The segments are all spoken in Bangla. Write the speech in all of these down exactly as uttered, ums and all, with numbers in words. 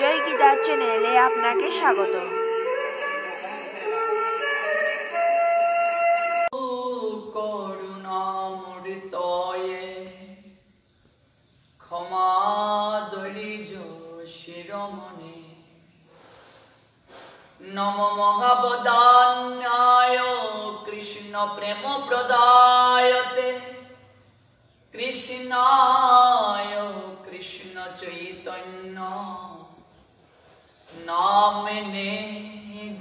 বিজয় গীতা চ্যানেলে আপনাকে স্বাগত। করুণামৃতয়ে ক্ষমা দলিজ শিরোমণি নম মহাবদান্যায় কৃষ্ণ প্রেম প্রদায়তে কৃষ্ণায় कृष्ण चैतन्य नामिने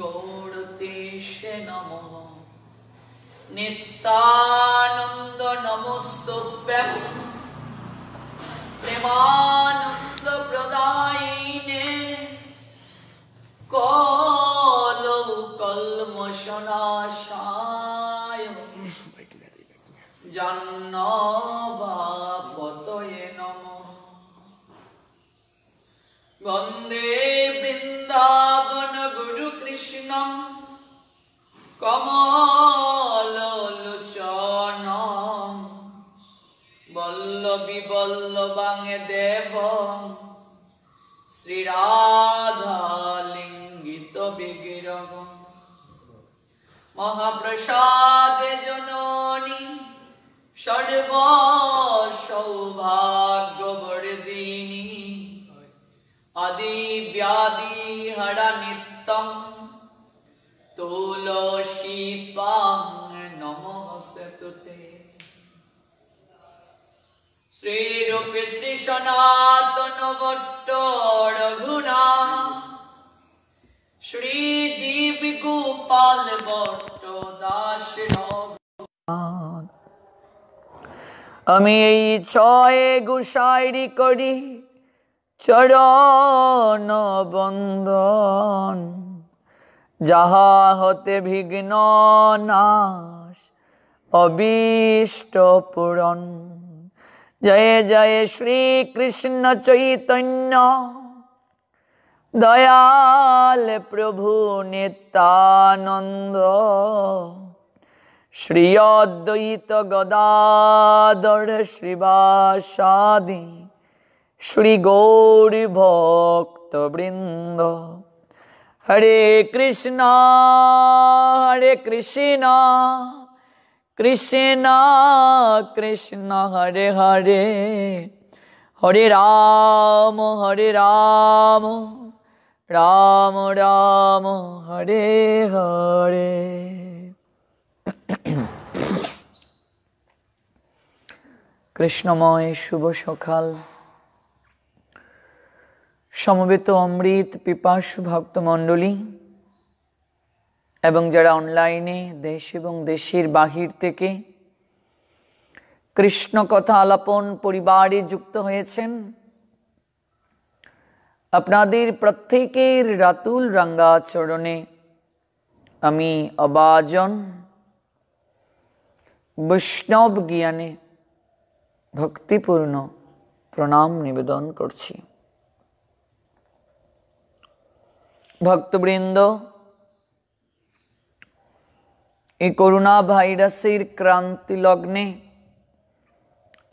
गौरतीशे नमः नित्यानंद नमोस्तुभ्ये प्रेमानंद प्रदायिने कालो कल्मषनाशाय जाह्नवापतये नमः वंदे वृंदावन गुरु कृष्णं कमललोचनं वल्लभी वल्लभांगे देवं श्री राधा लिंगित विग्रहं महाप्रसादे जननी सर्व सौभाग्य वर्धिनी आदि व्याधि हरा नित्यं तुलसी पां नमोऽस्तु ते श्री रूपे श्री सनातन भट्ट रघुनाथ श्री जीव गोपाल भट्ट दास रघुनाथ आमी एई छय गोसाईरी करी चरण बंधन जहा होते विघ्न नाश अभीष्ट पूरण जय जय श्री कृष्ण चैतन्य दयाल प्रभु नित्यानंद श्री अद्वैत गदाधर श्रीवासादि श्री गौर भक्त वृंद हरे कृष्णा हरे कृष्णा कृष्णा कृष्णा हरे हरे हरे राम हरे राम राम राम हरे हरे। कृष्णमय शुभ सकाल समवेत अमृत पिपासु भक्तमंडली एवं जरा अनलाइने देश एवं देशेर बाहिर थेके कृष्ण कथा आलापन परिवारे जुक्त हयेछेन आपनादेर प्रत्येकेर रातुल रंगा चरणे आमी अबाजन वैष्णव ज्ञाने भक्तिपूर्ण प्रणाम निवेदन करछि। भक्तवृंद ए करोना भाइरसेर क्रांति लग्ने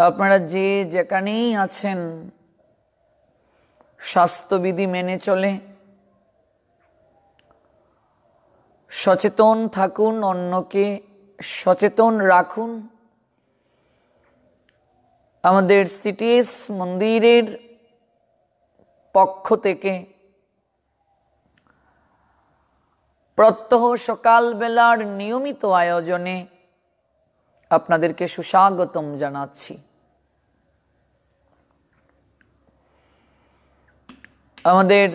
आपनारा जे जेखानेई आछेन स्वास्थ्यविधि मेने चले सचेतन थाकुन अन्यके सचेतन राखुन। आमादेर सीटीएस मंदिरेर पक्ष थेके प्रत्यह सकाल बेलार नियमित आयोजने आपनादेरके सुस्वागतम जानाচ্ছি। আমাদের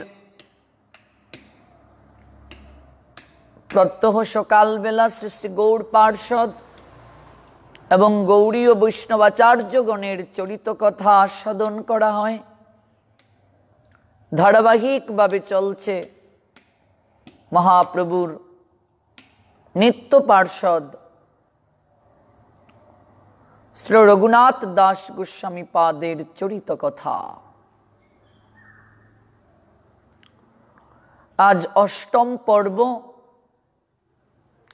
প্রত্যহ সকাল বেলা শ্রী গৌড় পার্ষদ এবং গৌড়ীয় বৈষ্ণবাচার্যগণের চরিত কথা আস্বাদন করা হয়। ধারাবাহিকভাবে চলছে महाप्रभुर नित्य पार्षद श्री रघुनाथ दास गोस्वामी पादेर चरित कथा। आज अष्टम पर्व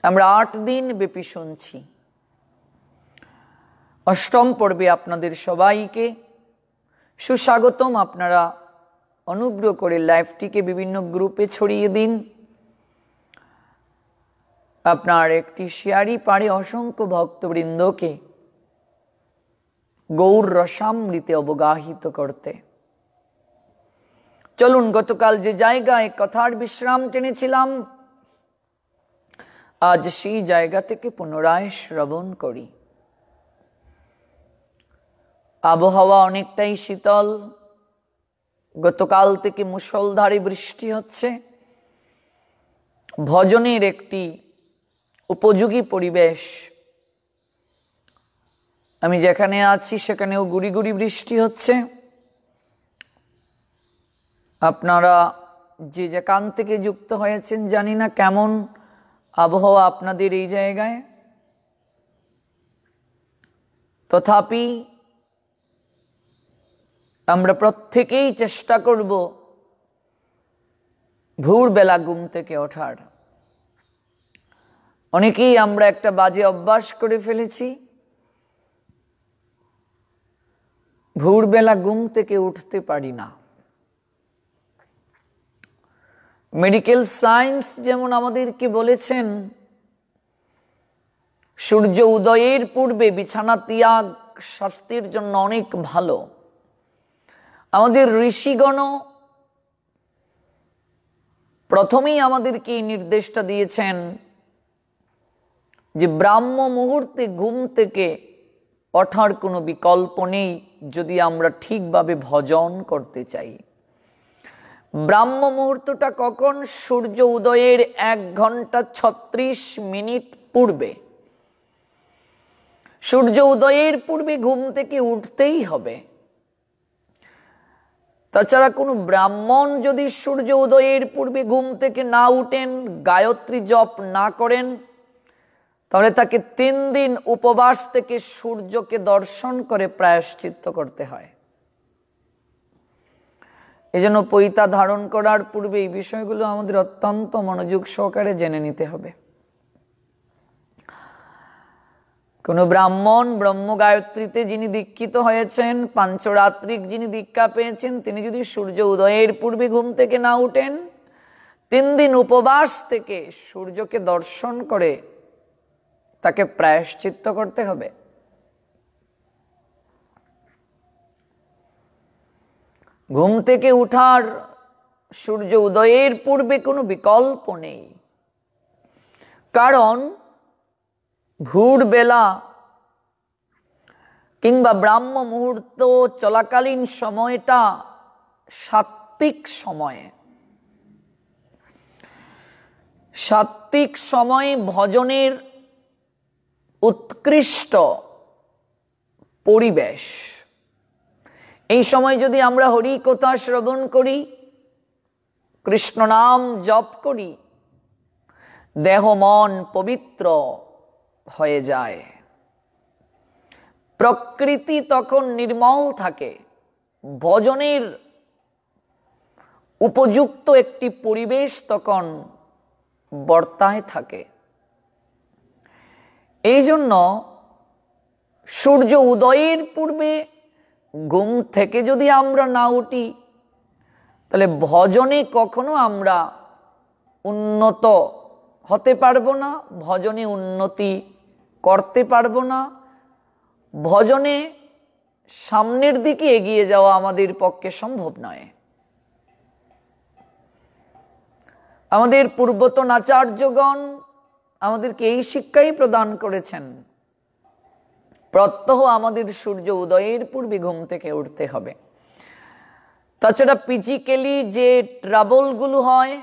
आमरा आठ दिन व्यापी सुनछि। अष्टम पर्वे आपनादेर सबाईके सुस्वागतम। आपनारा अनुग्रह करे लाइफटी के विभिन्न ग्रुपे छड़िए दिन। आपनार एकटी शेयारई पारे असंख्य भक्तवृंद के गौर रसामृते अवगाहित करते। चलुन गतकाल जे जायगाय कथार विश्राम टेनेछिलाम आज सेई जायगा थेके पुनराय श्रवण करी। आबहावा अनेकटाई शीतल, गतकाल थेके मुसलधारे बृष्टि होच्छे। भजनेर एकटी उपयोगी परिवेश, आमी जेखाने आछि सेखानेओ गुड़ी गुड़ी बृष्टि होच्छे। आपनारा जे जेखान थेके जुक्त हयेछेन जानि ना केमन आबहावा आपनादेर एई जायगाय, तथापि आमरा प्रत्येकेई चेष्टा करब भोरबेला घुम थेके ओठार। अनेकेई आमरा एकटा बाजे अभ्यास करे फेलेछि, भोरबेला घुम थेके उठते पारि ना। मेडिकल साइंस जेमन आमादेरके बोलेछेन सूर्य उदयेर पूर्वे बिछाना त्याग स्वास्थ्येर जन्य अनेक भालो। आमादेर ऋषिगण प्रथमेई आमादेरके निर्देशटा दिएछेन जे ब्राह्म मुहूर्ते घुम थेके ओठार कोनो विकल्प नेई यदि आमरा ठीकभावे भजन करते चाइ। ब्राह्म मुहूर्तटा कखन? सूर्य उदयेर एक घंटा छत्रिश मिनिट पूर्वे। सूर्य उदयेर पूर्वे घुम थेके उठतेई हबे। ताछाड़ा कोनो ब्राह्मण यदि सूर्य उदयेर पूर्वे घुम थेके ना उठेन, गायत्री जप ना करेन, ताहले ताके तीन दिन उपवास थेके सूर्य के दर्शन करे प्रायश्चित्त करते हय। एजন্য পৈতা ধারণ করার পূর্বে এই বিষয়গুলো আমাদের অত্যন্ত মনোযোগ সহকারে জেনে নিতে হবে। কোন ব্রাহ্মণ ব্রহ্ম গায়ত্রীতে যিনি দীক্ষিত হয়েছেন, পাঞ্চরাত্রিক যিনি দীক্ষা পেয়েছেন, তিনি যদি সূর্য উদয়ের পূর্বে ঘুম থেকে না উঠেন, তিন দিন উপবাস থেকে সূর্যকে দর্শন করে তাকে প্রায়শ্চিত্ত করতে হবে। घुम थेके उठार सूर्य उदयेर पूर्वे कोनो विकल्प नेई, कारण भोर बेला किंबा ब्राह्म मुहूर्त चलाकालीन समयटा सात्विक समय। सात्विक समय भजनेर उत्कृष्ट परिवेश। এই সময় যদি আমরা হরি কথা শ্রবণ করি, কৃষ্ণ নাম জপ করি, দেহ মন পবিত্র হয়ে যায়। প্রকৃতি তখন নির্মল থাকে। ভজনের উপযুক্ত একটি পরিবেশ তখন বর্তায় থাকে। এই জন্য সূর্য উদয়ের পূর্বে ঘুম থেকে যদি আমরা না উঠি তাহলে ভজনে কখনো আমরা উন্নত হতে পারবো না, ভজনে উন্নতি করতে পারবো না, ভজনে সামনের দিকে এগিয়ে যাওয়া আমাদের পক্ষে সম্ভব নয়। আমাদের পূর্বতন আচার্যগণ আমাদেরকে এই শিক্ষাই প্রদান করেছেন, প্রত্যহ আমাদের সূর্য উদয়ের পূর্বে ঘুম থেকে উঠতে হবে। তাছাড়া ফিজিক্যালি যে ট্রাবলগুলো হয়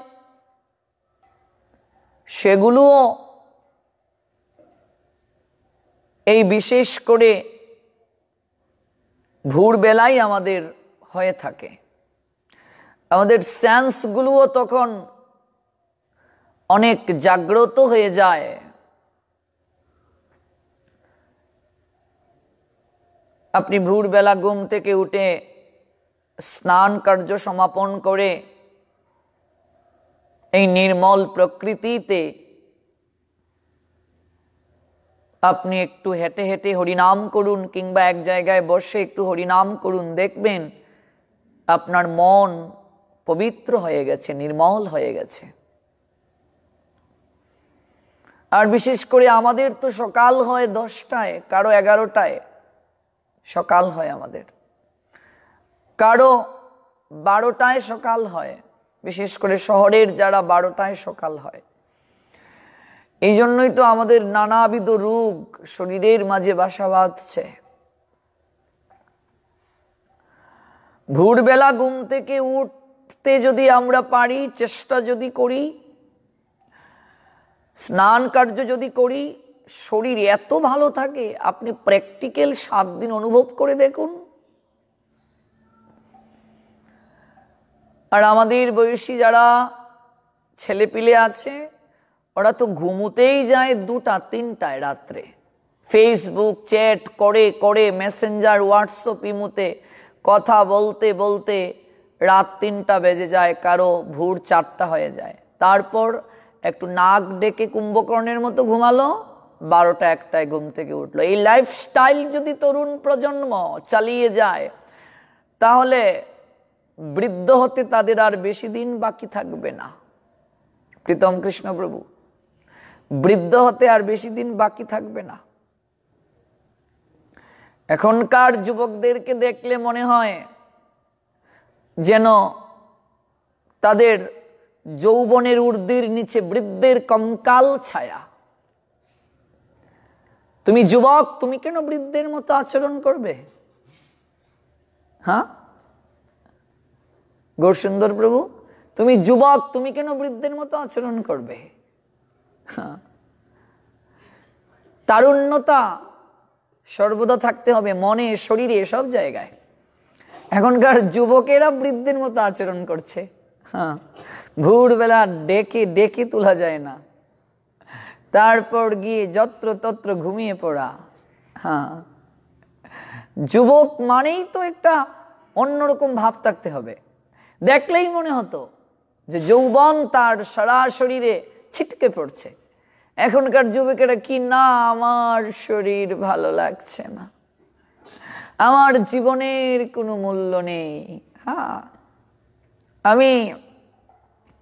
সেগুলোও এই বিশেষ করে ভোরবেলায় আমাদের হয়ে থাকে। আমাদের সেন্সগুলোও তখন অনেক জাগ্রত হয়ে যায়। अपनी भोर बेला घुम थेके उठे स्नान कार्य समापन करे एई निर्मल प्रकृतिते अपनी एकटू हेटे हेटे हरिनाम करुन, किंबा एक जायगाय बसे एकटू हरिनाम करुन, देखबेन आपनार मन पवित्र होये गेछे निर्मल होये गेछे। आर विशेष करे आमादेर तो सकाल होय दसटाय कारो एगारोटाय सकाल होय आमादेर कारो बारोटाय सकाल होय विशेष करे शहरेर जारा बारोटाय सकाल होय। एई जोन्नोई तो आमादेर नानाविध रोग शरीरेर माझे बासा बाँधछे। भोर बेला घुम थेके उठते जदि आमरा पारी चेष्टा जदि करी स्नान कार्य जदि करी शरीर एतो भालो थाके आपनि प्रैक्टिकल सात दिन अनुभव करे देखुन। और आमादेर बयसी जारा छेलेपिले आछे ओरा तो घुमोतेई जाए दुटा तीनटाय रात्रे फेसबुक चैट करे करे मेसेंजार व्हाट्सएप इमुते कथा बोलते बोलते रात तीनटा बेजे जाए कारो भोर चारटा हो जाए। तारपर एकटु नाक डेके कुम्भकर्णेर मतो घुमालो बारोटा एकटाय घुम थेके उठलो। एई लाइफस्टाइल जदि तरुण प्रजन्म चालिये जाए ताहले वृद्ध होते तादेर आर बेशी दिन बाकी थाकबे ना। प्रीतम कृष्ण प्रभु वृद्ध होते आर बेशी दिन बाकी थाकबे ना। एखनकार युवकदेरके देखले मने हय जेन तादेर यौवनेर ऊर्ध्वेर नीचे वृद्धेर कंकाल छाया। तुमी युवक तुमी केन वृद्धेर मतो आचरण करबे? हाँ गौर सुंदर प्रभु तुमी युवक तुमी केन वृद्धेर मतो आचरण करबे? हाँ तारुण्यता सर्वदा थाकते होबे मने शरीरे सब जायगाय। एखनकार युवकेरा वृद्धेर मतो आचरण करछे। हाँ भोरबेला डेके डेके तोला जाय ना तारपर गिये यत्र तत्र घुमिये पड़ा। हाँ युवक मानेई तो एकटा अन्यरकम भाव थाकते होबे। देखलेई मने हतो जे यौवन तार सारा शरीरे छिटके पड़छे। एखनकार युवकेरा कि ना आमार शरीर भालो लागछे ना आमार जीवनेर कोनो मूल्य नेई। हाँ आमी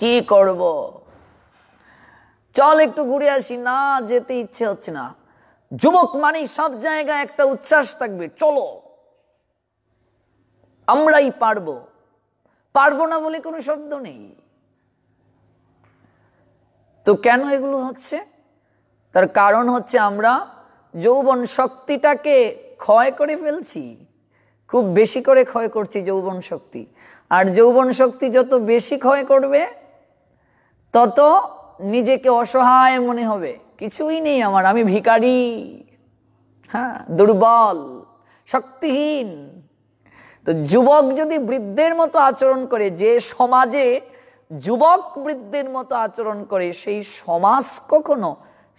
कि करब चल एकटु घुरे आसि ना जेते इच्छा होच्छे ना। युवक मानेई सब जायगाय एकटा उच्छ्वास थाकबे चलो आमराई पारबो पारबो ना बोले कोनो शब्द नेई। तो केन एगुलो होच्छे तार कारण होच्छे आमरा यौवन शक्तिटाके क्षय करे फेलछि। खूब बेशी करे क्षय करछि यौवन शक्ति। आर यौवन शक्ति जत बेशी क्षय करबे तत निजेके असहाय मने होबे किछुई नेई आमार आमी भिखारी। हाँ दुर्बल शक्तिहीन। तो युवक यदि वृद्धेर मतो आचरण करे जे समाजे युवक वृद्धेर मतो आचरण करे सेई समाज कखनो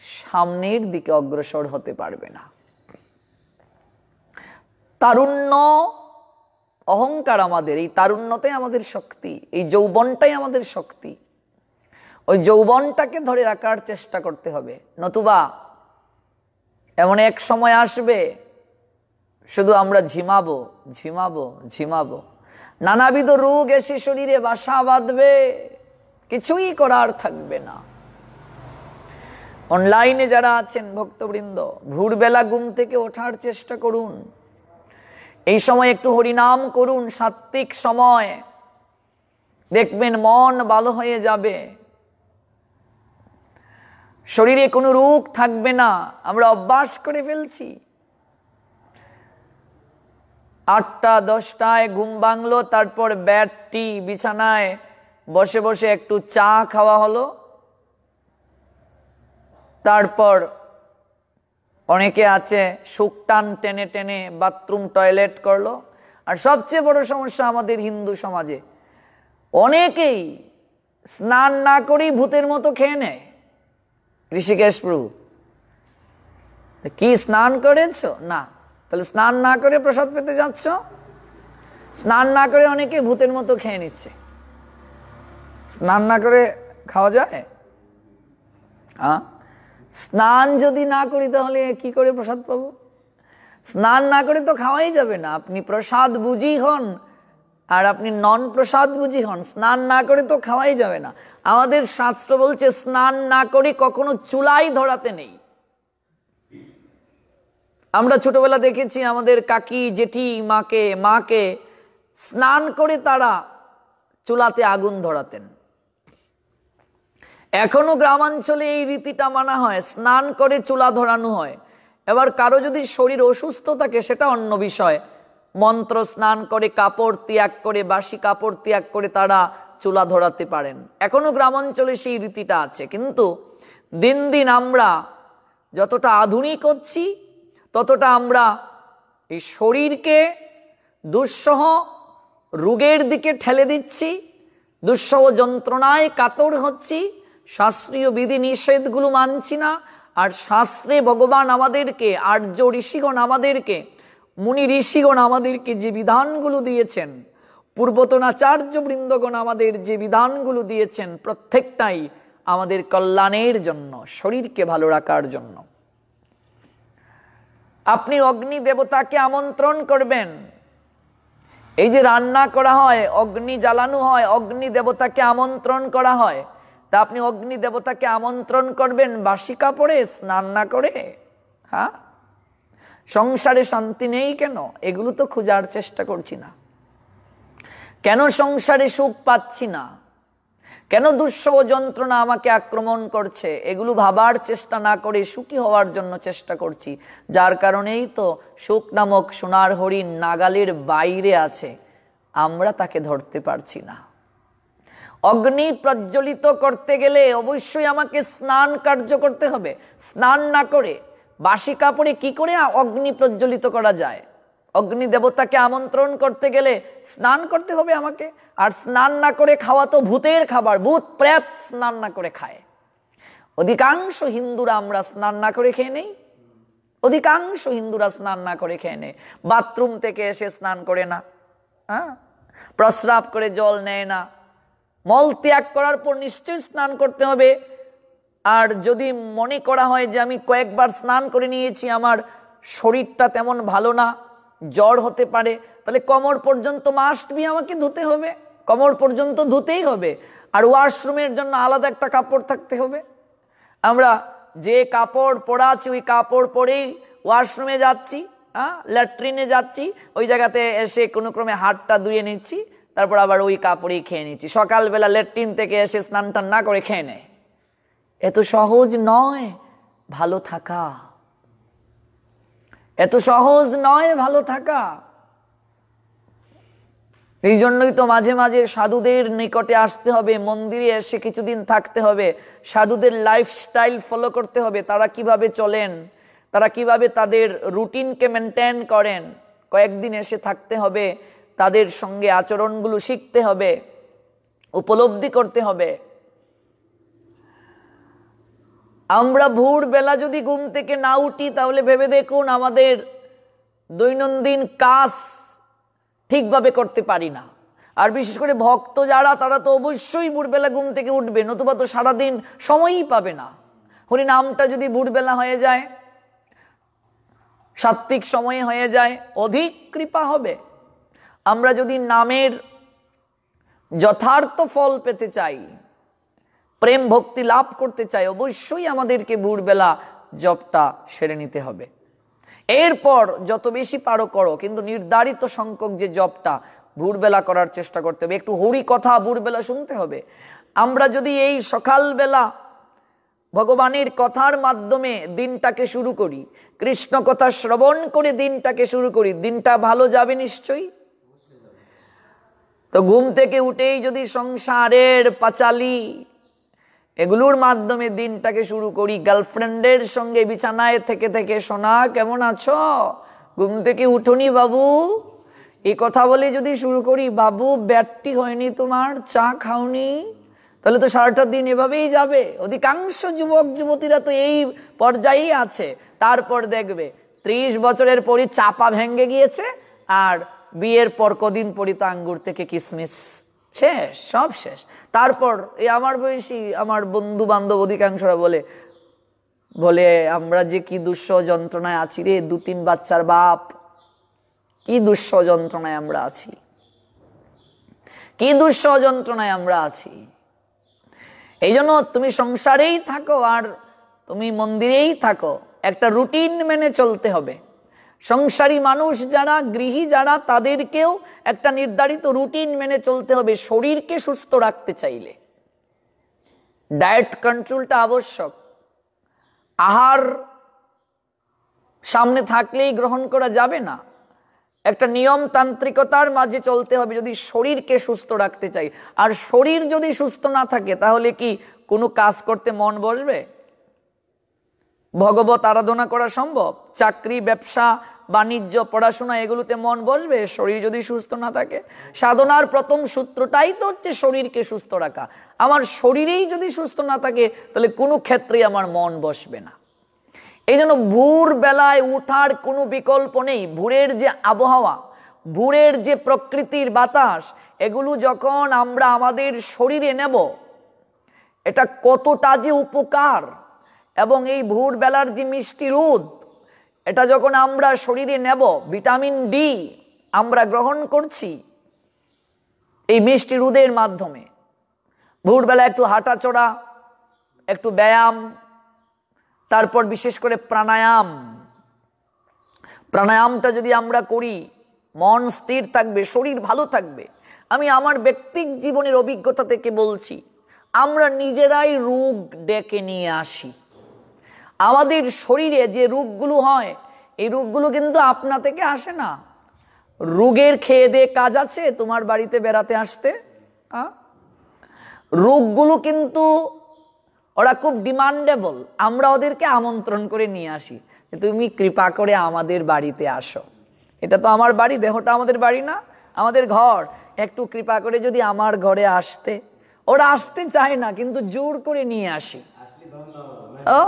सामनेर दिके अग्रसर होते पारबे ना। तारुण्य अहंकार आमादेर एई तारुण्यताई आमादेर शक्ति एई यौवनटाई आमादेर शक्ति। ओई यौवनटाके धरे राखार चेष्टा करते हबे नतुबा एमन एक समय आसबे शुधु आमरा झिमाबो झिमाबो झिमाबो नानाविध रोग एसे शरीरे बासा बाँधबे किछुई करार थाकबे ना। अनलाइने जारा आছেন भक्तवृंद भोरबेला घुम थेके ओठार चेष्टा करुन। एई समय एकटु हरिनाम करुन सात्विक समय देखबेन मन भालो हये जाबे शरीरे कोनो रोग थाकबे ना। आमरा अभ्यास करे फेलছি आठटा दसटाय घुम भांगलो तारपर बेड टी बिछानाय बसे बसे एकटु चा खावा हलो। तारपर अनेके आछे शुकटान टेने टेने बाथरूम टयलेट करलो। और सबचेये बड़ो समस्या आमादेर हिंदू समाजे अनेकेई स्नान ना करेई भूतेर मतो खेये नेय। ऋषिकेश प्रभु कि स्नान करेछो ना তাহলে স্নান না করে প্রসাদ পেতে যাচ্ছ। স্নান না করে অনেকে ভূতের মতো খেয়ে নিচ্ছে। স্নান না করে খাওয়া যায়? হ্যাঁ স্নান যদি না করি তাহলে কি করে প্রসাদ পাবো? স্নান না করে তো খাওয়াই যাবে না। আপনি প্রসাদ বুঝি হন और अपनी नन प्रसाद बुझी हन स्नान ना करे तो खावाई जाबे ना। आमादेर शास्त्र बोलछे स्नान ना करे कखनो चुलाई धराते नेई। आमरा छोटोबेला देखेछि आमादेर काकी जेठी माके माके स्नान करे तारा चुलाते आगुन धरातेन। एखोनो ग्रामांचले एई रीतिटा माना हय, स्नान करे चुला धरानो हय। एबार कारो जदि शरीर असुस्थ थाके सेटा अन्य विषय, मंत्र स्नान करे कापड़ त्याग करे बासी कापड़ त्याग करे तारा चुला धराते पारेन। एखोनो ग्रामांचले सेई रीतिटा आछे, किन्तु दिन दिन आमरा जतटा आधुनिक हच्छी ततटा आमरा एई शरीरके दुस्सह रोगের দিকে ঠেলে দিচ্ছি, দুঃসহ যন্ত্রণায় কাতর হচ্ছি, শাস্ত্রীয় বিধি নিষেধগুলো মানছি না। আর শাস্ত্রে ভগবান আমাদেরকে, আর্য ঋষিগণ আমাদেরকে, মুনি ঋষিগণ আমাদেরকে যে বিধানগুলো দিয়েছেন, পূর্বতন আচার্য বৃন্দগণ আমাদের যে বিধানগুলো দিয়েছেন, প্রত্যেকটাই আমাদের কল্যাণের জন্য, শরীরকে ভালো রাখার জন্য। আপনি অগ্নি দেবতাকে আমন্ত্রণ করবেন। এই যে রান্না করা হয়, অগ্নি জ্বালানো হয়, অগ্নি দেবতাকে আমন্ত্রণ করা হয়, তা আপনি অগ্নি দেবতাকে আমন্ত্রণ করবেন বাসি কাপড়ে স্নান না করে? হ্যাঁ, সংসারে শান্তি নেই কেন? এগুলো তো খোঁজার চেষ্টা করছি না কেন? সংসারে সুখ পাচ্ছি না কেন? দুঃসহ যন্ত্রণা আমাকে আক্রমণ করছে, এগুলো ভাবার চেষ্টা না করে সুখী হওয়ার জন্য চেষ্টা করছি, যার কারণেই তো সুখ নামক সোনার হরিণ নাগালের বাইরে আছে, আমরা তাকে ধরতে পারছি না। অগ্নি প্রজ্বলিত করতে গেলে অবশ্যই আমাকে স্নান কার্য করতে হবে। স্নান না করে বাসি কাপড়ে কি করে অগ্নি প্রজ্বলিত করা যায়? অগ্নি দেবতাকে আমন্ত্রণ করতে গেলে স্নান করতে হবে আমাকে। আর স্নান না করে খাওয়া তো ভূতের খাবার, ভূত প্রেত স্নান না করে খায়। অধিকাংশ হিন্দুরা আমরা স্নান না করে খেয়ে নেই, অধিকাংশ হিন্দুরা স্নান না করে খেয়ে নেই। বাথরুম থেকে এসে স্নান করে না, হ্যাঁ, প্রস্রাব করে জল নেয় না, মল ত্যাগ করার পর নিশ্চয়ই স্নান করতে হবে। আর যদি মনে করা হয় যে আমি কয়েকবার স্নান করে নিয়েছি, আমার শরীরটা তেমন ভালো না, জ্বর হতে পারে, তাহলে কোমর পর্যন্ত মাস্ট বি আমাকে ধুতে হবে, কোমর পর্যন্ত ধুতেই হবে। আর ওয়াশরুমের জন্য আলাদা একটা কাপড় থাকতে হবে। আমরা যে কাপড় পরা আছি ওই কাপড় পরেই ওয়াশরুমে যাচ্ছি, হ্যাঁ, ল্যাট্রিনে যাচ্ছি, ওই জায়গাতে এসে কোনো ক্রমে হাতটা ধুয়ে নিচ্ছি, তারপর আবার ওই কাপড়েই খেয়ে নিচ্ছি। সকালবেলা ল্যাট্রিন থেকে এসে স্নান টান না করে খেয়ে নেয়। এত সহজ নয় ভালো থাকা, এত সহজ নয় ভালো থাকা। এই জন্যই তো মাঝে মাঝে সাধুদের নিকটে আসতে হবে, মন্দিরে এসে কিছুদিন থাকতে হবে, সাধুদের লাইফস্টাইল ফলো করতে হবে। তারা কিভাবে চলেন, তারা কিভাবে তাদের রুটিনকে মেনটেন করেন, কয়েকদিন এসে থাকতে হবে, তাদের সঙ্গে আচরণগুলো শিখতে হবে, উপলব্ধি করতে হবে। আমরা ভোরবেলা যদি ঘুম থেকে না উঠি তাহলে ভেবে দেখুন আমাদের দৈনন্দিন কাজ ঠিকভাবে করতে পারি না। আর বিশেষ করে ভক্ত যারা, তারা তো অবশ্যই ভোরবেলা ঘুম থেকে উঠবে, নতুবা তো সারাদিন সময়ই পাবে না। হরি নামটা যদি ভোরবেলা হয়ে যায়, সাত্ত্বিক সময়ে হয়ে যায়, অধিক কৃপা হবে। আমরা যদি নামের যথার্থ ফল পেতে চাই, প্রেম ভক্তি লাভ করতে চাই, অবশ্যই আমাদেরকে ভোরবেলা জপটা সেরে নিতে হবে। এরপর যত বেশি পারো করো, কিন্তু নির্ধারিত সংখ্যক যে জপটা ভোরবেলা করার চেষ্টা করতে হবে। একটু হরি কথা ভোরবেলা শুনতে হবে। আমরা যদি এই সকালবেলা ভগবানের কথার মাধ্যমে দিনটাকে শুরু করি, কৃষ্ণ কথা শ্রবণ করে দিনটাকে শুরু করি, দিনটা ভালো যাবে নিশ্চয়ই। তো ঘুম থেকে উঠেই যদি সংসারের পাঁচালী এগুলোর মাধ্যমে দিনটাকে শুরু করি, গার্লফ্রেন্ডের সঙ্গে বিছানায় থেকে থেকে সোনা কেমন আছো, ঘুম থেকে উঠোনি বাবু, এই কথা বলে যদি শুরু করি, বাবু ব্যাটটি হয়নি তোমার, চা খাওনি, তাহলে তো সারাটা দিন এভাবেই যাবে। অধিকাংশ যুবক যুবতীরা তো এই পর্যায়েই আছে। তারপর দেখবে ত্রিশ বছরের পরই চাপা ভেঙে গিয়েছে, আর বিয়ের পর কদিন পরই তো আঙ্গুর থেকে কিসমিস, শেষ, সব শেষ। তারপর এই আমার বয়সী আমার বন্ধু বান্ধব অধিকাংশরা বলে বলে আমরা যে কি দুঃসহ যন্ত্রণায় আছি রে, দু তিন বাচ্চার বাপ, কি দুঃসহ যন্ত্রণায় আমরা আছি। কি দুঃসহ যন্ত্রণায় আমরা আছি। এইজন্য তুমি সংসারেই থাকো আর তুমি মন্দিরেই থাকো, একটা রুটিন মেনে চলতে হবে। সংসারী মানুষ যারা, গৃহী যারা, তাদেরকেও একটা নির্ধারিত রুটিন মেনে চলতে হবে শরীরকে সুস্থ রাখতে চাইলে। ডায়েট কন্ট্রোলটা আবশ্যক। আহার সামনে থাকলেই গ্রহণ করা যাবে না, একটা নিয়মতান্ত্রিকতার মাঝে চলতে হবে যদি শরীরকে সুস্থ রাখতে চাই। আর শরীর যদি সুস্থ না থাকে তাহলে কি কোনো কাজ করতে মন বসবে? ভগবত আরাধনা করা সম্ভব? চাকরি, ব্যবসা, বাণিজ্য, পড়াশোনা এগুলোতে মন বসবে শরীর যদি সুস্থ না থাকে? সাধনার প্রথম সূত্রটাই তো হচ্ছে শরীরকে সুস্থ রাখা। আমার শরীরেই যদি সুস্থ না থাকে তাহলে কোনো ক্ষেত্রেই আমার মন বসবে না। এই জন্য ভোর বেলায় উঠার কোনো বিকল্প নেই। ভোরের যে আবহাওয়া, ভোরের যে প্রকৃতির বাতাস, এগুলো যখন আমরা আমাদের শরীরে নেব এটা কতটা যে উপকার, এবং এই ভোর বেলার যে মিষ্টি রোদ এটা যখন আমরা শরীরে নেব, ভিটামিন ডি আমরা গ্রহণ করছি এই মিষ্টি রোদের মাধ্যমে। ভোরবেলা একটু হাঁটাচড়া, একটু ব্যায়াম, তারপর বিশেষ করে প্রাণায়াম। প্রাণায়ামটা যদি আমরা করি মন স্থির থাকবে, শরীর ভালো থাকবে। আমি আমার ব্যক্তিগত জীবনের অভিজ্ঞতা থেকে বলছি, আমরা নিজেরাই রোগ ডেকে নিয়ে আসি। আমাদের শরীরে যে রোগগুলো হয় এই রোগগুলো কিন্তু আপনা থেকে আসে না। রোগের খেয়ে দিয়ে কাজ আছে তোমার বাড়িতে বেড়াতে আসতে? রোগগুলো কিন্তু ওরা খুব ডিমান্ডেবল, আমরা ওদেরকে আমন্ত্রণ করে নিয়ে আসি, তুমি কৃপা করে আমাদের বাড়িতে আসো। এটা তো আমার বাড়ি, দেহটা আমাদের বাড়ি না, আমাদের ঘর, একটু কৃপা করে যদি আমার ঘরে আসতে। ওরা আসতে চায় না কিন্তু জোর করে নিয়ে আসি, ও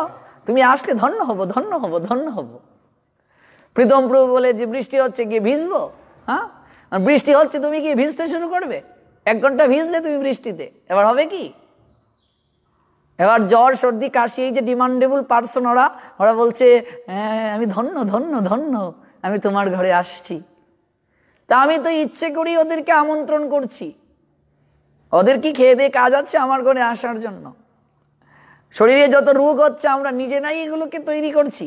তুমি আসলে ধন্য হব, ধন্য হব, ধন্য হব। প্রীতম প্রভু বলে যে বৃষ্টি হচ্ছে গিয়ে ভিজবো? হ্যাঁ, বৃষ্টি হচ্ছে তুমি কি ভিজতে শুরু করবে? এক ঘন্টা ভিজলে তুমি বৃষ্টিতে, এবার হবে কি? এবার জ্বর, সর্দি, কাশি, এই যে ডিমান্ডেবল পার্সন ওরা ওরা বলছে হ্যাঁ আমি ধন্য, ধন্য, ধন্য, আমি তোমার ঘরে আসছি। তা আমি তো ইচ্ছে করি ওদেরকে আমন্ত্রণ করছি, ওদের কি খেয়ে দিয়ে কাজ আছে আমার ঘরে আসার জন্য? শরীরে যত রোগ হচ্ছে আমরা নিজেরাই এগুলোকে তৈরি করছি।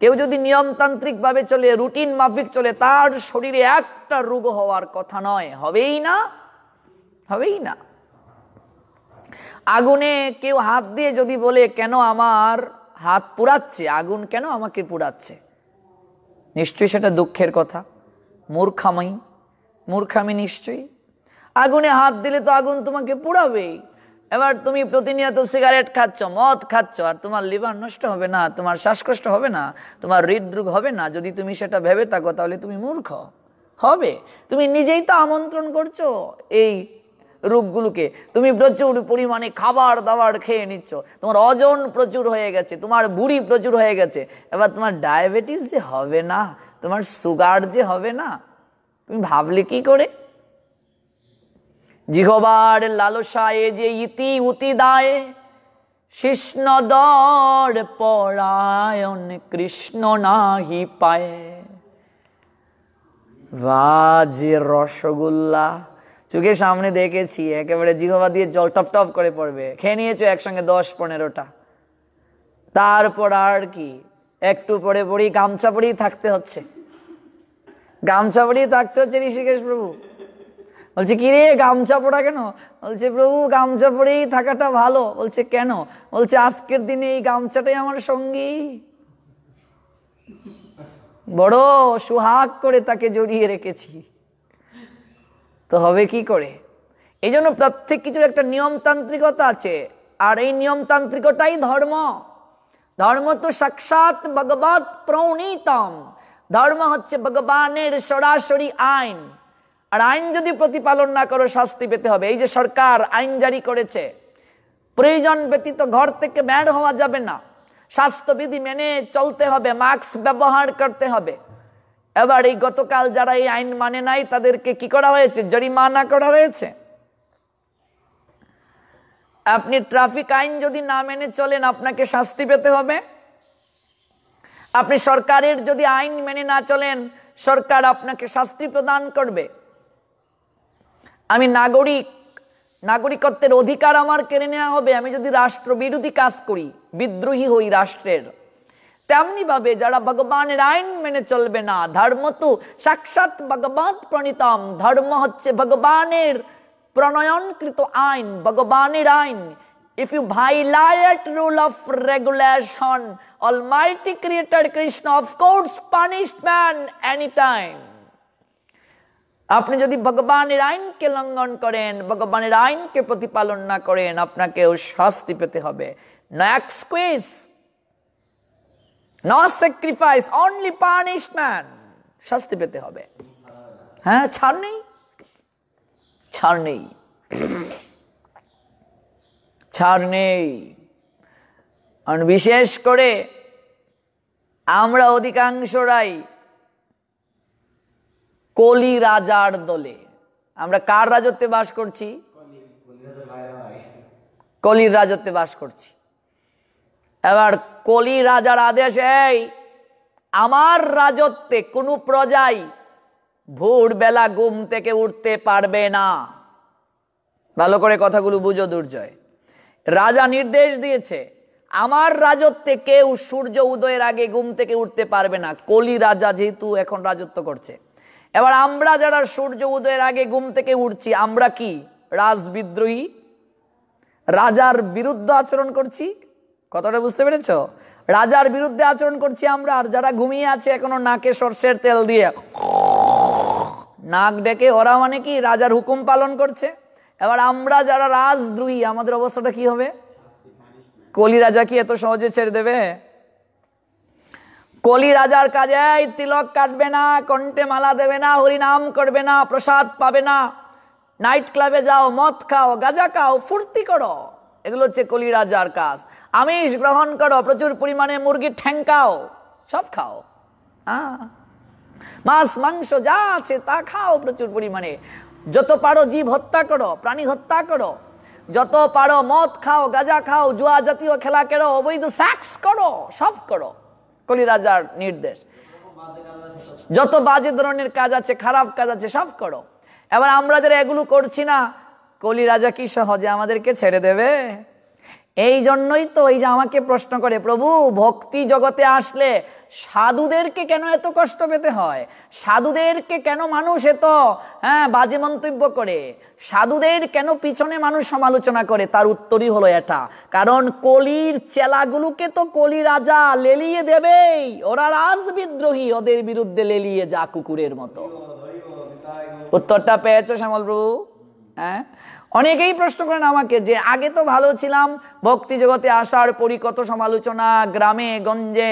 কেউ যদি নিয়মতান্ত্রিকভাবে চলে, রুটিন মাফিক চলে, তার শরীরে একটা রোগ হওয়ার কথা নয়, হবেই না, হবেই না। আগুনে কেউ হাত দিয়ে যদি বলে কেন আমার হাত পুড়াচ্ছে, আগুন কেন আমাকে পুড়াচ্ছে, নিশ্চয়ই সেটা দুঃখের কথা, মূর্খামি, মূর্খামি নিশ্চয়ই। আগুনে হাত দিলে তো আগুন তোমাকে পুড়াবেই। এবার তুমি প্রতিনিয়ত সিগারেট খাচ্ছ, মদ খাচ্ছ, আর তোমার লিভার নষ্ট হবে না, তোমার শ্বাসকষ্ট হবে না, তোমার হৃদরোগ হবে না? যদি তুমি সেটা ভেবে থাকো তাহলে তুমি মূর্খ হবে। তুমি নিজেই তো আমন্ত্রণ করছো এই রোগগুলোকে। তুমি প্রচুর পরিমাণে খাবার দাবার খেয়ে নিচ্ছ, তোমার ওজন প্রচুর হয়ে গেছে, তোমার বুড়ি প্রচুর হয়ে গেছে। এবার তোমার ডায়াবেটিস যে হবে না, তোমার সুগার যে হবে না, তুমি ভাবলে কি করে? জিহবার লালসায় যে ইতি উতি দায়, শিষ্ণদর পরায়ণ কৃষ্ণ নাহি পায়। বাজে রসগোল্লা চোখের সামনে দেখেছি, একেবারে জিহবা দিয়ে জল টপ টপ করে পড়বে। খেয়ে নিয়েছো একসঙ্গে দশ পনেরোটা, তারপর আর কি একটু পরে পরেই গামছা পরেই থাকতে হচ্ছে, গামছা পরেই থাকতে হচ্ছে। ঋষিকেশ প্রভু বলছে কি রে গামছা পড়া কেন? বলছে প্রভু গামছা পরেই থাকাটা ভালো। বলছে কেন? বলছে আজকের দিনে এই গামছাটাই আমার সঙ্গী, বড় সুহাগ করে তাকে জড়িয়ে রেখেছি। তো হবে কি করে? এই জন্য প্রত্যেক কিছুর একটা নিয়মতান্ত্রিকতা আছে, আর এই নিয়মতান্ত্রিকতাই ধর্ম। ধর্ম তো সাক্ষাৎ ভগবৎ প্রণীতম, ধর্ম হচ্ছে ভগবানের সরাসরি আইন। আর আইন যদি প্রতিপালন না করো শাস্তি পেতে হবে। এই যে সরকার আইন জারি করেছে, প্রয়োজন ব্যতীত ঘর থেকে বের হওয়া যাবে না, স্বাস্থ্যবিধি মেনে চলতে হবে, মাস্ক ব্যবহার করতে হবে। এবার এই গতকাল যারা এই আইন মানে নাই তাদেরকে কি করা হয়েছে? জরিমানা করা হয়েছে। আপনি ট্রাফিক আইন যদি না মেনে চলেন আপনাকে শাস্তি পেতে হবে। আপনি সরকারের যদি আইন মেনে না চলেন সরকার আপনাকে শাস্তি প্রদান করবে। आमी नागरिक नागरिकत्वेर अधिकार आमार केड़े नेওয়া होबे आमी जोदि राष्ट्र बिरोधी काज करी विद्रोही हई राष्ट्रेर। तेमनि भावे जारा भगवानेर आईन मेने चलबे ना धर्म तो साक्षात् भगवत् प्रणीतम धर्म हच्छे भगवानेर प्रणयनकृत आईन भगवानेर आईन। If you violate rule of regulation, Almighty Creator Krishna of course punishment anytime. आपने यदि भगवान आईन के लंघन करें भगवान आईन के प्रतिपालन ना करें आपके शास्ति पेते हबे। No excuse, no sacrifice, only punishment. शास्ति पेते हबे। हाँ छाड़ नहीं छाड़ नहीं छाड़ नहीं। और विशेष करे आम्रा अधिकांशराई कोली राजार दले। आम्रा कार राजत्वे बास करछी कोली राजत्वे बास करछी। एबार कोली राजार आदेश एई आमार राजत्वे कोनो प्रजाई भोर बेला घुम थेके उठते पारबे ना। भालो करे कथागुलो बुझो दुर्जय। राजा निर्देश दिए आमार राजत्वे केउ सूर्य उदयेर आगे घुम थेके उठते पारबे ना। कोली राजा जेहेतु एखन राजत्व करछे एबार आम्रा जारा सूर्य उदयेर आगे घुम थेके उठछि आम्रा कि राजबिद्रोही राजार बिरुद्धे आचरण करछि। कतटा बुझते पेरेछो? राजार बिरुद्धे आचरण करछि आम्रा। आर जारा घुमिये आछे एखनो नाके सर्षेर तेल दिये नाक डेके ओरा माने कि राजार हुकुम पालन करछे। এবার আমরা যারা রাজদ্রোহী আমাদের অবস্থাটা কি হবে? কলি রাজা কি এত সহজে ছেড়ে দেবে? কলি রাজার কাজে এই তিলক কাটবে না, কণ্ঠে মালা দেবে না, হরি নাম করবে না, প্রসাদ পাবে না, নাইট ক্লাবে যাও, মদ খাও, গাঁজা খাও, ফুর্তি করো, এগুলো হচ্ছে কলি রাজার কাজ। আমিষ গ্রহণ করো, প্রচুর পরিমাণে মুরগি ঠ্যাংকাও, সব খাও, হ্যাঁ মাছ মাংস যা আছে তা খাও প্রচুর পরিমাণে, যত পারো জীব হত্যা করো, প্রাণী হত্যা করো, যত পারো মদ খাও, গাঁজা খাও, জুয়া জাতীয় খেলা করো, অবৈধ সেক্স করো, সব করো। কলি রাজার নির্দেশ, যত বাজে ধরনের কাজ আছে, খারাপ কাজ আছে, সব করো। এবার আমরা যারা এগুলো করছি না কলি রাজা কি সহজে আমাদেরকে ছেড়ে দেবে? এই জন্যই তো এই যে আমাকে প্রশ্ন করে প্রভু ভক্তি জগতে আসলে সাধুদেরকে কেন এত কষ্ট পেতে হয়? সাধুদেরকে কেন মানুষ এত হ্যাঁ বাজে মন্তব্য করে? সাধুদের কেন পিছনে মানুষ সমালোচনা করে? তার উত্তরই হলো এটা, কারণ কলির চেলাগুলোকে তো কলি রাজা লেলিয়ে দেবেই। ওরা রাজবিদ্রোহী, ওদের বিরুদ্ধে লেলিয়ে যা কুকুরের মতো। উত্তরটা পেয়েছো শ্যামল প্রভু? হ্যাঁ অনেকেই প্রশ্ন করেন আমাকে যে আগে তো ভালো ছিলাম, ভক্তি জগতে আসার পরই কত সমালোচনা, গ্রামে গঞ্জে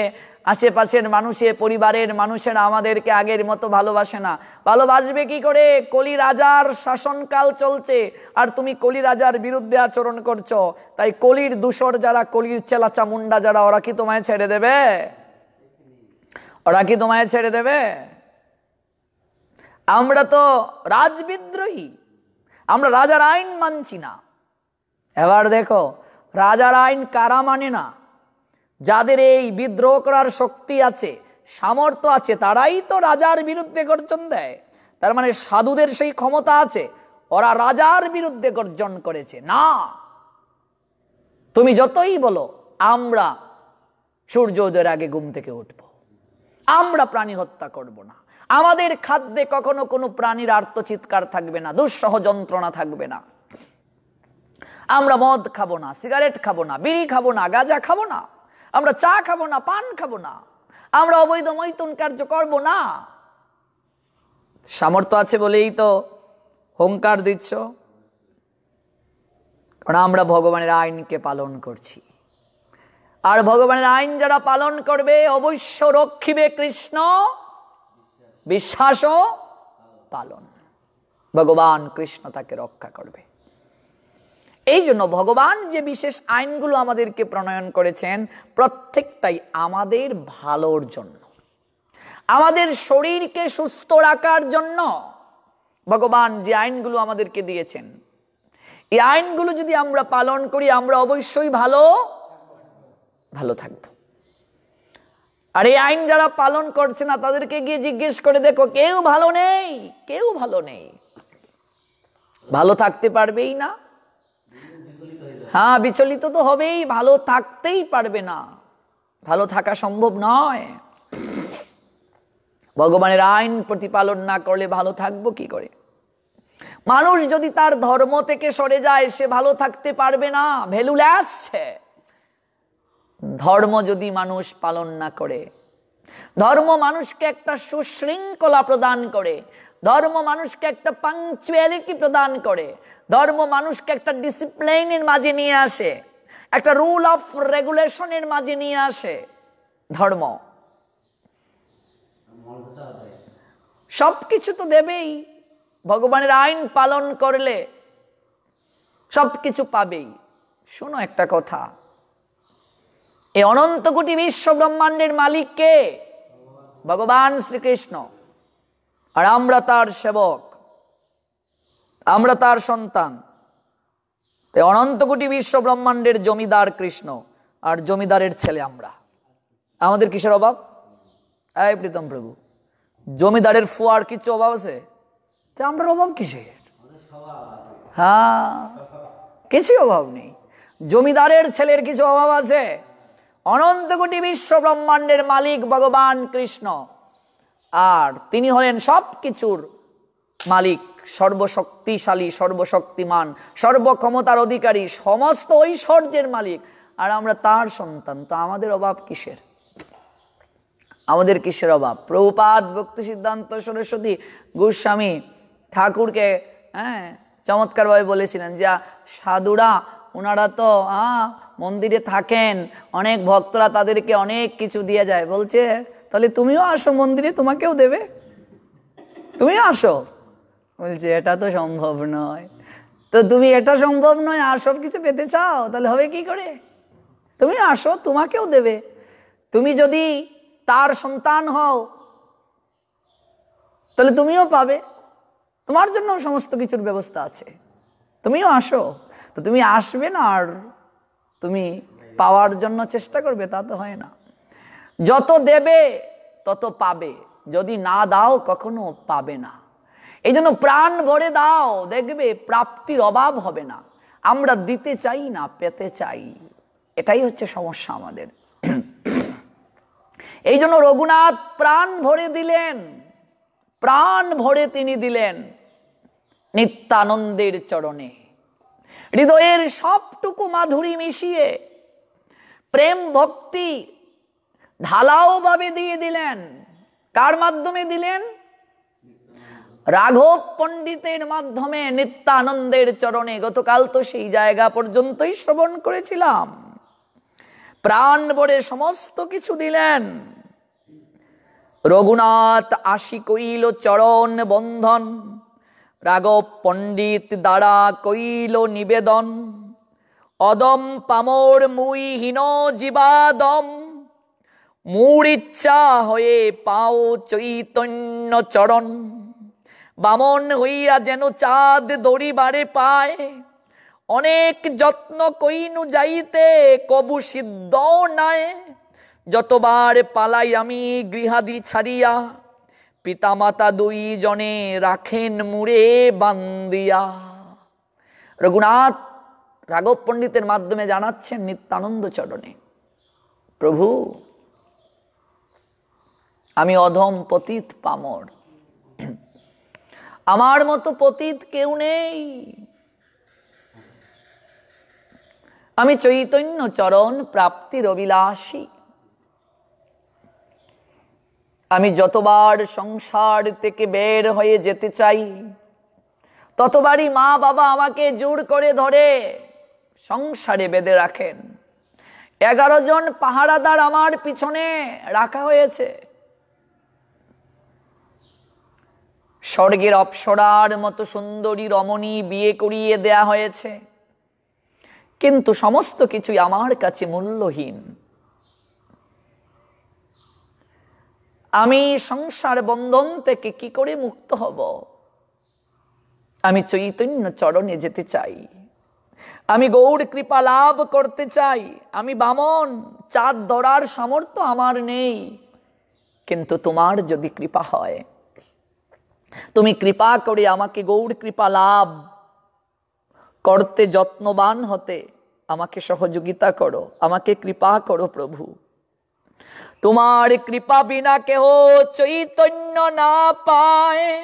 আশেপাশের মানুষে পরিবারের মানুষেরা আমাদেরকে আগের মতো ভালোবাসে না। ভালোবাসবে কি করে? কলি রাজার শাসনকাল চলছে আর তুমি কলি রাজার বিরুদ্ধে আচরণ করছো। তাই কলির দূষর যারা, কলির চেলা চামুন্ডা যারা, ওরা কি তোমায় ছেড়ে দেবে? ওরা কি তোমায় ছেড়ে দেবে? আমরা তো রাজবিদ্রোহী, আমরা রাজার আইন মানছি না। এবার দেখো রাজার আইন কারা মানে না? যাদের এই বিদ্রোহ করার শক্তি আছে, সামর্থ্য আছে, তারাই তো রাজার বিরুদ্ধে গর্জন দেয়। তার মানে সাধুদের সেই ক্ষমতা আছে, ওরা রাজার বিরুদ্ধে গর্জন করেছে না। তুমি যতই বলো আমরা সূর্য উদয়ের আগে ঘুম থেকে উঠবো, আমরা প্রাণী হত্যা করব না, আমাদের খাদ্যে কখনো কোনো প্রাণীর আর্তচিৎকার থাকবে না, দুঃসহ যন্ত্রণা থাকবে না, আমরা মদ খাবো না, সিগারেট খাবো না, বিড়ি খাবো না, গাঁজা খাবো না, আমরা চা খাবো না, পান খাবো না, আমরা অবৈধ মৈথুন কার্য করবো না। সামর্থ্য আছে বলেই তো হুঙ্কার দিচ্ছ, কারণ আমরা ভগবানের আইনকে পালন করছি। আর ভগবানের আইন যারা পালন করবে অবশ্য রক্ষিবে কৃষ্ণ বিশ্বাস পালন, ভগবান কৃষ্ণ তাকে রক্ষা করবে। এই জন্য ভগবান যে বিশেষ আইনগুলো আমাদেরকে প্রণয়ন করেছেন প্রত্যেকটাই আমাদের ভালোর জন্য, আমাদের শরীরকে সুস্থ রাখার জন্য। ভগবান যে আইনগুলো আমাদেরকে দিয়েছেন এই আইনগুলো যদি আমরা পালন করি আমরা অবশ্যই ভালো ভালো থাকব। আর এই আইন যারা পালন করছে না তাদেরকে গিয়ে জিজ্ঞেস করে দেখো কেউ ভালো নেই, কেউ ভালো নেই। ভালো থাকতে পারবেই না। হ্যাঁ, বিচলিত তো হবেই, ভালো থাকতেই পারবে না, ভালো থাকা সম্ভব নয়। ভগবানের আইন প্রতিপালন না করলে ভালো থাকবো কি করে? মানুষ যদি তার ধর্ম থেকে সরে যায় সে ভালো থাকতে পারবে না, ভ্যালুলেস। ধর্ম যদি মানুষ পালন না করে, ধর্ম মানুষকে একটা সুশৃঙ্খলা প্রদান করে, ধর্ম মানুষকে একটা পাংচুয়ালিটি প্রদান করে, ধর্ম মানুষকে একটা ডিসিপ্লিনের মাঝে নিয়ে আসে, একটা রুল অফ রেগুলেশনের মাঝে নিয়ে আসে। ধর্ম সবকিছু তো দেবেই, ভগবানের আইন পালন করলে সবকিছু পাবেই। শোনো একটা কথা, এই অনন্ত কোটি বিশ্ব ব্রহ্মাণ্ডের মালিক কে? ভগবান শ্রীকৃষ্ণ। আর আমরা তার সেবক, আমরা তার সন্তান। তাই অনন্ত কোটি বিশ্ব ব্রহ্মাণ্ডের জমিদার কৃষ্ণ, আর জমিদারের ছেলে আমরা। আমাদের কিসের অভাব? এই প্রীতম প্রভু, জমিদারের ফুয়ার কিছু অভাব আছে? তা আমরা অভাব কিসের? হ্যাঁ, কিছু অভাব নেই। জমিদারের ছেলের কিছু অভাব আছে? অনন্ত কোটি বিশ্ব ব্রহ্মাণ্ডের মালিক ভগবান কৃষ্ণ, আর তিনি হলেন সব কিছুর মালিক, সর্বশক্তিশালী, সর্বশক্তিমান, সর্বক্ষমতার অধিকারী, সমস্ত ঐশ্বর্যের মালিক। আর আমরা তার সন্তান, তো আমাদের অভাব কিসের? আমাদের কিসের অভাব? প্রভুপাদ, ভক্তি সিদ্ধান্ত সরস্বতী গোস্বামী ঠাকুরকে হ্যাঁ চমৎকারভাবে বলেছিলেন যে সাধুরা ওনারা তো আহ মন্দিরে থাকেন, অনেক ভক্তরা তাদেরকে অনেক কিছু দিয়ে যায়। বলছে তাহলে তুমিও আসো মন্দিরে, তোমাকেও দেবে, তুমিও আসো। বলছে এটা তো সম্ভব নয়। তো তুমি এটা সম্ভব নয় আর সব কিছু পেতে চাও, তাহলে হবে কি করে? তুমি আসো, তোমাকেও দেবে। তুমি যদি তার সন্তান হও তাহলে তুমিও পাবে, তোমার জন্য সমস্ত কিছুর ব্যবস্থা আছে, তুমিও আসো। তো তুমি আসবে না আর তুমি পাওয়ার জন্য চেষ্টা করবে, তা তো হয় না। যত দেবে তত পাবে, যদি না দাও কখনো পাবে না। এই জন্য প্রাণ ভরে দাও, দেখবে প্রাপ্তির অভাব হবে না। আমরা দিতে চাই না, পেতে চাই, এটাই হচ্ছে সমস্যা আমাদের। এই জন্য রঘুনাথ প্রাণ ভরে দিলেন, প্রাণ ভরে তিনি দিলেন নিত্যানন্দের চরণে, হৃদয়ের সবটুকু মাধুরী মিশিয়ে প্রেম ভক্তি ঢালাও ভাবে দিয়ে দিলেন। কার মাধ্যমে দিলেন? রাঘব পণ্ডিতের মাধ্যমে, নিত্যানন্দের চরণে। গতকাল তো সেই জায়গা পর্যন্তই শ্রবণ করেছিলাম। প্রাণ ভরে সমস্ত কিছু দিলেন। রঘুনাথ আশি কইল চরণ বন্ধন, রাঘব পণ্ডিত দ্বারা কইল নিবেদন। অদম পামর মুই হীন জীবাদম, মূর ইচ্ছা হয়ে পাও চৈতন্য চরণ। বামন হইয়া যেন চাঁদ দড়িবারে পায়, অনেক যত্ন কইনু যাইতে কবু সিদ্ধ নাই। যতবার পালাই আমি গৃহাদি ছাড়িয়া, পিতা মাতা দুই জনে রাখেন মুড়ে বান্দিয়া। রঘুনাথ রাঘব পণ্ডিতের মাধ্যমে জানাচ্ছেন নিত্যানন্দ চরণে, প্রভু আমি অধম পতিত পামর, আমার মতো পতিত কেউ নেই, আমি চৈতন্য চরণ প্রাপ্তির অভিলাষী। আমি যতবার সংসার থেকে বের হয়ে যেতে চাই ততবারই মা বাবা আমাকে জোর করে ধরে সংসারে বেঁধে রাখেন। এগারো জন পাহারাদার আমার পিছনে রাখা হয়েছে। স্বর্গের অপ্সরার মতো সুন্দরী রমণী বিয়ে করিয়ে দেয়া হয়েছে, কিন্তু সমস্ত কিছুই আমার কাছে মূল্যহীন। আমি সংসার বন্ধন থেকে কি করে মুক্ত হব? আমি চৈতন্য চরণে যেতে চাই, আমি গৌড় কৃপা লাভ করতে চাই। আমি বামন, চাঁদ ধরার সামর্থ্য আমার নেই, কিন্তু তোমার যদি কৃপা হয়, তুমি কৃপা করে আমাকে গৌড় কৃপা লাভ करते जत्नबान होते आमाके सहयोगिता करो, आमाके कृपा करो प्रभु। तुम्हारे कृपा बिना केह चैतन्य ना पाए,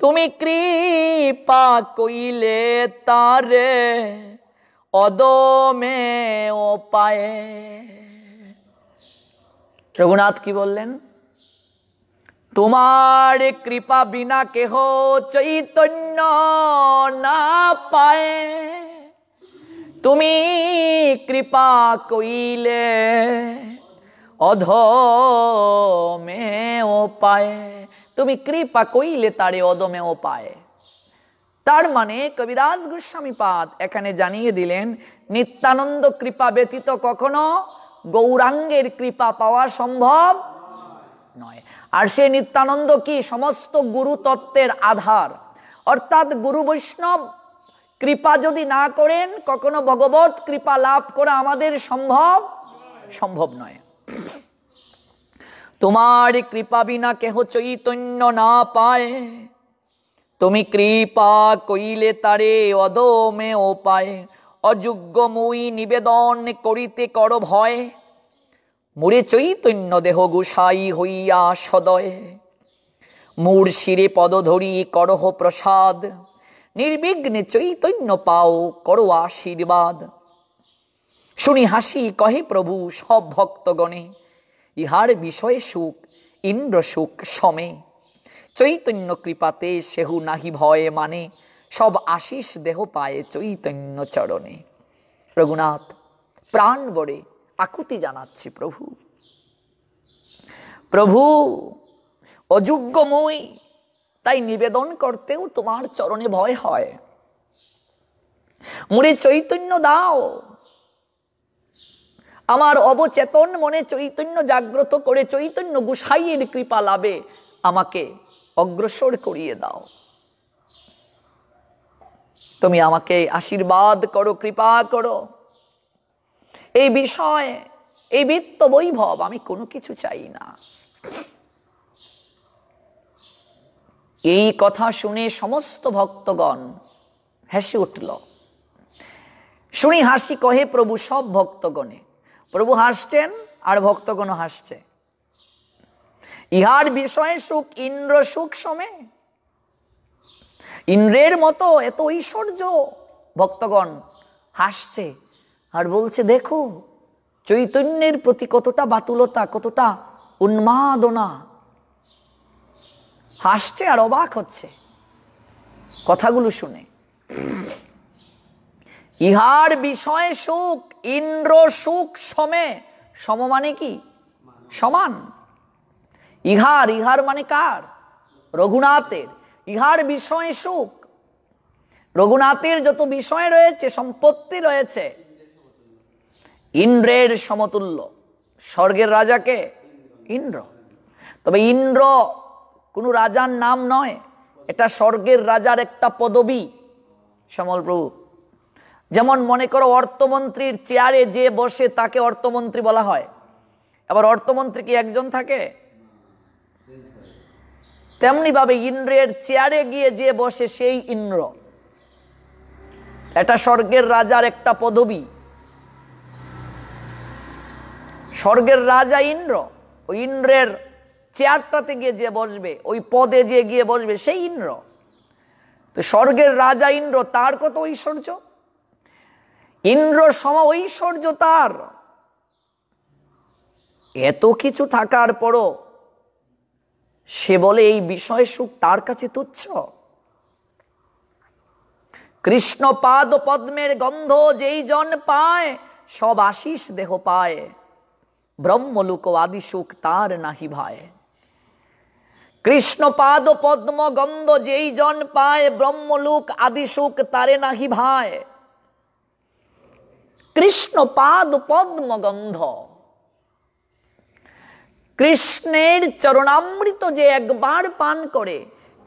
तुमी कृपा कइले तारे अदमे ओ पाए। रघुनाथ की बोलें, तुम्हारे कृपा बिना केह चैतन्य ना पाए, तुमी कृपा कइले अधमे ओ पाए। तुमी कृपा कइले तारे अधमे ओ पाए। तार माने कविराज गोस्वामी पाद एखाने जानिए दिलेन, नित्यानंद कृपा व्यतीत कखनो गौरांगेर कृपा पावा सम्भव नय। आर से नित्यानंद की समस्त गुरु तत्त्वेर आधार, अर्थात गुरु वैष्णव कृपा यदि ना करें कखनो भगवत कृपा लाभ करा आमादेर सम्भव सम्भव नय। तुम्हारे कृपा बिना केह चैतन्य ना पाए, तुमी कृपा कइले तारे अदमे ओ पाए। अयोग्य मुई निवेदन करिते कर भय, मोरे चैतन्य देह गोसाई हइया सदय। मोर शिरे पद धरि करह प्रसाद, निर्विघ्ने चैतन्य पाओ करो आशीर्वाद। शुनि हासि कहे प्रभु सब भक्तगणे, इहार विषय सुख इंद्र सुख समे। चैतन्य कृपाते सेहु नाहि भय माने, सब आशीष देह पाए चैतन्य चरणे। रघुनाथ प्राण बड़े आकुति जानाच्छे प्रभु, प्रभु अयोग्य मुई ताई निवेदन करतेओ तुम्हार चरणे भय हय। मोरे चैतन्य दाओ, आमार अवचेतन मने चैतन्य जाग्रत करे चैतन्य गोसाईयेर कृपा लाभे आमाके अग्रसर करिए दाओ। तुमी आमाके आशीर्वाद करो, कृपा करो। ए विषय ए वित्त वैभव आमी कोनो किछु चाई ना। एई कथा शुने समस्त भक्तगण हेसे उठल। शुनि हासि कहे प्रभु सब भक्तगणे। प्रभु हासछेन आर भक्तगण हासछे। इहार विषय सुख इंद्र सुख समे। इंद्रेर मतो एत ऐश्वर्य भक्तगण हासछे आर बोलछे देखो चैतन्येर प्रति कतटा बातुलता, कतटा उन्मादना। हासछे आर अबाक हच्छे कथागुलो शुने। इहार विषय सुख इंद्र सुख समे। सम माने कि समान। इहार इहार माने कार? रघुनाथेर। इहार विषय सुख, रघुनाथेर जतो विषय रयेछे सम्पत्ति रयेछे इंद्रेर समतुल्य। स्वर्गेर राजा के इंद्र, तबे इंद्र कोनो राजार नाम नय, एटा स्वर्गेर राजार एकटा पदवी। श्यामल प्रभु जेमन मने करो अर्थमंत्रीर चेयारे जे बसे ताके अर्थमंत्री बला हय। आबार अर्थमंत्री कि एकजन थाके? तेमनि भावे इंद्रेर चेयारे गिये जे बसे सेई इंद्र। एटा स्वर्गेर राजार एकटा पदवी। स्वर्गेर राजा इंद्र, ओई इंद्रेर चेयारटाते गिये जे बसबे, ओई पदे जे गिये बसबे सेई इंद्र। तो स्वर्गेर राजा इंद्र, तार कत ऐश्वर्य। इंद्र सम ऐश्वर्य तार। एत किछु थाकार परो से बोले एई विषय सुख तार काछे तुच्छ। कृष्ण पाद पद्मेर गंध जेई जन पाए, सब आशीष देह पाए। ब्रह्मलोक आदि सुख तार नाहि भाए। कृष्ण पाद पद्म गंध जेई जन पाए, ब्रह्मलोक आदि सुख तारे नाहि भाए। कृष्ण पाद पद्म गंध, कृष्णेर चरणामृत जे एक बार पान करे,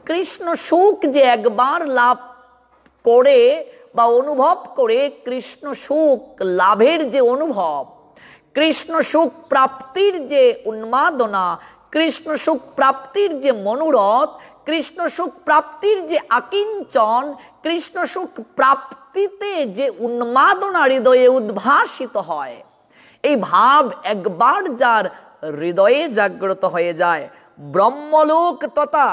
कृष्ण सुख जे एक बार लाभ करे बा अनुभव करे, कृष्ण सुख लाभेर जे अनुभव, कृष्ण सुख प्राप्तिर जे उन्मादना, कृष्ण सुख प्राप्तिर जे मनोरथ, कृष्ण सुख प्राप्तिर जे आकिंचन कृष्ण सुख प्राप्तिते जे उन्मादना हृदये उद्भासित हय ए भाव एक बार जार हृदये जाग्रत हये जाय ब्रह्मलोक तथा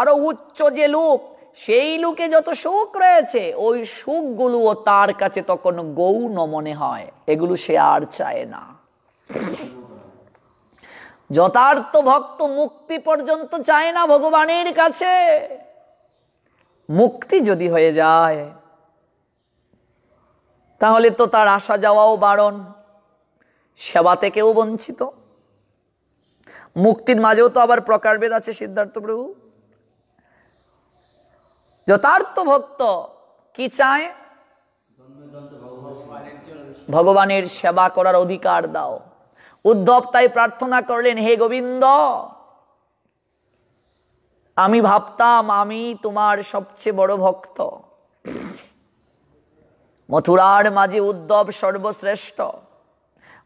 आरो उच्च जे लोक सेई लोके जत सुख रयेछे ओई सुखगुलो तार काछे तखन गौण मने हय एगुलो से आर चाय ना। যথার্থ ভক্ত মুক্তি পর্যন্ত চায় না ভগবানের কাছে। মুক্তি যদি হয়ে যায় তাহলে তো তার আশা যাওয়াও বারণ, সেবা থেকেও বঞ্চিত। মুক্তির মাঝেও তো আবার প্রকারভেদ আছে সিদ্ধার্থ প্রভু। যথার্থ ভক্ত কি চায়? ভগবানের সেবা করার অধিকার দাও। उद्धव ताई प्रार्थना करलेन, हे गोविंद आमी भाबताम आमी तुम्हार सबचेये बड़ो भक्त। मथुरार माझी उद्धव सर्वश्रेष्ठ।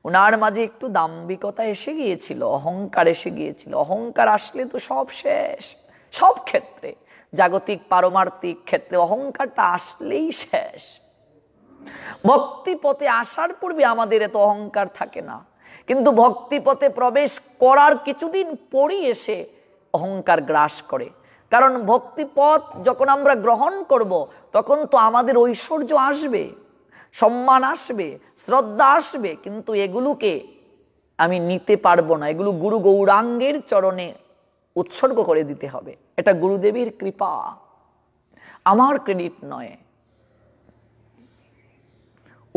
उनार माझे एकटू दाम्भिकता एसे गियेछिलो, अहंकार एसे गियेछिलो। अहंकार आसले तो सब शेष, सब क्षेत्रे जागतिक पारमार्थिक क्षेत्रे अहंकारटा आसलेई शेष। भक्ति पथे आसार पूर्वे आमादेर एत अहंकार थाके ना, किन्तु भक्ति पथे प्रवेश करार किछुदिन परेई एसे अहंकार ग्रास करे। कारण भक्ति पथ जखन आमरा ग्रहण करब तखन तो आमादेर ऐश्वर्य आसबे, सम्मान आसबे, श्रद्धा आसबे, किन्तु एगुलोके आमी निते पारबो ना। एगुलो गुरु गौरांगेर चरणे उत्सर्ग करे दिते हबे। एटा गुरुदेवेर कृपा, आमार क्रेडिट नय।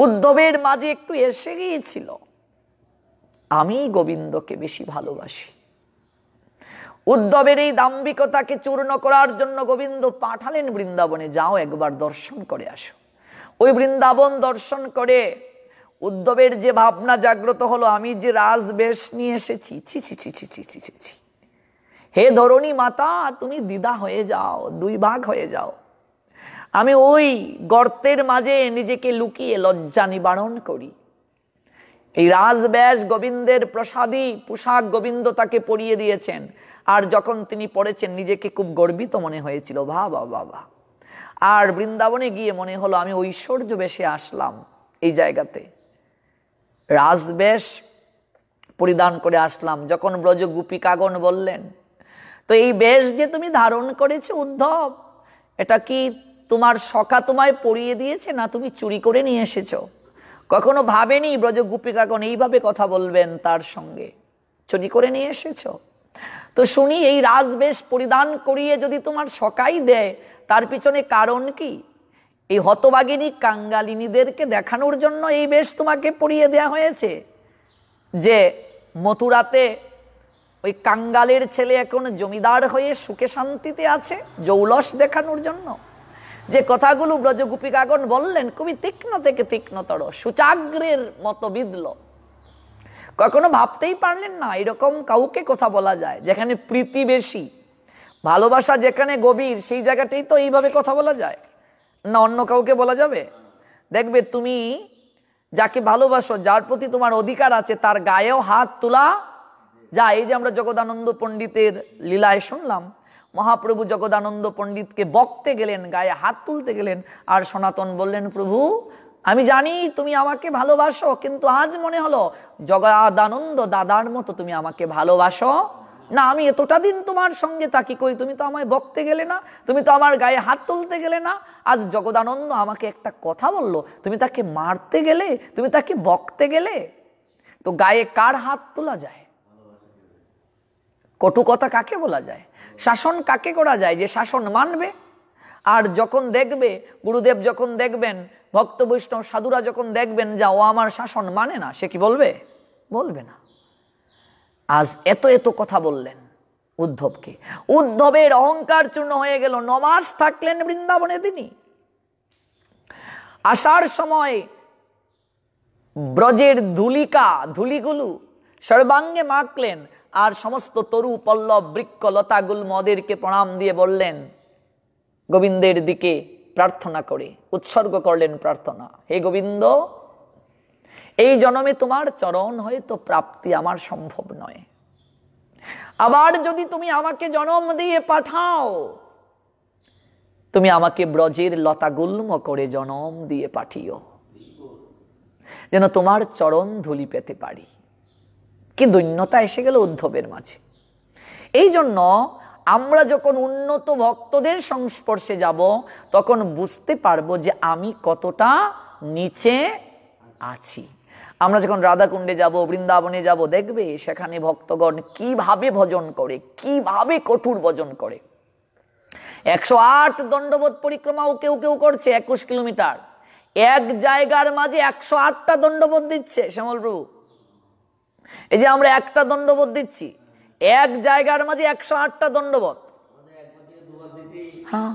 उद्धवेर माझे एकटू एसे गियेছিল आमी गोविंद के बेशी भालोबासी। उद्धवेर दाम्भिकता के चूर्ण करार जन्य गोविंद पाठालेन वृंदावने, जाओ एक बार दर्शन करे आसो। ओई वृंदावन दर्शन करे उद्धवेर जे भावना जाग्रत हलो, आमी जे राजवेश निये एसेछि, छि छि छि छि छि छि छि, हे धरणी माता तुमी दिदा हये जाओ, दुई भाग हये जाओ। आमी ओई गर्तेर माझे निजेके लुकिये लज्जा निवारण करी। এই রাজবেশ গোবিন্দের প্রসাদী পোশাক গোবিন্দ তাকে পরিয়ে দিয়েছেন। আর যখন তিনি পড়েছেন নিজেকে খুব গর্বিত মনে হয়েছিল, বাবা বাবা। আর বৃন্দাবনে গিয়ে মনে হলো আমি ঐশ্বর্য বেশে আসলাম, এই জায়গাতে রাজবেশ পরিধান করে আসলাম। যখন ব্রজ গোপিকাগণ বললেন, তো এই বেশ যে তুমি ধারণ করেছো উদ্ধব, এটা কি তোমার সখা তোমায় পরিয়ে দিয়েছে না তুমি চুরি করে নিয়ে এসেছো? কখনো ভাবেনি ব্রজ গোপিকাগণ এইভাবে কথা বলবেন, তার সঙ্গে চুরি করে নিয়ে এসেছো? তো শুনি এই রাজবেশ পরিধান করিয়ে যদি তোমার সকাই দেয় তার পিছনে কারণ কি? এই হতভাগিনী কাঙ্গালিনীদেরকে দেখানোর জন্য এই বেশ তোমাকে পরিয়ে দেয়া হয়েছে। যে মথুরাতে ওই কাঙ্গালের ছেলে এখন জমিদার হয়ে সুখে শান্তিতে আছে, জৌলস দেখানোর জন্য। যে কথাগুলো ব্রজ গোপিকাগণ বললেন খুবই তীক্ষ্ণ থেকে তীক্ষ্ণতর, সূচাগ্রের মতো বিঁধল। কখনো ভাবতেই পারলেন না এরকম কাউকে কথা বলা যায়। যেখানে প্রীতি বেশি, ভালোবাসা যেখানে গভীর, সেই জায়গাটাই তো এইভাবে কথা বলা যায় না, অন্য কাউকে বলা যাবে? দেখবে তুমি যাকে ভালোবাসো, যার প্রতি তোমার অধিকার আছে, তার গায়েও হাত তোলা যায়। এই যে আমরা জগদানন্দ পণ্ডিতের লীলায় শুনলাম মহাপ্রভু জগদানন্দ পণ্ডিতকে বকতে গেলেন, গায়ে হাত তুলতে গেলেন। আর সনাতন বললেন, প্রভু আমি জানি তুমি আমাকে ভালোবাসো, কিন্তু আজ মনে হলো জগদানন্দ দাদার মতো তুমি আমাকে ভালোবাসো না। আমি এতটা দিন তোমার সঙ্গে থাকি, কই তুমি তো আমায় বকতে গেলে না, তুমি তো আমার গায়ে হাত তুলতে গেলে না। আজ জগদানন্দ আমাকে একটা কথা বললো, তুমি তাকে মারতে গেলে, তুমি তাকে বকতে গেলে। তো গায়ে কার হাত তোলা যায়? কটু কথা কাকে বলা যায়? শাসন কাকে করা যায় যে শাসন মানবে? আর যখন দেখবে গুরুদেব, যখন দেখবেন ভক্ত বৈষ্ণব সাধুরা, যখন দেখবেন যা ও আমার শাসন মানে না, সে কি বলবে? বলবে না। আজ এত এত কথা বললেন উদ্ধবকে। উদ্ধবের অহংকার চূর্ণ হয়ে গেল। নমাস থাকলেন বৃন্দাবনে তিনি। আসার সময় ব্রজের ধুলিকা ধুলিগুলো সর্বাঙ্গে মাখলেন। আর সমস্ত তরু পল্লব বৃক্ষ লতা গুল্মদেরকে প্রণাম দিয়ে বললেন, গোবিন্দের দিকে প্রার্থনা করে উৎসর্গ করলেন প্রার্থনা, হে গোবিন্দ এই জন্মে তোমার চরণ হয়তো প্রাপ্তি আমার সম্ভব নয়, আবার যদি তুমি আমাকে জন্ম দিয়ে পাঠাও, তুমি আমাকে ব্রজের লতা গুল্ম করে জন্ম দিয়ে পাঠিও, যেন তোমার চরণ ধুলি পেতে পারি। কি দৈন্যতা এসে গেল উদ্ধবের মাঝে। এই জন্য আমরা যখন উন্নত ভক্তদের সংস্পর্শে যাব তখন বুঝতে পারবো যে আমি কতটা নিচে আছি। আমরা যখন রাধাকুণ্ডে যাব, বৃন্দাবনে যাব, দেখবে সেখানে ভক্তগণ কিভাবে ভজন করে, কিভাবে কঠোর ভজন করে। একশো আট দণ্ডবোধ পরিক্রমাও কেউ কেউ করছে একুশ কিলোমিটার, এক জায়গার মাঝে একশো আটটা দণ্ডবোধ দিচ্ছে শ্যামল প্রভু। এই যে আমরা একটা দণ্ডবোধ দিচ্ছি, এক জায়গার মাঝে একশো আটটা দণ্ডবোধ। হ্যাঁ,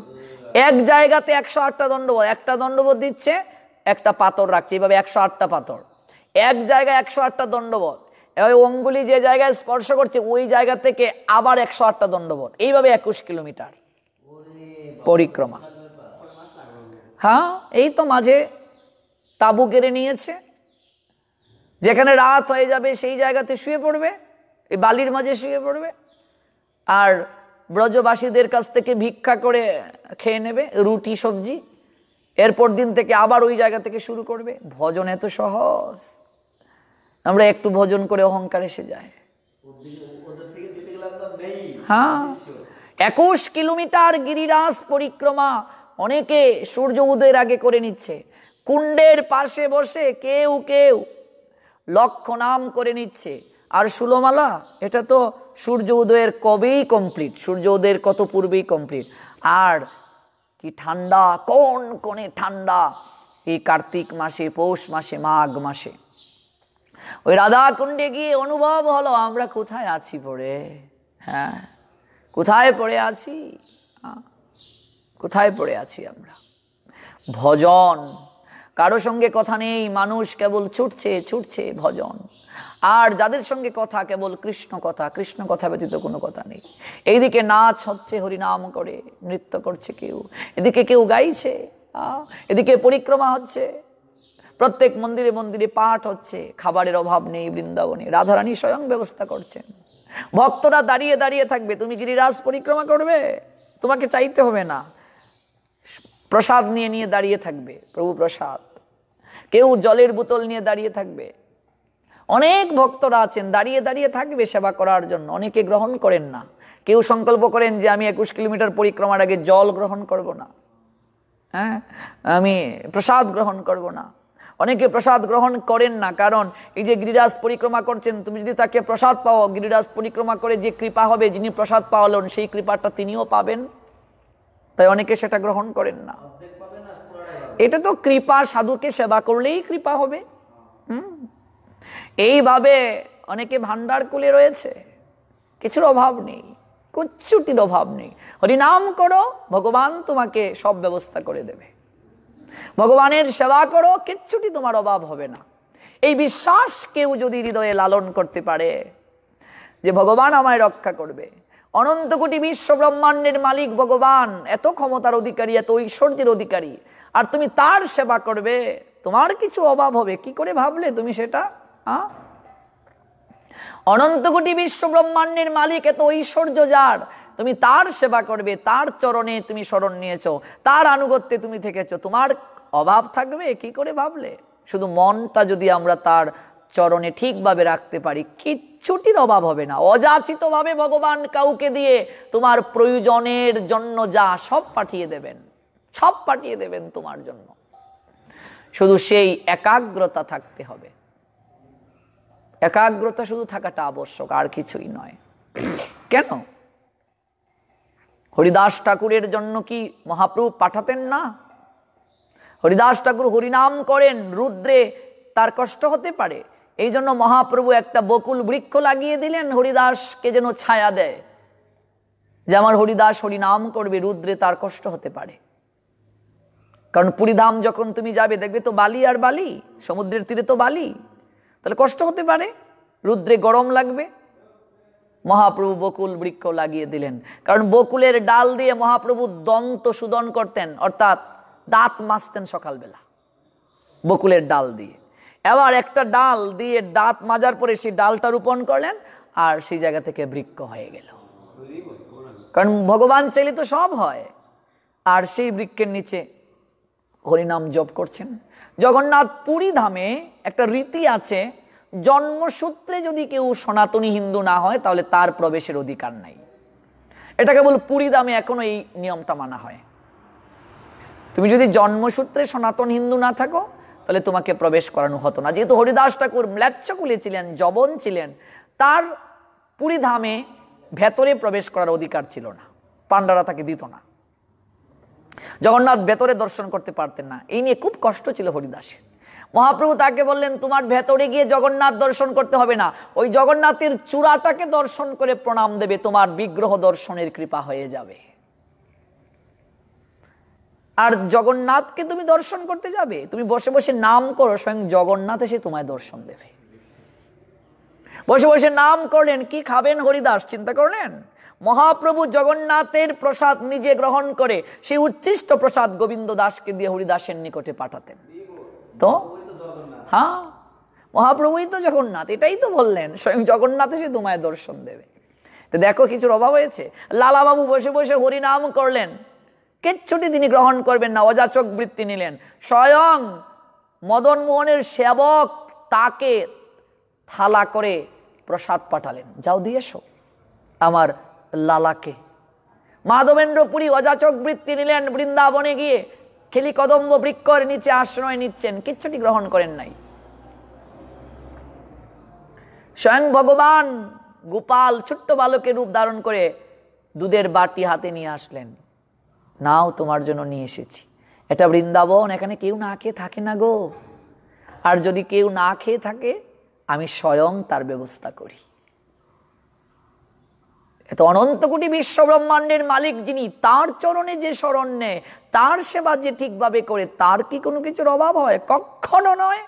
এক জায়গাতে একশো আটটা দণ্ডবোধ। একটা দণ্ডবোধ দিচ্ছে, একটা পাথর রাখছে, এইভাবে একশো আটটা পাথর, এক জায়গায় একশো আটটা দণ্ডবোধ। এভাবে অঙ্গুলি যে জায়গায় স্পর্শ করছে ওই জায়গা থেকে আবার একশো আটটা দণ্ডবোধ। এইভাবে একুশ কিলোমিটার পরিক্রমা। হ্যাঁ, এই তো মাঝে তাঁবু গেড়ে নিয়েছে, যেখানে রাত হয়ে যাবে সেই জায়গাতে শুয়ে পড়বে, এই বালির মাঝে শুয়ে পড়বে, আর ব্রজবাসীদের কাছ থেকে ভিক্ষা করে খেয়ে নেবে রুটি সবজি। এরপর দিন থেকে আবার ওই জায়গা থেকে শুরু করবে। ভজন এত সহজ। আমরা একটু ভজন করে অহংকার এসে যায়। হ্যাঁ, একুশ কিলোমিটার গিরিরাজ পরিক্রমা অনেকে সূর্য উদয়ের আগে করে নিচ্ছে, কুণ্ডের পাশে বসে কেউ কেউ লক্ষ নাম করে নিচ্ছে। আর সুলোমালা, এটা তো সূর্য উদয়ের কবেই কমপ্লিট, সূর্য উদয়ের কত পূর্বেই কমপ্লিট। আর কি ঠান্ডা, কোন কোণে ঠান্ডা এই কার্তিক মাসে, পৌষ মাসে, মাঘ মাসে। ওই রাধাকুণ্ডে গিয়ে অনুভব হলো আমরা কোথায় আছি পড়ে। হ্যাঁ, কোথায় পড়ে আছি, কোথায় পড়ে আছি আমরা। ভজন, কারো সঙ্গে কথা নেই, মানুষ কেবল ছুটছে ছুটছে ভজন। আর যাদের সঙ্গে কথা কেবল কৃষ্ণ কথা, কৃষ্ণ কথা ব্যতীত কোনো কথা নেই। এইদিকে নাচ হচ্ছে, হরিনাম করে নৃত্য করছে কেউ, এদিকে কেউ গাইছে, এদিকে পরিক্রমা হচ্ছে, প্রত্যেক মন্দিরে মন্দিরে পাঠ হচ্ছে। খাবারের অভাব নেই বৃন্দাবনে, রাধারানী স্বয়ং ব্যবস্থা করছেন। ভক্তরা দাঁড়িয়ে দাঁড়িয়ে থাকবে, তুমি গিরিরাজ পরিক্রমা করবে, তোমাকে চাইতে হবে না, প্রসাদ নিয়ে নিয়ে দাঁড়িয়ে থাকবে প্রভু প্রসাদ। কেউ জলের বোতল নিয়ে দাঁড়িয়ে থাকবে। অনেক ভক্তরা আছেন দাঁড়িয়ে দাঁড়িয়ে থাকবে সেবা করার জন্য, অনেকে গ্রহণ করেন না। কেউ সংকল্প করেন যে আমি একুশ কিলোমিটার পরিক্রমার আগে জল গ্রহণ করব না, হ্যাঁ আমি প্রসাদ গ্রহণ করব না। অনেকে প্রসাদ গ্রহণ করেন না, কারণ এই যে গিরিরাজ পরিক্রমা করছেন, তুমি যদি তাকে প্রসাদ পাও, গিরিরাজ পরিক্রমা করে যে কৃপা হবে, যিনি প্রসাদ পাওয়ালেন সেই কৃপাটা তিনিও পাবেন। তাই অনেকে সেটা গ্রহণ করেন না। এটা তো কৃপা, সাধুকে সেবা করলেই কৃপা হবে। হুম, এইভাবে অনেকে ভান্ডার কুলে রয়েছে, কিছুর অভাব নেই, কিচ্ছুটির অভাব নেই। হরিনাম করো, ভগবান তোমাকে সব ব্যবস্থা করে দেবে। ভগবানের সেবা করো, কিচ্ছুটি তোমার অভাব হবে না। এই বিশ্বাস কেউ যদি হৃদয়ে লালন করতে পারে যে ভগবান আমায় রক্ষা করবে, অনন্ত কোটি বিশ্ব ব্রহ্মাণ্ডের মালিক ভগবান এত ক্ষমতার অধিকারী, এত ঐশ্বর্যের অধিকারী, আর তুমি তার সেবা করবে, তোমার কিছু অভাব হবে কি করে ভাবলে তুমি সেটা? অনন্ত কোটি বিশ্ব ব্রহ্মাণ্ডের মালিক এত ঐশ্বর্য যার, তুমি তার সেবা করবে, তার চরণে তুমি শরণ নিয়েছো, তার আনুগত্যে তুমি থেকেছো, তোমার অভাব থাকবে কি করে ভাবলে? শুধু মনটা যদি আমরা তার চরণে ঠিকভাবে রাখতে পারি, কিচ্ছুটির অভাব হবে না। অযাচিতভাবে ভগবান কাউকে দিয়ে তোমার প্রয়োজনের জন্য যা সব পাঠিয়ে দেবেন, সব পাঠিয়ে দেবেন তোমার জন্য। শুধু সেই একাগ্রতা থাকতে হবে, একাগ্রতা শুধু থাকাটা আবশ্যক, আর কিছুই নয়। কেন হরিদাস ঠাকুরের জন্য কি মহাপ্রভু পাঠাতেন না? হরিদাস ঠাকুর হরিনাম করেন, রুদ্রে তার কষ্ট হতে পারে, এই জন্য মহাপ্রভু একটা বকুল বৃক্ষ লাগিয়ে দিলেন হরিদাসকে যেন ছায়া দেয়, যে আমার হরিদাস হরিনাম করবে, রুদ্রে তার কষ্ট হতে পারে। কারণ পুরীধাম যখন তুমি যাবে দেখবে তো বালি আর বালি, সমুদ্রের তীরে তো বালি, তাহলে কষ্ট হতে পারে, রুদ্রে গরম লাগবে। মহাপ্রভু বকুল বৃক্ষ লাগিয়ে দিলেন, কারণ বকুলের ডাল দিয়ে মহাপ্রভু দন্ত শোধন করতেন, অর্থাৎ দাঁত মাজতেন সকালবেলা বকুলের ডাল দিয়ে। এবার একটা ডাল দিয়ে দাঁত মাজার পরে সেই ডালটা রোপণ করলেন, और से जगह থেকে বৃক্ষ হয়ে গেল। কারণ ভগবান চাইলে তো সব হয়। আর সেই বৃক্ষের নিচে হরিনাম জপ করছেন। জগন্নাথ পুরী ধামে একটা রীতি আছে, জন্মসূত্রে যদি কেউ সনাতনী হিন্দু না হয় তাহলে তার প্রবেশের অধিকার নাই। এটা কেবল পুরী ধামে এখনো এই নিয়মটা মানা হয়। তুমি যদি জন্মসূত্রে সনাতন হিন্দু না থাকো তাহলে তোমাকে প্রবেশ করানো হতো না। যেহেতু হরিদাস ঠাকুর ম্লেচ্ছকুলে ছিলেন, জবন ছিলেন, তার পুরী ধামে ভেতরে প্রবেশ করার অধিকার ছিল না, পাণ্ডারা তাকে দিত না। জগন্নাথ ভেতরে দর্শন করতে পারতেন না, এই নিয়ে খুব কষ্ট ছিল হরিদাসের। মহাপ্রভু তাকে বললেন, তোমার ভেতরে গিয়ে জগন্নাথ দর্শন করতে হবে না, ওই জগন্নাথের চূড়াটাকে দর্শন করে প্রণাম দেবে, তোমার বিগ্রহ দর্শনের কৃপা হয়ে যাবে। আর জগন্নাথকে তুমি দর্শন করতে যাবে, তুমি বসে বসে নাম করো, স্বয়ং জগন্নাথ এসে তোমায় দর্শন দেবে। বসে বসে নাম করলেন, কি খাবেন হরিদাস চিন্তা করলেন। মহাপ্রভু জগন্নাথের প্রসাদ নিজে গ্রহণ করে সেই উচ্ছিষ্ট প্রসাদ গোবিন্দ দাসকে দিয়ে হরিদাসের নিকটে পাঠাতেন। তো হ্যাঁ, মহাপ্রভুই তো জগন্নাথ, এটাই তো বললেন, স্বয়ং জগন্নাথ এসে তোমায় দর্শন দেবে। তো দেখো কিছুর অভাব হয়েছে। লালাবাবু বসে বসে হরিনাম করলেন, কিচ্ছুটি তিনি গ্রহণ করবেন না, অযাচক বৃত্তি নিলেন। স্বয়ং মদন মোহনের সেবক তাকে থালা করে প্রসাদ পাঠালেন, যাও দিয়ে এসো আমার লালাকে। মাধবেন্দ্র পুরী অযাচক বৃত্তি নিলেন, বৃন্দাবনে গিয়ে খেলি কদম্ব বৃক্ষর নিচে আশ্রয় নিচ্ছেন, কিচ্ছুটি গ্রহণ করেন নাই। স্বয়ং ভগবান গোপাল ছোট্ট বালকের রূপ ধারণ করে দুধের বাটি হাতে নিয়ে আসলেন, নাও তোমার জন্য নিয়ে এসেছি। এটা বৃন্দাবন, এখানে কেউ না খেয়ে থাকে না গো, আর যদি কেউ না খেয়ে থাকে আমি স্বয়ং তার ব্যবস্থা করি। এত অনন্ত কোটি বিশ্ব ব্রহ্মাণ্ডের মালিক যিনি, তার চরণে যে শরণ নেয়, তার সেবা যে ঠিকভাবে করে, তার কি কোনো কিছুর অভাব হয়? কখনো নয়।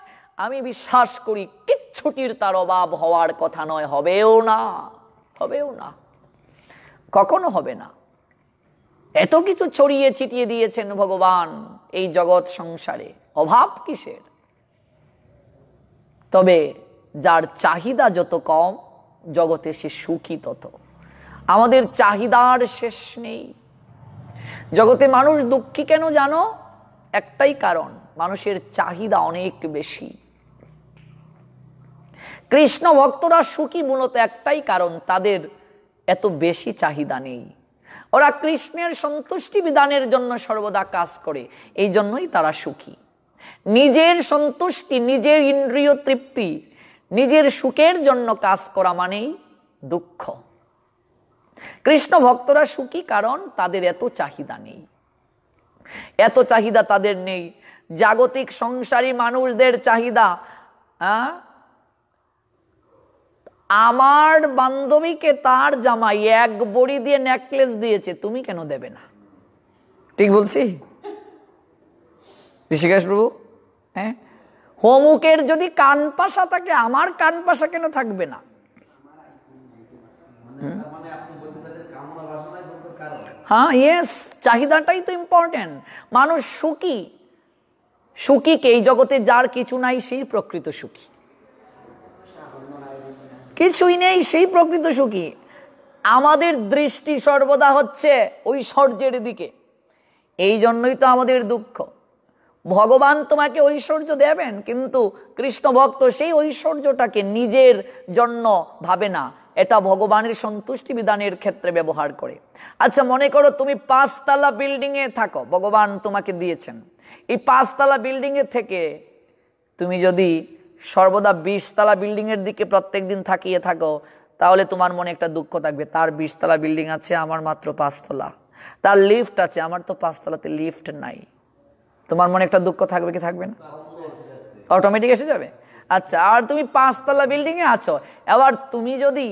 আমি বিশ্বাস করি কিচ্ছুটির তার অভাব হওয়ার কথা নয়, হবেও না, হবেও না, কখনো হবে না। এত কিছু ছড়িয়ে ছিটিয়ে দিয়েছেন ভগবান এই জগৎ সংসারে, অভাব কিসের? তবে যার চাহিদা যত কম জগতে সে সুখী তত। আমাদের চাহিদার শেষ নেই। জগতে মানুষ দুঃখী কেন জানো? একটাই কারণ, মানুষের চাহিদা অনেক বেশি। কৃষ্ণ ভক্তরা সুখী মূলত একটাই কারণ, তাদের এত বেশি চাহিদা নেই। ওরা কৃষ্ণের সন্তুষ্টি বিধানের জন্য সর্বদা কাজ করে, এই জন্যই তারা সুখী। নিজের সন্তুষ্টি, নিজের ইন্দ্রিয় তৃপ্তি, নিজের সুখের জন্য কাজ করা মানেই দুঃখ। কৃষ্ণ ভক্তরা সুখী কারণ তাদের এত চাহিদা নেই, এত চাহিদা তাদের নেই। জাগতিক সংসারী মানুষদের চাহিদা, হ্যাঁ, আমার বান্ধবীকে তার জামাই এক বড়ি দিয়ে নেকলেস দিয়েছে, তুমি কেন দেবে না? ঠিক বলছি ঋষিকেশ প্রভু? হ্যাঁ, হোমুকের যদি কানপাশা থাকে, আমার কানপাশা কেন থাকবে না? হ্যাঁ, ইয়েস, চাহিদাটাই তো ইম্পর্টেন্ট। মানুষ সুখী, সুখীকে এই জগতে যার কিছু নাই সেই প্রকৃত সুখী। কিছুই নেই সেই প্রকৃত সুখী। আমাদের দৃষ্টি সর্বদা হচ্ছে ঐশ্বর্যের দিকে, এই জন্যই তো আমাদের দুঃখ। ভগবান তোমাকে ঐশ্বর্য দেবেন, কিন্তু কৃষ্ণ ভক্ত সেই ঐশ্বর্যটাকে নিজের জন্য ভাবে না, এটা ভগবানের সন্তুষ্টি বিধানের ক্ষেত্রে ব্যবহার করে। আচ্ছা মনে করো তুমি পাঁচতলা বিল্ডিংয়ে থাকো, ভগবান তোমাকে দিয়েছেন, এই পাঁচতলা বিল্ডিংয়ের থেকে তুমি যদি সর্বদা বিশতলা বিল্ডিংয়ের দিকে প্রত্যেক দিন তাকিয়ে থাকো, তাহলে তোমার মনে একটা দুঃখ থাকবে, তার বিশতলা বিল্ডিং আছে, আমার মাত্র পাঁচতলা, তার লিফট আছে, আমার তো পাঁচতলাতে লিফট নাই। তোমার মনে একটা দুঃখ থাকবে কি থাকবে না? অটোমেটিক এসে যাবে। আচ্ছা, আর তুমি পাঁচতলা বিল্ডিংয়ে আছো, এবার তুমি যদি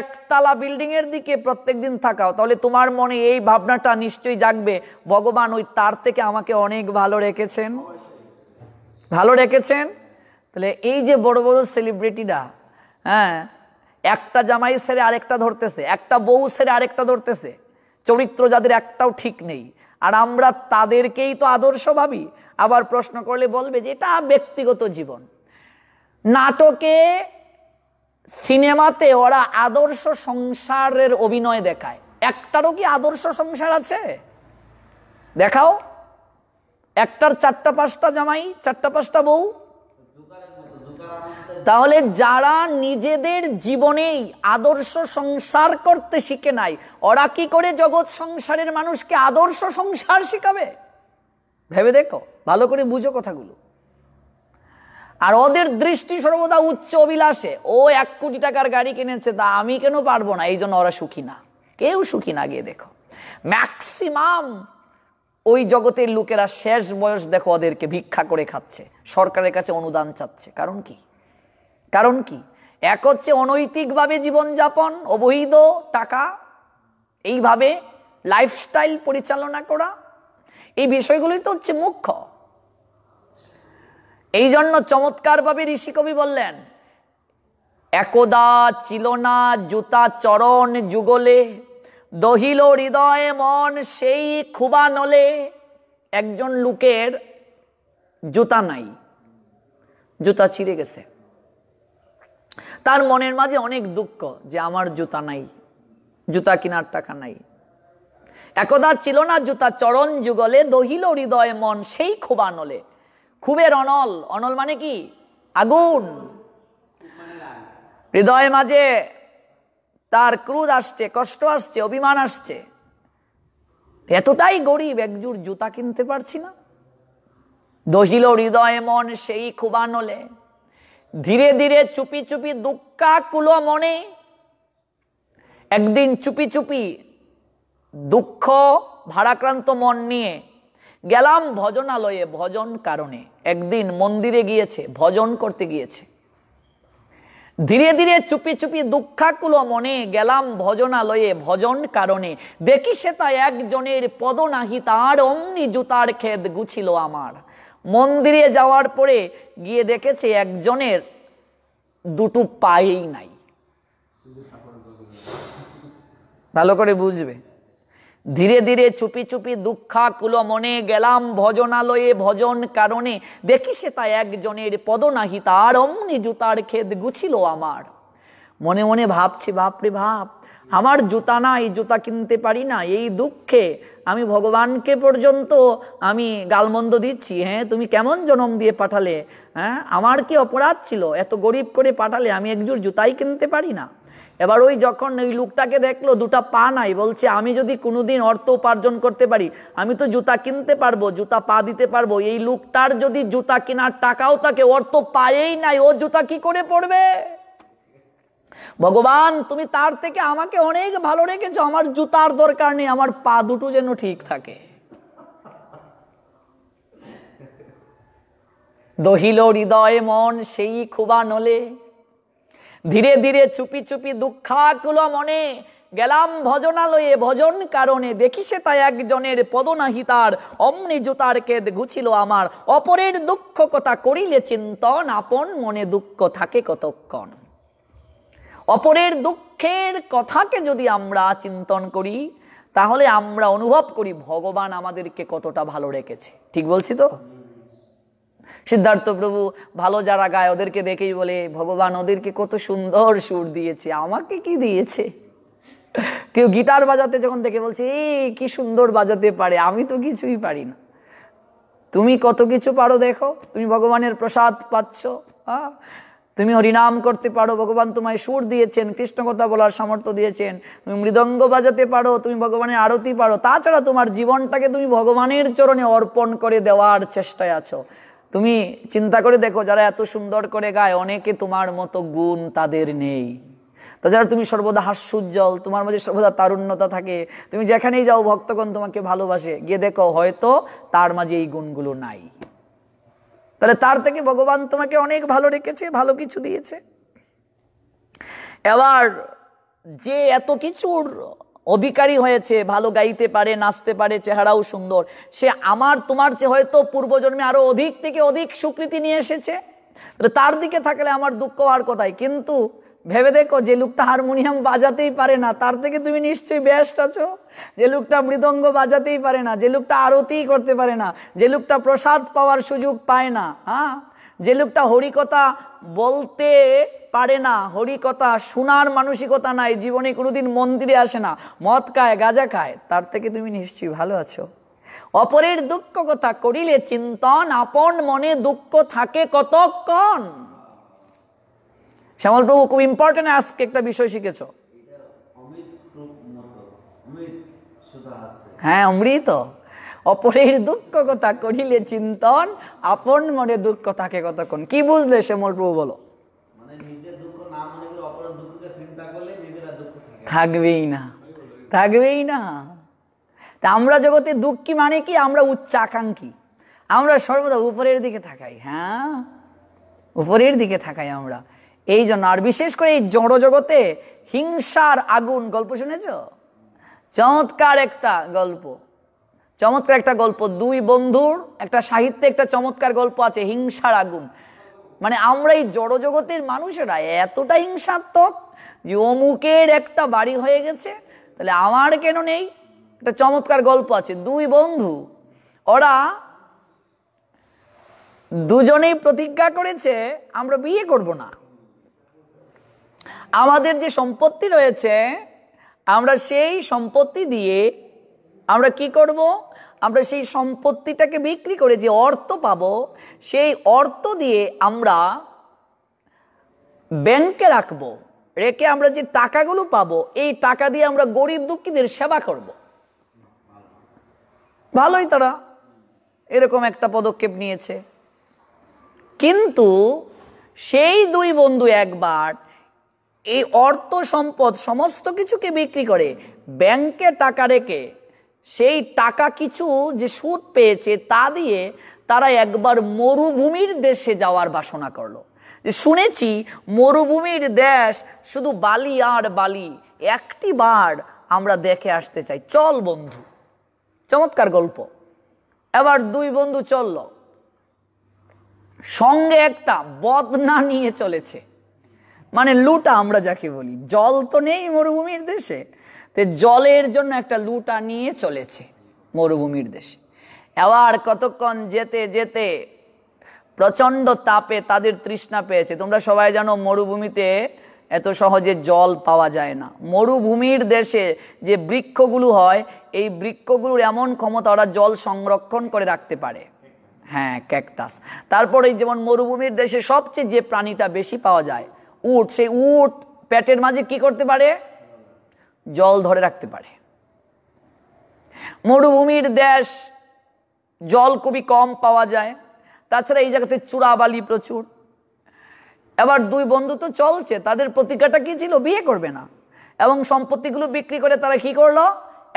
একতলা বিল্ডিংয়ের দিকে প্রত্যেক দিন থাকাও, তাহলে তোমার মনে এই ভাবনাটা নিশ্চয়ই জাগবে, ভগবান ওই তার থেকে আমাকে অনেক ভালো রেখেছেন, ভালো রেখেছেন। তাহলে এই যে বড় বড় সেলিব্রিটিরা, হ্যাঁ, একটা জামাই ছেড়ে আরেকটা ধরতেছে, একটা বউ ছেড়ে আরেকটা ধরতেছে, চরিত্র যাদের একটাও ঠিক নেই, আর আমরা তাদেরকেই তো আদর্শ ভাবি। আবার প্রশ্ন করলে বলবে যে এটা ব্যক্তিগত জীবন। নাটকে সিনেমাতে ওরা আদর্শ সংসারের অভিনয় দেখায়, একটারও কি আদর্শ সংসার আছে? দেখাও, একটার চারটা পাঁচটা জামাই, চারটা পাঁচটা বউ। তাহলে যারা নিজেদের জীবনেই আদর্শ সংসার করতে শিখে নাই, ওরা কি করে জগৎ সংসারের মানুষকে আদর্শ সংসার শিখাবে? ভেবে দেখো, ভালো করে বুঝো কথাগুলো। আর ওদের দৃষ্টি সর্বদা উচ্চ অভিলাষে, ও এক কোটি টাকার গাড়ি কিনেছে, তা আমি কেন পারবো না, এই জন্য ওরা সুখী না, কেউ সুখী না। গিয়ে দেখো ম্যাক্সিমাম ওই জগতের লোকেরা শেষ বয়স দেখো ওদেরকে ভিক্ষা করে খাচ্ছে, সরকারের কাছে অনুদান চাচ্ছে। কারণ কি? কারণ কি? এক হচ্ছে অনৈতিকভাবে জীবনযাপন, অবৈধ টাকা এইভাবে লাইফস্টাইল পরিচালনা করা, এই বিষয়গুলোই তো হচ্ছে মুখ্য। এই জন্য চমৎকারভাবে ঋষি কবি বললেন, একদা ছিল না জুতা চরণ যুগলে, দহিল হৃদয় মন সেই খুবা নলে। একজন লোকের জুতা নাই, জুতা ছিঁড়ে গেছে, তার মনের মাঝে অনেক দুঃখ যে আমার জুতা নাই, জুতা কেনার টাকা নাই। একদা ছিল না জুতা চরণ যুগলে, দহিল হৃদয় মন সেই খুবা নলে। খুবের অনল, অনল মানে কি? আগুন। হৃদয় মাঝে তার ক্রোধ আসছে, কষ্ট আসছে, অভিমান আসছে, এতটাই গরিব একজোড় জুতা কিনতে পারছি না। দহিল হৃদয় মন সেই খুবা নলে, ধীরে ধীরে চুপি চুপি দুঃখাকুল মনে। একদিন চুপি চুপি দুঃখ ভারাক্রান্ত মন নিয়ে গেলাম ভজনালয়ে, ভজন কারণে। একদিন মন্দিরে গিয়েছে, ভজন করতে গিয়েছে, ধীরে ধীরে চুপি চুপি দুঃখাকুল মনে গেলাম ভজনালয়ে, ভজন কারণে। দেখি সে তা একজনের পদ নাহি তার, অমনি জুতার খেদ গুছিল আমার। মন্দিরে যাওয়ার পরে গিয়ে দেখেছে একজনের দুটো পায়েই নাই। ভালো করে বুঝবে। ধীরে ধীরে চুপি চুপি দুঃখাকুল মনে গেলাম ভজনালয়ে, ভজন কারণে। দেখি সে তা একজনের পদ নাহি তার, অমনি জুতার খেদ গুছিল আমার। মনে মনে ভাবছি, বাপরে বাপ, আমার জুতা নাই, জুতা কিনতে পারি না, এই দুঃখে আমি ভগবানকে পর্যন্ত আমি গালমন্দ দিচ্ছি। হ্যাঁ, তুমি কেমন জনম দিয়ে পাঠালে, হ্যাঁ আমার কি অপরাধ ছিল, এত গরিব করে পাঠালে, আমি একজোড় জুতাই কিনতে পারি না। এবার ওই যখন ওই লোকটাকে দেখলো দুটা পা নাই, বলছে আমি যদি কোনোদিন অর্থ উপার্জন করতে পারি, আমি তো জুতা কিনতে পারবো, জুতা পা দিতে পারবো। এই লোকটার যদি জুতা কেনার টাকাও থাকে, অর্থ পায়েই নাই, ও জুতা কি করে পড়বে? ভগবান, তুমি তার থেকে আমাকে অনেক ভালো রেখেছো, আমার জুতার দরকার নেই, আমার পা দুটো যেন ঠিক থাকে। দহিল হৃদয় মন সেই খুবা নলে, ধীরে ধীরে চুপি চুপি দুঃখাকুল মনে গেলাম ভজনালয়ে, ভজন কারণে। দেখি সে তা একজনের পদ নাহি তার, অমনি জুতার কেদ ঘুছিল আমার। অপরের দুঃখ কথা করিলে চিন্তন, আপন মনে দুঃখ থাকে কতক্ষণ। অপরের দুঃখের কথাকে যদি আমরা চিন্তন করি, তাহলে আমরা অনুভব করি ভগবান আমাদেরকে কতটা ভালো রেখেছে। ঠিক বলছি তো? সিদ্ধার্থ প্রভু ভালো যারা গায় ওদেরকে দেখেই বলে, ভগবান ওদেরকে কত সুন্দর সুর দিয়েছে, আমাকে কি দিয়েছে। কেউ গিটার বাজাতে যখন দেখে বলছে, এই কি সুন্দর বাজাতে পারে, আমি তো কিছুই পারি না। তুমি কত কিছু পারো, দেখো তুমি ভগবানের প্রসাদ পাচ্ছ। হ্যাঁ, তুমি হরিনাম করতে পারো, ভগবান তোমায় সুর দিয়েছেন, কৃষ্ণ কথা বলার সামর্থ্য দিয়েছেন। তুমি মৃদঙ্গ বাজাতে পারো, তুমি ভগবানের আরতি পারো। তাছাড়া তোমার জীবনটাকে তুমি ভগবানের চরণে অর্পণ করে দেওয়ার চেষ্টায় আছো। তুমি চিন্তা করে দেখো, যারা এত সুন্দর করে গায়, অনেকে তোমার মতো গুণ তাদের নেই। তাছাড়া তুমি সর্বদা হাস্যোজ্জ্বল, তোমার মাঝে সর্বদা তারুণ্যতা থাকে, তুমি যেখানেই যাও ভক্তগণ তোমাকে ভালোবাসে। গিয়ে দেখো হয়তো তার মাঝে এই গুণগুলো নাই। তাহলে তার থেকে ভগবান তোমাকে অনেক ভালো রেখেছে, ভালো কিছু দিয়েছে। এবার যে এত কিছুর অধিকারী হয়েছে, ভালো গাইতে পারে, নাচতে পারে, চেহারাও সুন্দর, সে আমার তোমার চেয়ে হয়তো পূর্বজন্মে আরো অধিক থেকে অধিক স্বীকৃতি নিয়ে এসেছে। তার দিকে থাকলে আমার দুঃখ আর কোথায়? কিন্তু ভেবে দেখো, যে লোকটা হারমোনিয়াম বাজাতেই পারে না, তার থেকে তুমি নিশ্চয়ই ব্যস্ত আছো। যে লোকটা মৃদঙ্গ বাজাতেই পারে না, যে লোকটা আরতি করতে পারে না, যে লোকটা প্রসাদ পাওয়ার সুযোগ পায় না, হ্যাঁ যে লোকটা হরিকথা বলতে পারে না, হরিকথা শোনার মানসিকতা নাই, জীবনে কোনোদিন মন্দিরে আসে না, মদ খায়, গাঁজা খায়, তার থেকে তুমি নিশ্চয়ই ভালো আছো। অপরের দুঃখ কথা করিলে চিন্তন, আপন মনে দুঃখ থাকে কতক্ষণ। শ্যামল প্রভু খুব ইম্পর্টেন্ট আজকে একটা বিষয় শিখেছ। হ্যাঁ, অমৃত। অপরের দুঃখ কথা করিলে চিন্তন, আপন মনে দুঃখ থাকে কতক্ষণ। কি বুঝলে শ্যামল প্রভু বলো? থাকবেই না, থাকবেই না। তা আমরা জগতে দুঃখী মানে কি? আমরা উচ্চাকাঙ্ক্ষী, আমরা সর্বদা উপরের দিকে থাকাই। হ্যাঁ, উপরের দিকে থাকাই আমরা। এই জন্য আর বিশেষ করে এই জড় জগতে হিংসার আগুন। গল্প শুনেছ? চমৎকার একটা গল্প, চমৎকার একটা গল্প। দুই বন্ধুর একটা সাহিত্যে একটা চমৎকার গল্প আছে, হিংসার আগুন। মানে আমরা এই জড় জগতের মানুষেরা এতটা হিংসাত্মক যে অমুকের একটা বাড়ি হয়ে গেছে, তাহলে আমার কেন নেই। একটা চমৎকার গল্প আছে, দুই বন্ধু, ওরা দুজনেই প্রতিজ্ঞা করেছে আমরা বিয়ে করব না, আমাদের যে সম্পত্তি রয়েছে আমরা সেই সম্পত্তি দিয়ে আমরা কি করব, আমরা সেই সম্পত্তিটাকে বিক্রি করে যে অর্থ পাবো সেই অর্থ দিয়ে আমরা ব্যাংকে রাখবো, রেখে আমরা যে টাকাগুলো পাবো এই টাকা দিয়ে আমরা গরিব দুঃখীদের সেবা করব। ভালোই, তারা এরকম একটা পদক্ষেপ নিয়েছে। কিন্তু সেই দুই বন্ধু একবার এই অর্থ সম্পদ সমস্ত কিছুকে বিক্রি করে ব্যাংকে টাকা রেখে সেই টাকা কিছু যে সুদ পেয়েছে তা দিয়ে তারা একবার মরুভূমির দেশে যাওয়ার বাসনা করলো। যে শুনেছি মরুভূমির দেশ শুধু বালি আর বালি, একটি বার আমরা দেখে আসতে চাই, চল বন্ধু। চমৎকার গল্প। এবার দুই বন্ধু চলল, সঙ্গে একটা বদনা নিয়ে চলেছে, মানে লুটা আমরা যাকে বলি। জল তো নেই মরুভূমির দেশে, তো জলের জন্য একটা লুটা নিয়ে চলেছে মরুভূমির দেশে। এবার কতক্ষণ যেতে যেতে প্রচণ্ড তাপে তাদের তৃষ্ণা পেয়েছে। তোমরা সবাই জানো মরুভূমিতে এত সহজে জল পাওয়া যায় না। মরুভূমির দেশে যে বৃক্ষগুলো হয় এই বৃক্ষগুলোর এমন ক্ষমতা, ওরা জল সংরক্ষণ করে রাখতে পারে। হ্যাঁ, ক্যাকটাস। তারপরে যেমন মরুভূমির দেশে সবচেয়ে যে প্রাণীটা বেশি পাওয়া যায় উট, সেই উট পেটের মাঝে কি করতে পারে, জল ধরে রাখতে পারে। মরুভূমির দেশ জল খুবই কম পাওয়া যায়, তাছাড়া এই জায়গাতে চূড়াবালি প্রচুর। এবার দুই বন্ধু তো চলছে, তাদের প্রতিজ্ঞাটা কি ছিল, বিয়ে করবে না, এবং সম্পত্তিগুলো বিক্রি করে তারা কি করলো,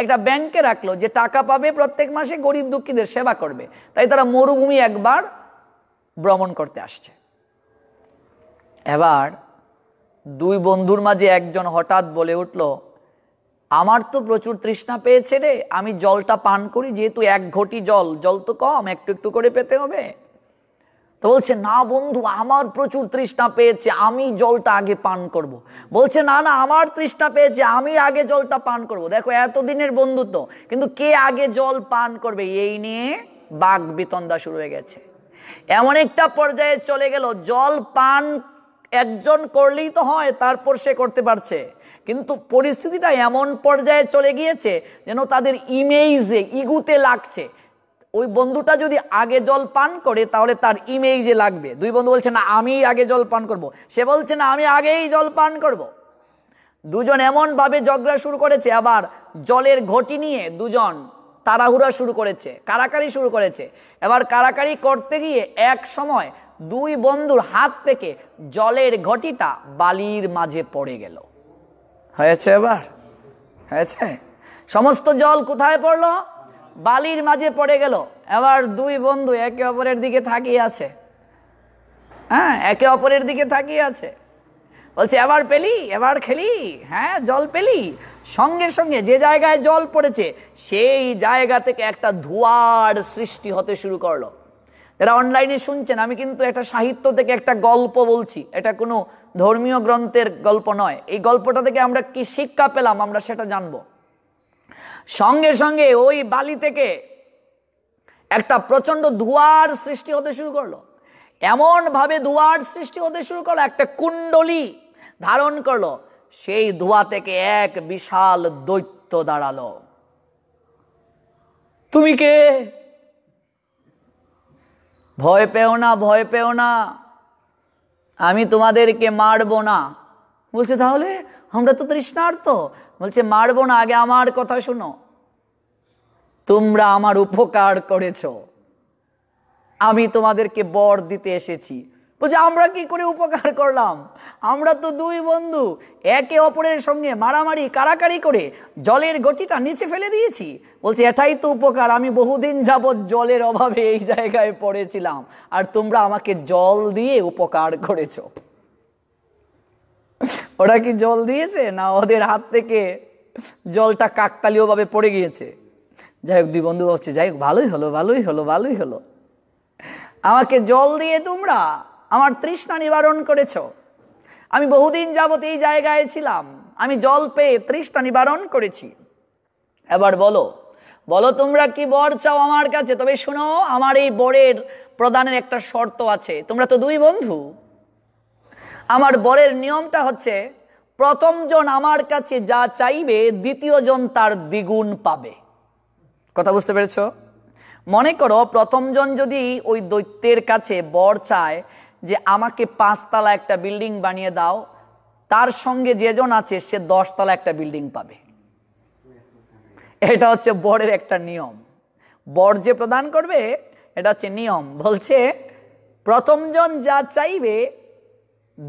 একটা ব্যাংকে রাখলো, যে টাকা পাবে প্রত্যেক মাসে গরিব দুঃখীদের সেবা করবে। তাই তারা মরুভূমি একবার ভ্রমণ করতে আসছে। এবার দুই বন্ধুর মাঝে একজন হঠাৎ বলে উঠল, আমার তো প্রচুর তৃষ্ণা পেয়েছে রে, আমি জলটা পান করি, যেহেতু এক ঘটি জল, জল তো কম, একটু একটু করে পেতে হবে। তো বলছে, না বন্ধু, আমার প্রচুর তৃষ্ণা পেয়েছে, আমি জলটা আগে পান করব। বলছে, না না, আমার তৃষ্ণা পেয়েছে, আমি আগে জলটা পান করব। দেখো এতদিনের বন্ধুত্ব, কিন্তু কে আগে জল পান করবে এই নিয়ে বাঘ বিতণ্ডা শুরু হয়ে গেছে। এমন একটা পর্যায়ে চলে গেল, জল পান একজন করলেই তো হয়, তারপর সে করতে পারছে, কিন্তু পরিস্থিতিটা এমন পর্যায়ে চলে গিয়েছে যেন তাদের ইমেজে, ইগুতে লাগছে। ওই বন্ধুটা যদি আগে জল পান করে তাহলে তার ইমেজে লাগবে। দুই বন্ধু বলছে, না আমি আগে জল পান করব, সে বলছে, না আমি আগেই জল পান করব। দুজন এমনভাবে ঝগড়া শুরু করেছে, আবার জলের ঘটি নিয়ে দুজন তাড়াহুড়া শুরু করেছে, কারাকারি শুরু করেছে। এবার কারাকারি করতে গিয়ে এক সময় দুই বন্ধুর হাত থেকে জলের ঘটিটা বালির মাঝে পড়ে গেল। হয়েছে? এবার হয়েছে, সমস্ত জল কোথায় পড়লো, বালির মাঝে পড়ে গেল। এবার দুই বন্ধু একে অপরের দিকে তাকিয়ে আছে। হ্যাঁ, একে অপরের দিকে তাকিয়ে আছে, বলছে, এবার পেলি, এবার খেলি, হ্যাঁ জল পেলি। সঙ্গে সঙ্গে যে জায়গায় জল পড়েছে সেই জায়গা থেকে একটা ধোঁয়ার সৃষ্টি হতে শুরু করলো। যারা অনলাইনে শুনছেন, আমি কিন্তু একটা সাহিত্য থেকে একটা গল্প বলছি, এটা কোনো ধর্মীয় গ্রন্থের গল্প নয়। এই গল্পটা থেকে আমরা কি শিক্ষা পেলাম আমরা সেটা জানবো। সঙ্গে সঙ্গে ওই বালি থেকে একটা প্রচণ্ড ধোঁয়ার সৃষ্টি হতে শুরু করলো। एमन भावे धुआर सृष्टि होते शुरू करलो एक कुंडली धारण करलो सेई धुआ थेके एक विशाल दैत्य दाड़ालो। तुमी के भय पेओ ना भय पेओ ना आमी तुम्हादेरके मारबो ना। बोलछे ताहले आमरा तो तृष्णार्थ। बोलछे मारबो ना आगे आमार कथा शुनो তোমরা আমার উপকার করেছো আমি তোমাদেরকে বর দিতে এসেছি। বলে আমরা কি করে উপকার করলাম আমরা তো দুই বন্ধু একে অপরের সঙ্গে মারামারি কারাকারি করে জলের গতিটা নিচে ফেলে দিয়েছি। বলছে এটাই তো উপকার আমি বহুদিন যাবত জলের অভাবে এই জায়গায় পড়েছিলাম আর তোমরা আমাকে জল দিয়ে উপকার করেছো। ওরা কি জল দিয়েছে না ওদের হাত থেকে জলটা কাকতালীয়ভাবে পড়ে গিয়েছে। যাই হোক দুই বন্ধু হচ্ছে যাই হোক ভালোই হলো ভালোই হলো ভালোই হলো আমাকে জল দিয়ে তোমরা আমার তৃষ্ণা নিবারণ করেছো। আমি বহুদিন যাবত এই জায়গায় ছিলাম আমি জল পেয়ে তৃষ্ণা নিবারণ করেছি। এবার বলো বলো তোমরা কি বর চাও আমার কাছে? তবে শোনো আমার এই বরের প্রদানের একটা শর্ত আছে। তোমরা তো দুই বন্ধু আমার বরের নিয়মটা হচ্ছে প্রথম জন আমার কাছে যা চাইবে দ্বিতীয় জন তার দ্বিগুণ পাবে। কথা বুঝতে পেরেছো? মনে করো প্রথম জন যদি ওই দৈত্যের কাছে বর চায় যে আমাকে পাঁচতলা একটা বিল্ডিং বানিয়ে দাও তার সঙ্গে যেজন আছে সে দশতলা একটা বিল্ডিং পাবে। এটা হচ্ছে বরের একটা নিয়ম বর যে প্রদান করবে এটা হচ্ছে নিয়ম। বলছে প্রথম জন যা চাইবে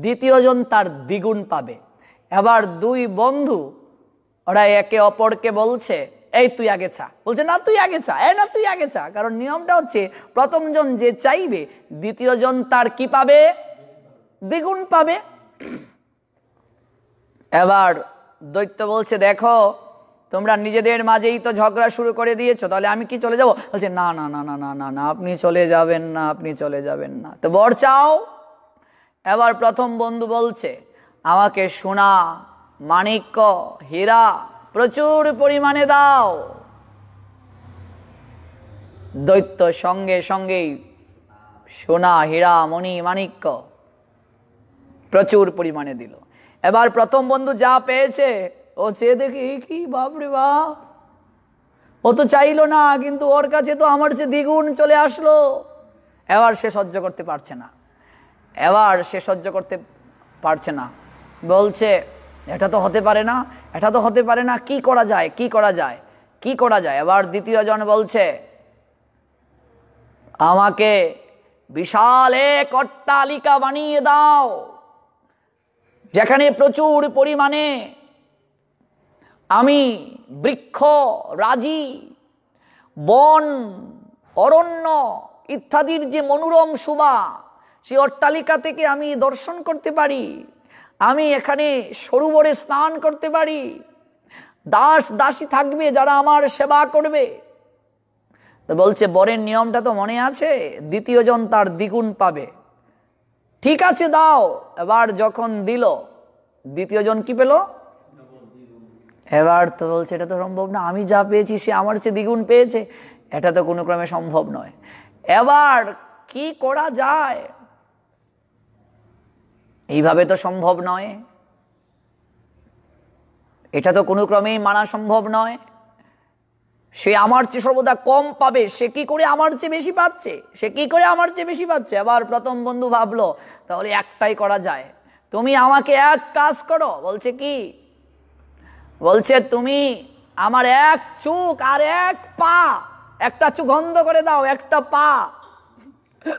দ্বিতীয় জন তার দ্বিগুণ পাবে। এবার দুই বন্ধু ওরা একে অপরকে বলছে এই তুই আগে চা। বলছে না তুই আগে চা এই না তুই আগে চা। কারণ নিয়মটা হচ্ছে প্রথম জন যে চাইবে দ্বিতীয় জন তার কি পাবে দ্বিগুণ পাবে। এবার দৈত্য বলছে দেখো তোমরা নিজেদের মাঝেই তো ঝগড়া শুরু করে দিয়েছো তাহলে আমি কি চলে যাবো? বলছে না না না না না না আপনি চলে যাবেন না আপনি চলে যাবেন না তো বর চাও। এবার প্রথম বন্ধু বলছে আমাকে সোনা মানিক্য হীরা প্রচুর পরিমাণে দাও। দৈত্য সঙ্গে সঙ্গেই সোনা হীরা মণি মাণিক্য প্রচুর পরিমাণে দিল। এবার প্রথম বন্ধু যা পেয়েছে ও চেয়ে দেখি কি বাপরে বাপ ও তো চাইলো না কিন্তু ওর কাছে তো আমার চেয়ে দ্বিগুণ চলে আসলো। এবার সে সহ্য করতে পারছে না এবার সে সহ্য করতে পারছে না বলছে এটা তো হতে পারে না এটা তো হতে পারে না কি করা যায় কি করা যায় কি করা যায়। আবার দ্বিতীয় জন বলছে আমাকে বিশাল এক অট্টালিকা বানিয়ে দাও যেখানে প্রচুর পরিমাণে আমি বৃক্ষ রাজি বন অরণ্য ইত্যাদির যে মনোরম শোভা সেই অট্টালিকা থেকে আমি দর্শন করতে পারি আমি এখানে সরোবরে স্নান করতে পারি দাস দাসী থাকবে যারা আমার সেবা করবে। তো বলছে বরের নিয়মটা তো মনে আছে দ্বিতীয় জন তার দ্বিগুণ পাবে ঠিক আছে দাও। এবার যখন দিল দ্বিতীয় জন কি পেল? এবার তো বলছে এটা তো সম্ভব না আমি যা পেয়েছি সে আমার চেয়ে দ্বিগুণ পেয়েছে এটা তো কোনো ক্রমে সম্ভব নয়। এবার কি করা যায় এইভাবে তো সম্ভব নয় এটা তো কোনো ক্রমেই মানা সম্ভব নয় সে আমার চেয়ে সর্বদা কম পাবে সে কি করে আমার চেয়ে বেশি পাচ্ছে সে কি করে আমার চেয়ে বেশি পাচ্ছে। আবার প্রথম বন্ধু ভাবলো তাহলে একটাই করা যায় তুমি আমাকে এক কাজ করো। বলছে কি? বলছে তুমি আমার এক চোখ আর এক পা একটা চোখ অন্ধ করে দাও একটা পা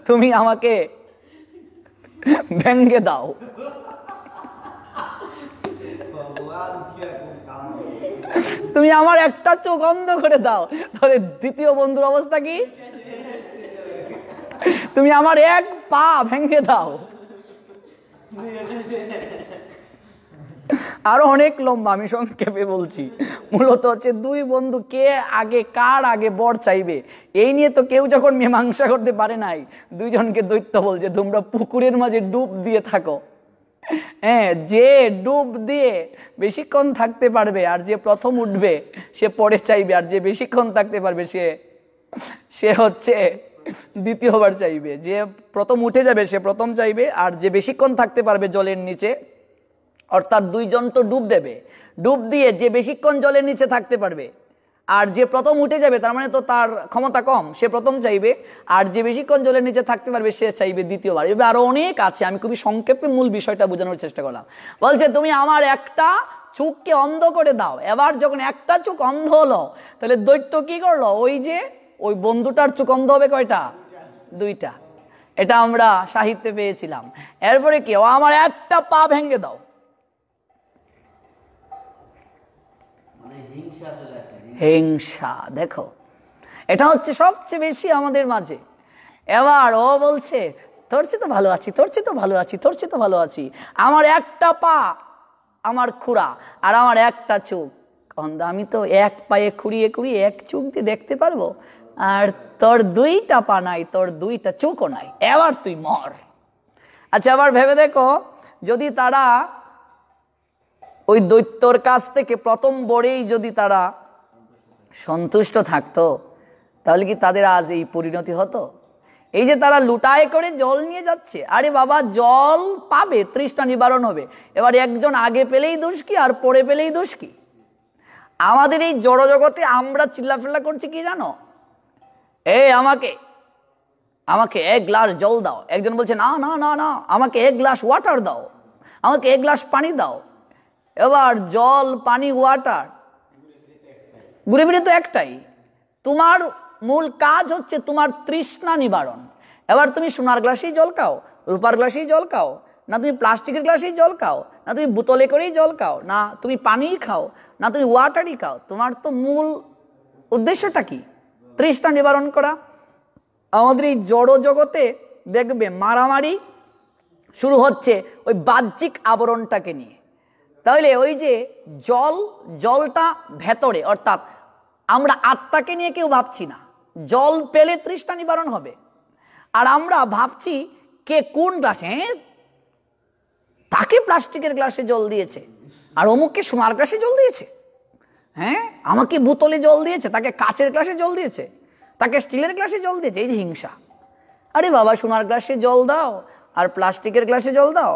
তুমি আমাকে ভেঙ্গে দাও। তুমি আমার একটা চোখ অন্ধ করে দাও তাহলে দ্বিতীয় বন্ধুর অবস্থা কি? তুমি আমার এক পা ভেঙ্গে দাও। আরো অনেক লম্বা আমি সংক্ষেপে বলছি। মূলত হচ্ছে দুই বন্ধু কে আগে কার আগে বর চাইবে এই নিয়ে তো কেউ যখন মীমাংসা করতে পারে নাই দুইজনকে দৈত্য বলছে তোমরা পুকুরের মাঝে ডুব দিয়ে থাকো। হ্যাঁ যে ডুব দিয়ে বেশিক্ষণ থাকতে পারবে আর যে প্রথম উঠবে সে পরে চাইবে আর যে বেশিক্ষণ থাকতে পারবে সে সে হচ্ছে দ্বিতীয়বার চাইবে। যে প্রথম উঠে যাবে সে প্রথম চাইবে, আর যে বেশিক্ষণ থাকতে পারবে জলের নিচে, অর্থাৎ দুইজন তো ডুব দেবে, ডুব দিয়ে যে বেশিক্ষণ জলের নিচে থাকতে পারবে, আর যে প্রথম উঠে যাবে তার মানে তো তার ক্ষমতা কম, সে প্রথম চাইবে, আর যে বেশিক্ষণ জলের নিচে থাকতে পারবে সে চাইবে দ্বিতীয়বার। এভাবে আরো অনেক আছে, আমি খুবই সংক্ষেপে মূল বিষয়টা বোঝানোর চেষ্টা করলাম। বলছে তুমি আমার একটা চোখকে অন্ধ করে দাও। এবার যখন একটা চোখ অন্ধ হলো তাহলে দৈত্য কি করলো, ওই যে ওই বন্ধুটার চোখ অন্ধ হবে কয়টা, দুইটা, এটা আমরা সাহিত্যে পেয়েছিলাম। এরপরে কি, ও আমার একটা পা ভেঙে দাও, হিংসা। দেখো এটা হচ্ছে সবচেয়ে বেশি আমাদের মাঝে। এবার ও বলছে তোর চেয়ে তো ভালো আছি, তোর চেয়ে তো ভালো আছি, তোর চেয়ে তো ভালো আছি। আমার একটা পা আমার খুরা আর আমার একটা চোখ অন্ধ, আমি তো এক পায়ে খুঁড়িয়ে খুঁড়িয়ে এক চোখ দিয়ে দেখতে পারবো, আর তোর দুইটা পা নাই, তোর দুইটা চোখও নাই, এবার তুই মর। আচ্ছা আবার ভেবে দেখো, যদি তারা ওই দৈত্যর কাছ থেকে প্রথম বরেই যদি তারা সন্তুষ্ট থাকতো তাহলে কি তাদের আজ এই পরিণতি হতো? এই যে তারা লুটায় করে জল নিয়ে যাচ্ছে, আরে বাবা জল পাবে, তৃষ্ণা নিবারণ হবে, এবার একজন আগে পেলেই দোষ কি আর পরে পেলেই দোষ কি? আমাদের এই জড়জগতে আমরা চিল্লাফেল্লা করছি কি জানো, এই আমাকে আমাকে এক গ্লাস জল দাও, একজন বলছে না না না না আমাকে এক গ্লাস ওয়াটার দাও, আমাকে এক গ্লাস পানি দাও। এবার জল পানি ওয়াটার ঘুরে ফিরে তো একটাই, তোমার মূল কাজ হচ্ছে তোমার তৃষ্ণা নিবারণ। এবার তুমি সোনার গ্লাসেই জল খাও, রূপার গ্লাসেই জল খাও, না তুমি প্লাস্টিকের গ্লাসেই জল খাও, না তুমি বোতলে করেই জল খাও, না তুমি পানিই খাও, না তুমি ওয়াটারই খাও, তোমার তো মূল উদ্দেশ্যটা কি, তৃষ্ণা নিবারণ করা। আমাদের এই জড় জগতে দেখবে মারামারি শুরু হচ্ছে ওই বাহ্যিক আবরণটাকে নিয়ে। তাহলে ওই যে জল, জলটা ভেতরে, অর্থাৎ আমরা আত্মাকে নিয়ে কেউ ভাবছি না, জল পেলে তৃষ্ণা নিবারণ হবে, আর আমরা ভাবছি কে কোন গ্লাসে, তাকে প্লাস্টিকের গ্লাসে জল দিয়েছে, আর অমুককে সোনার গ্লাসে জল দিয়েছে, হ্যাঁ আমাকে বোতলে জল দিয়েছে, তাকে কাচের গ্লাসে জল দিয়েছে, তাকে স্টিলের গ্লাসে জল দিয়েছে, এই যে হিংসা। আরে বাবা সোনার গ্লাসে জল দাও, আর প্লাস্টিকের গ্লাসে জল দাও,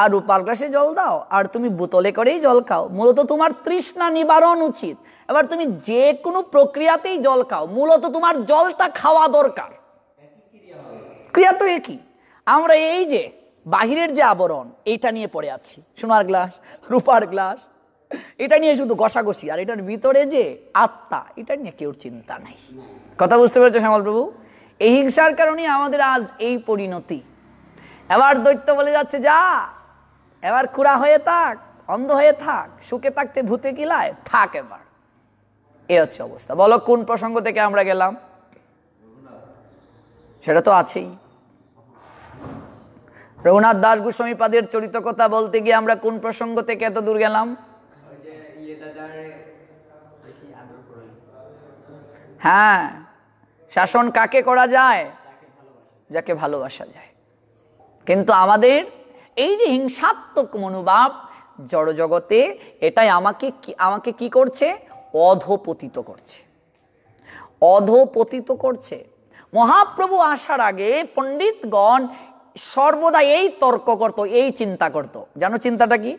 আর রূপার গ্লাসে জল দাও, আর তুমি বোতলে করেই জল খাও, মূলত তোমার তৃষ্ণা নিবারণ উচিত। এবার তুমি যে কোনো প্রক্রিয়াতেই জল খাও, মূলত তোমার জলটা খাওয়া দরকার, ক্রিয়া তো একই। আমরা এই যে বাহিরের যে আবরণ এইটা নিয়ে পড়ে আছি, সোনার গ্লাস রূপার গ্লাস এটা নিয়ে শুধু ঘষাঘষি, আর এটার ভিতরে যে আত্মা এটা নিয়ে কেউ চিন্তা নাই। কথা বুঝতে পেরেছো শ্যামল প্রভু? এই হিংসার কারণে আমাদের আজ এই পরিণতি। এবার দৈত্য বলে যাচ্ছে যা, এবার খুড়া হয়ে থাক, অন্ধ হয়ে থাক, সুখে থাকতে ভূতে কিলায় থাক। এবার এ হচ্ছে অবস্থা। বলো কোন প্রসঙ্গ থেকে আমরা গেলাম? সেটা তো আছেই, রঘুনাথ দাস গোস্বামী পাদের চরিত্র কথা বলতে গিয়ে আমরা কোন প্রসঙ্গ থেকে এত দূর গেলাম? হ্যাঁ, শাসন কাকে করা যায়? যাকে ভালোবাসা যায়। কিন্তু আমাদের এই যে হিংসাত্মক মনোভাব জড়জগতে, এটাই আমাকে আমাকে কি করছে? অধপতিত করছে, অধপতিত করছে। মহাপ্রভু আসার আগে পণ্ডিতগণ সর্বদা এই তর্ক করত, এই চিন্তা করত। জানো চিন্তাটা কি?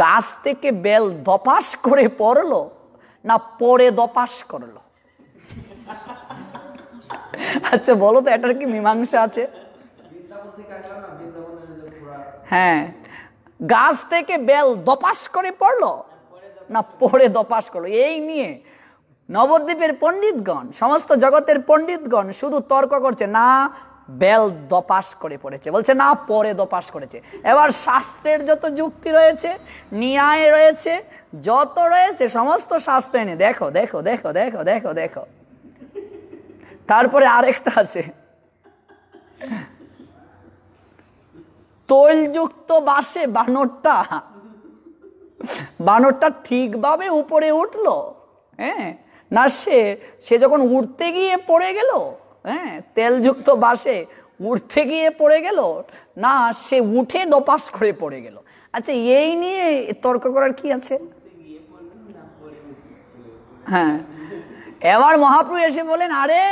গাছ থেকে বেল দপাস করে পড়লো না পড়ে দপাস করলো? আচ্ছা বলো তো এটার কি মীমাংসা আছে? হ্যাঁ, গাছ থেকে বেল দপাস করে পড়লো না পড়ে দপাস করলো, এই নিয়ে নবদ্বীপের পণ্ডিতগণ, সমস্ত জগতের পণ্ডিতগণ শুধু তর্ক করছে। না বেল দপাস করে পড়েছে বলছে, না পড়ে দপাস করেছে। এবার শাস্ত্রের যত যুক্তি রয়েছে, ন্যায় রয়েছে, যত রয়েছে সমস্ত শাস্ত্রে এনে দেখো দেখো দেখো দেখো দেখো দেখো। তারপরে আরেকটা আছে, তৈলযুক্ত বাসে বানরটা, বানরটা ঠিকভাবে উপরে উঠলো? হ্যাঁ না, সে সে যখন উঠতে গিয়ে পড়ে গেল, হ্যাঁ তেলযুক্ত বাসে উঠতে গিয়ে পড়ে গেল, না সে উঠে দপাস করে পড়ে গেল। আচ্ছা এই নিয়ে তর্ক করার কি আছে? হ্যাঁ, এবার মহাপ্রভু এসে বলেন আরে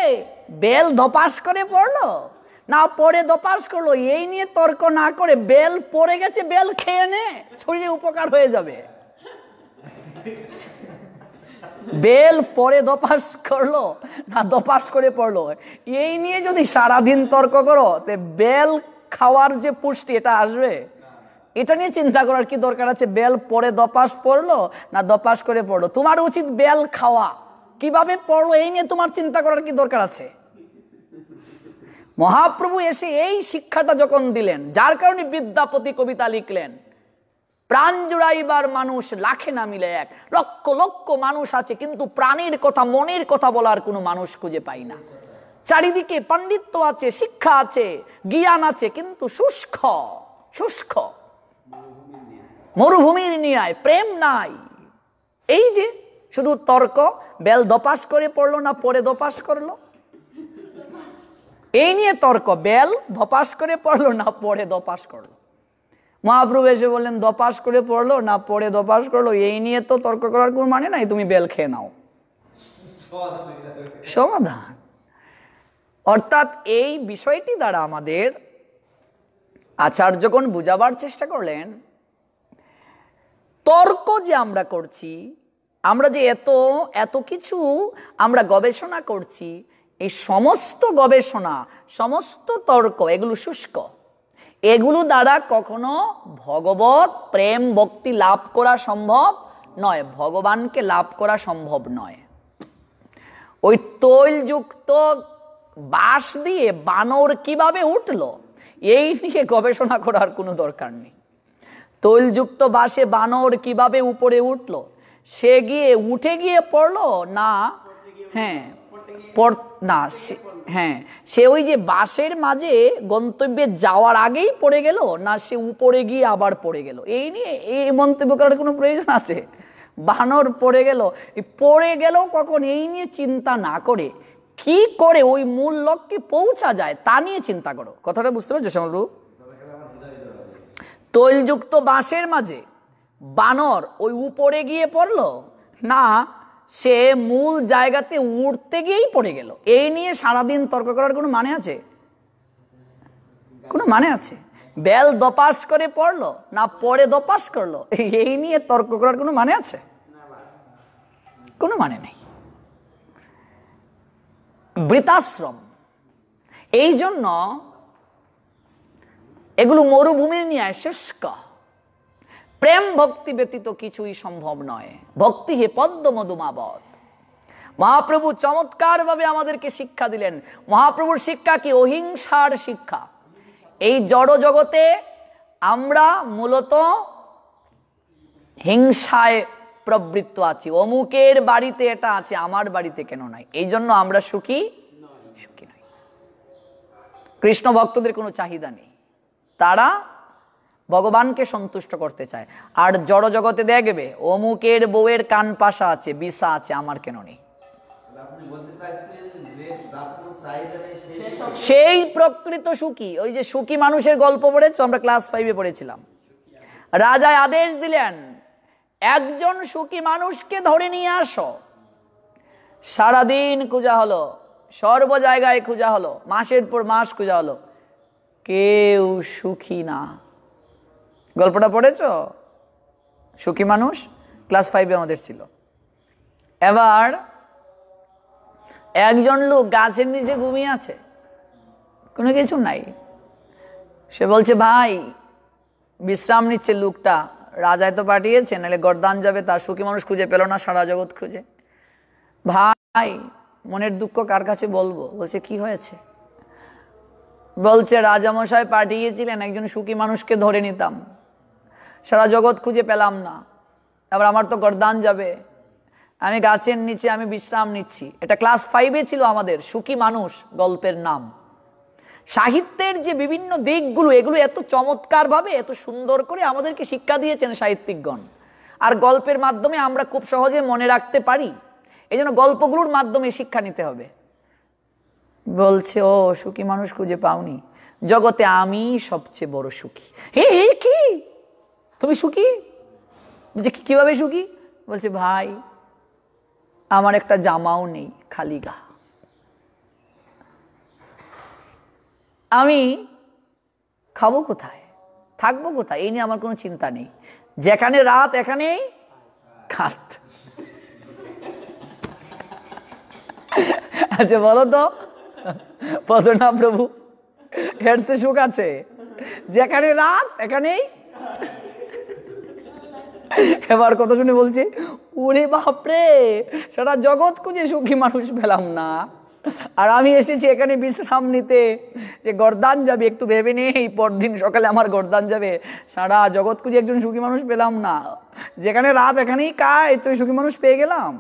बेल धपास करे पड़लो ना पड़े धपास करलो ये निये तर्क ना करे बेल पड़े गेछे बेल खेये ने शरीरे उपकार हये जाबे बेल पड़े धपास करलो ना धपास करे पड़लो ये निये जोदि सारा दिन तर्क करो ते बेल खावार जे पुष्टि एटा आसबे एटा निये चिंता करार कि दरकार आछे बेल पड़े धपास पड़लो ना धपास करे पड़लो तुम्हार उचित बेल खावा কিভাবে পড়লো এই নিয়ে তোমার চিন্তা করার কি দরকার আছে মহাপ্রভু এসে এই শিক্ষাটা যখন দিলেন যার কারণে বিদ্যাপতি কবিতা লিখলেন প্রাণ জুড়াইবার মানুষ লাখে না মিলে এক লক্ষ লক্ষ মানুষ আছে কিন্তু প্রাণের কথা মনের কথা বলার কোনো মানুষ খুঁজে পাই না চারিদিকে পণ্ডিত্য আছে শিক্ষা আছে জ্ঞান আছে কিন্তু শুষ্ক শুষ্ক মরুভূমির ন্যায় প্রেম নাই এই যে শুধু তর্ক बेल दोपास करे पड़लो ना पड़े दोपास करलो एई निये तर्क बेल दोपास करे पड़लो ना पड़े दोपास करलो महाप्रभु एसे बोलेन दोपास करे पड़लो ना पड़े दोपास करलो एई निये तो तर्क करार कोनो माने नाई तुमी बेल खेये नाओ समाधान अर्थात एई विषयटी द्वारा आमादेर आचार्यगण बुझाबार चेष्टा करलेन तर्क जे आमरा करछि আমরা যে এত এত কিছু আমরা গবেষণা করছি এই সমস্ত গবেষণা সমস্ত তর্ক এগুলো শুষ্ক এগুলো দ্বারা কখনো ভগবত প্রেম ভক্তি লাভ করা সম্ভব নয় ভগবানকে লাভ করা সম্ভব নয় ওই তৈলযুক্ত বাঁশ দিয়ে বানর কিভাবে উঠলো এই নিয়ে গবেষণা করার কোনো দরকার নেই তৈলযুক্ত বাঁশে বানর কিভাবে উপরে উঠলো से गिए उठे गिए पड़लो ना हाँ पड़ ना हाँ से ओई जे बासेर माझे गंतव्ये जावार आगेई पड़े गेलो ना से ऊपरे गिए आबार पड़े गेलो एई निये एई मंतव्य करार कोनो प्रयोजन आछे बानर पड़े गेलो पड़े गेलो कखन एई निये चिंता ना करे कि करे ओई मूल लक्ष्ये पौंछा जाय ता निये चिंता करो कथाटा बुझते पारछो श्यामलू तैलयुक्त बासेर माझे बानर ओई ऊपरे गिए पड़लो ना से मूल जायगाते उड़ते गिएई पड़े गेलो एई निये सारा दिन तर्क करार कोनो माने आछे कोनो माने आछे बेल दोपास करे पड़लो ना पड़े दोपास करलो एई निये तर्क करार कोनो माने आछे कोनो माने नेई वृताश्रम एई जोन्नो एगुलो मरुभूमिर निये शुष्क प्रेम भक्ति व्यतीत किछुई सम्भव नय भक्ति हे पद्म मधुमावत महाप्रभु चमत्कार भावे आमादेरके शिक्षा दिलेन महाप्रभुर शिक्षा कि अहिंसार शिक्षा एई जड़ जगते आमरा मूलत हिंसाय प्रवृत्त आछि अमुकेर बाड़ीते एटा आछे आमार बाड़ीते केन नाई एइजोन्नो आमरा सुखी सुखी नय कृष्ण भक्तदेर कोनो चाहिदा नेई तारा भगवान के सन्तुष्ट करते चाय और जड़ जगते देखे अमुकेर बउएर कान पाशा आछे बिसा आछे आमार केन नेई सेई प्रकृत सुखी ओई जे सुखी मानुषेर गल्प पड़ेछो आमरा क्लास फाइव ए पढ़ेछिलाम राजा आदेश दिलेन एकजन सुखी मानुषके धरे निये आसो सारा दिन खुजा हलो सर्व जायगाय खुजा हलो मासेर पर मास खुजा हलो केउ सुखी ना गल्पटा पढ़ेछो सुखी मानुष क्लास फाइव आमादेर छिलो एबार एकजन लोक गाछेर निचे घुमिये आछे कोनो किछु नाई से बोलछे भाई विश्राम निच्छे लोकटा राजाय तो पाठियेछे नाहले गर्दान जाबे तार सुखी मानुष खुजे पेलो ना सारा जगत खुजे भाई मनेर दुःख कार काछे बोलबो बोलछे कि हयेछे बोलछे राजा मशाई पाठियेछिलेन एकजन सुखी मानुषके धरे निताम सारा जगत खुजे पेलाम ना आबार आमार तो गर्दान जाबे आमी गाछेर नीचे आमी विश्राम निच्छि एटा क्लास फाइव ए छिलो आमादेर सुखी मानुष गल्पेर नाम साहित्येर जे विभिन्न दिकगुलो एगुलो एत चमत्कार भावे एत सुंदर करे आमादेरके शिक्षा दियेछेन साहित्यिकगण आर गल्पेर माध्यमे आमरा खूब सहजे मने राखते पारी एइजोन्नो गल्पगुलोर माध्यमे शिक्षा निते होबे बोलछे ओ सुखी मानुष खुजे पाओनी जगते आमी सबचेये बड़ सुखी हे हे कि तुम सुखी क्यों सुखी बोलछे भाई आमार एकटा जामाओ नहीं खाली गा আমি খাবো কোথায়, থাকবো কোথায়, এই নিয়ে আমার কোনো চিন্তা নেই। যেখানে রাত এখানেই খাত। আচ্ছা বলো তো পদনা প্রভু হেডসে সুখ আছে, যেখানে রাত এখানেই। এবার কথা শুনে বলছি ওরে বাপরে, সারা জগৎ খুঁজে সুখী মানুষ পেলাম না, আর আমি এসেছি এখানে বিশ্রাম নিতে। যে গর্দান যাবে একটু ভেবে নেই, পরদিন সকালে আমার গর্দান যাবে। সারা জগৎ খুঁজে একজন সুখী মানুষ পেলাম না, যেখানে রাত এখানেই কায়, তো সুখী মানুষ পেয়ে গেলাম।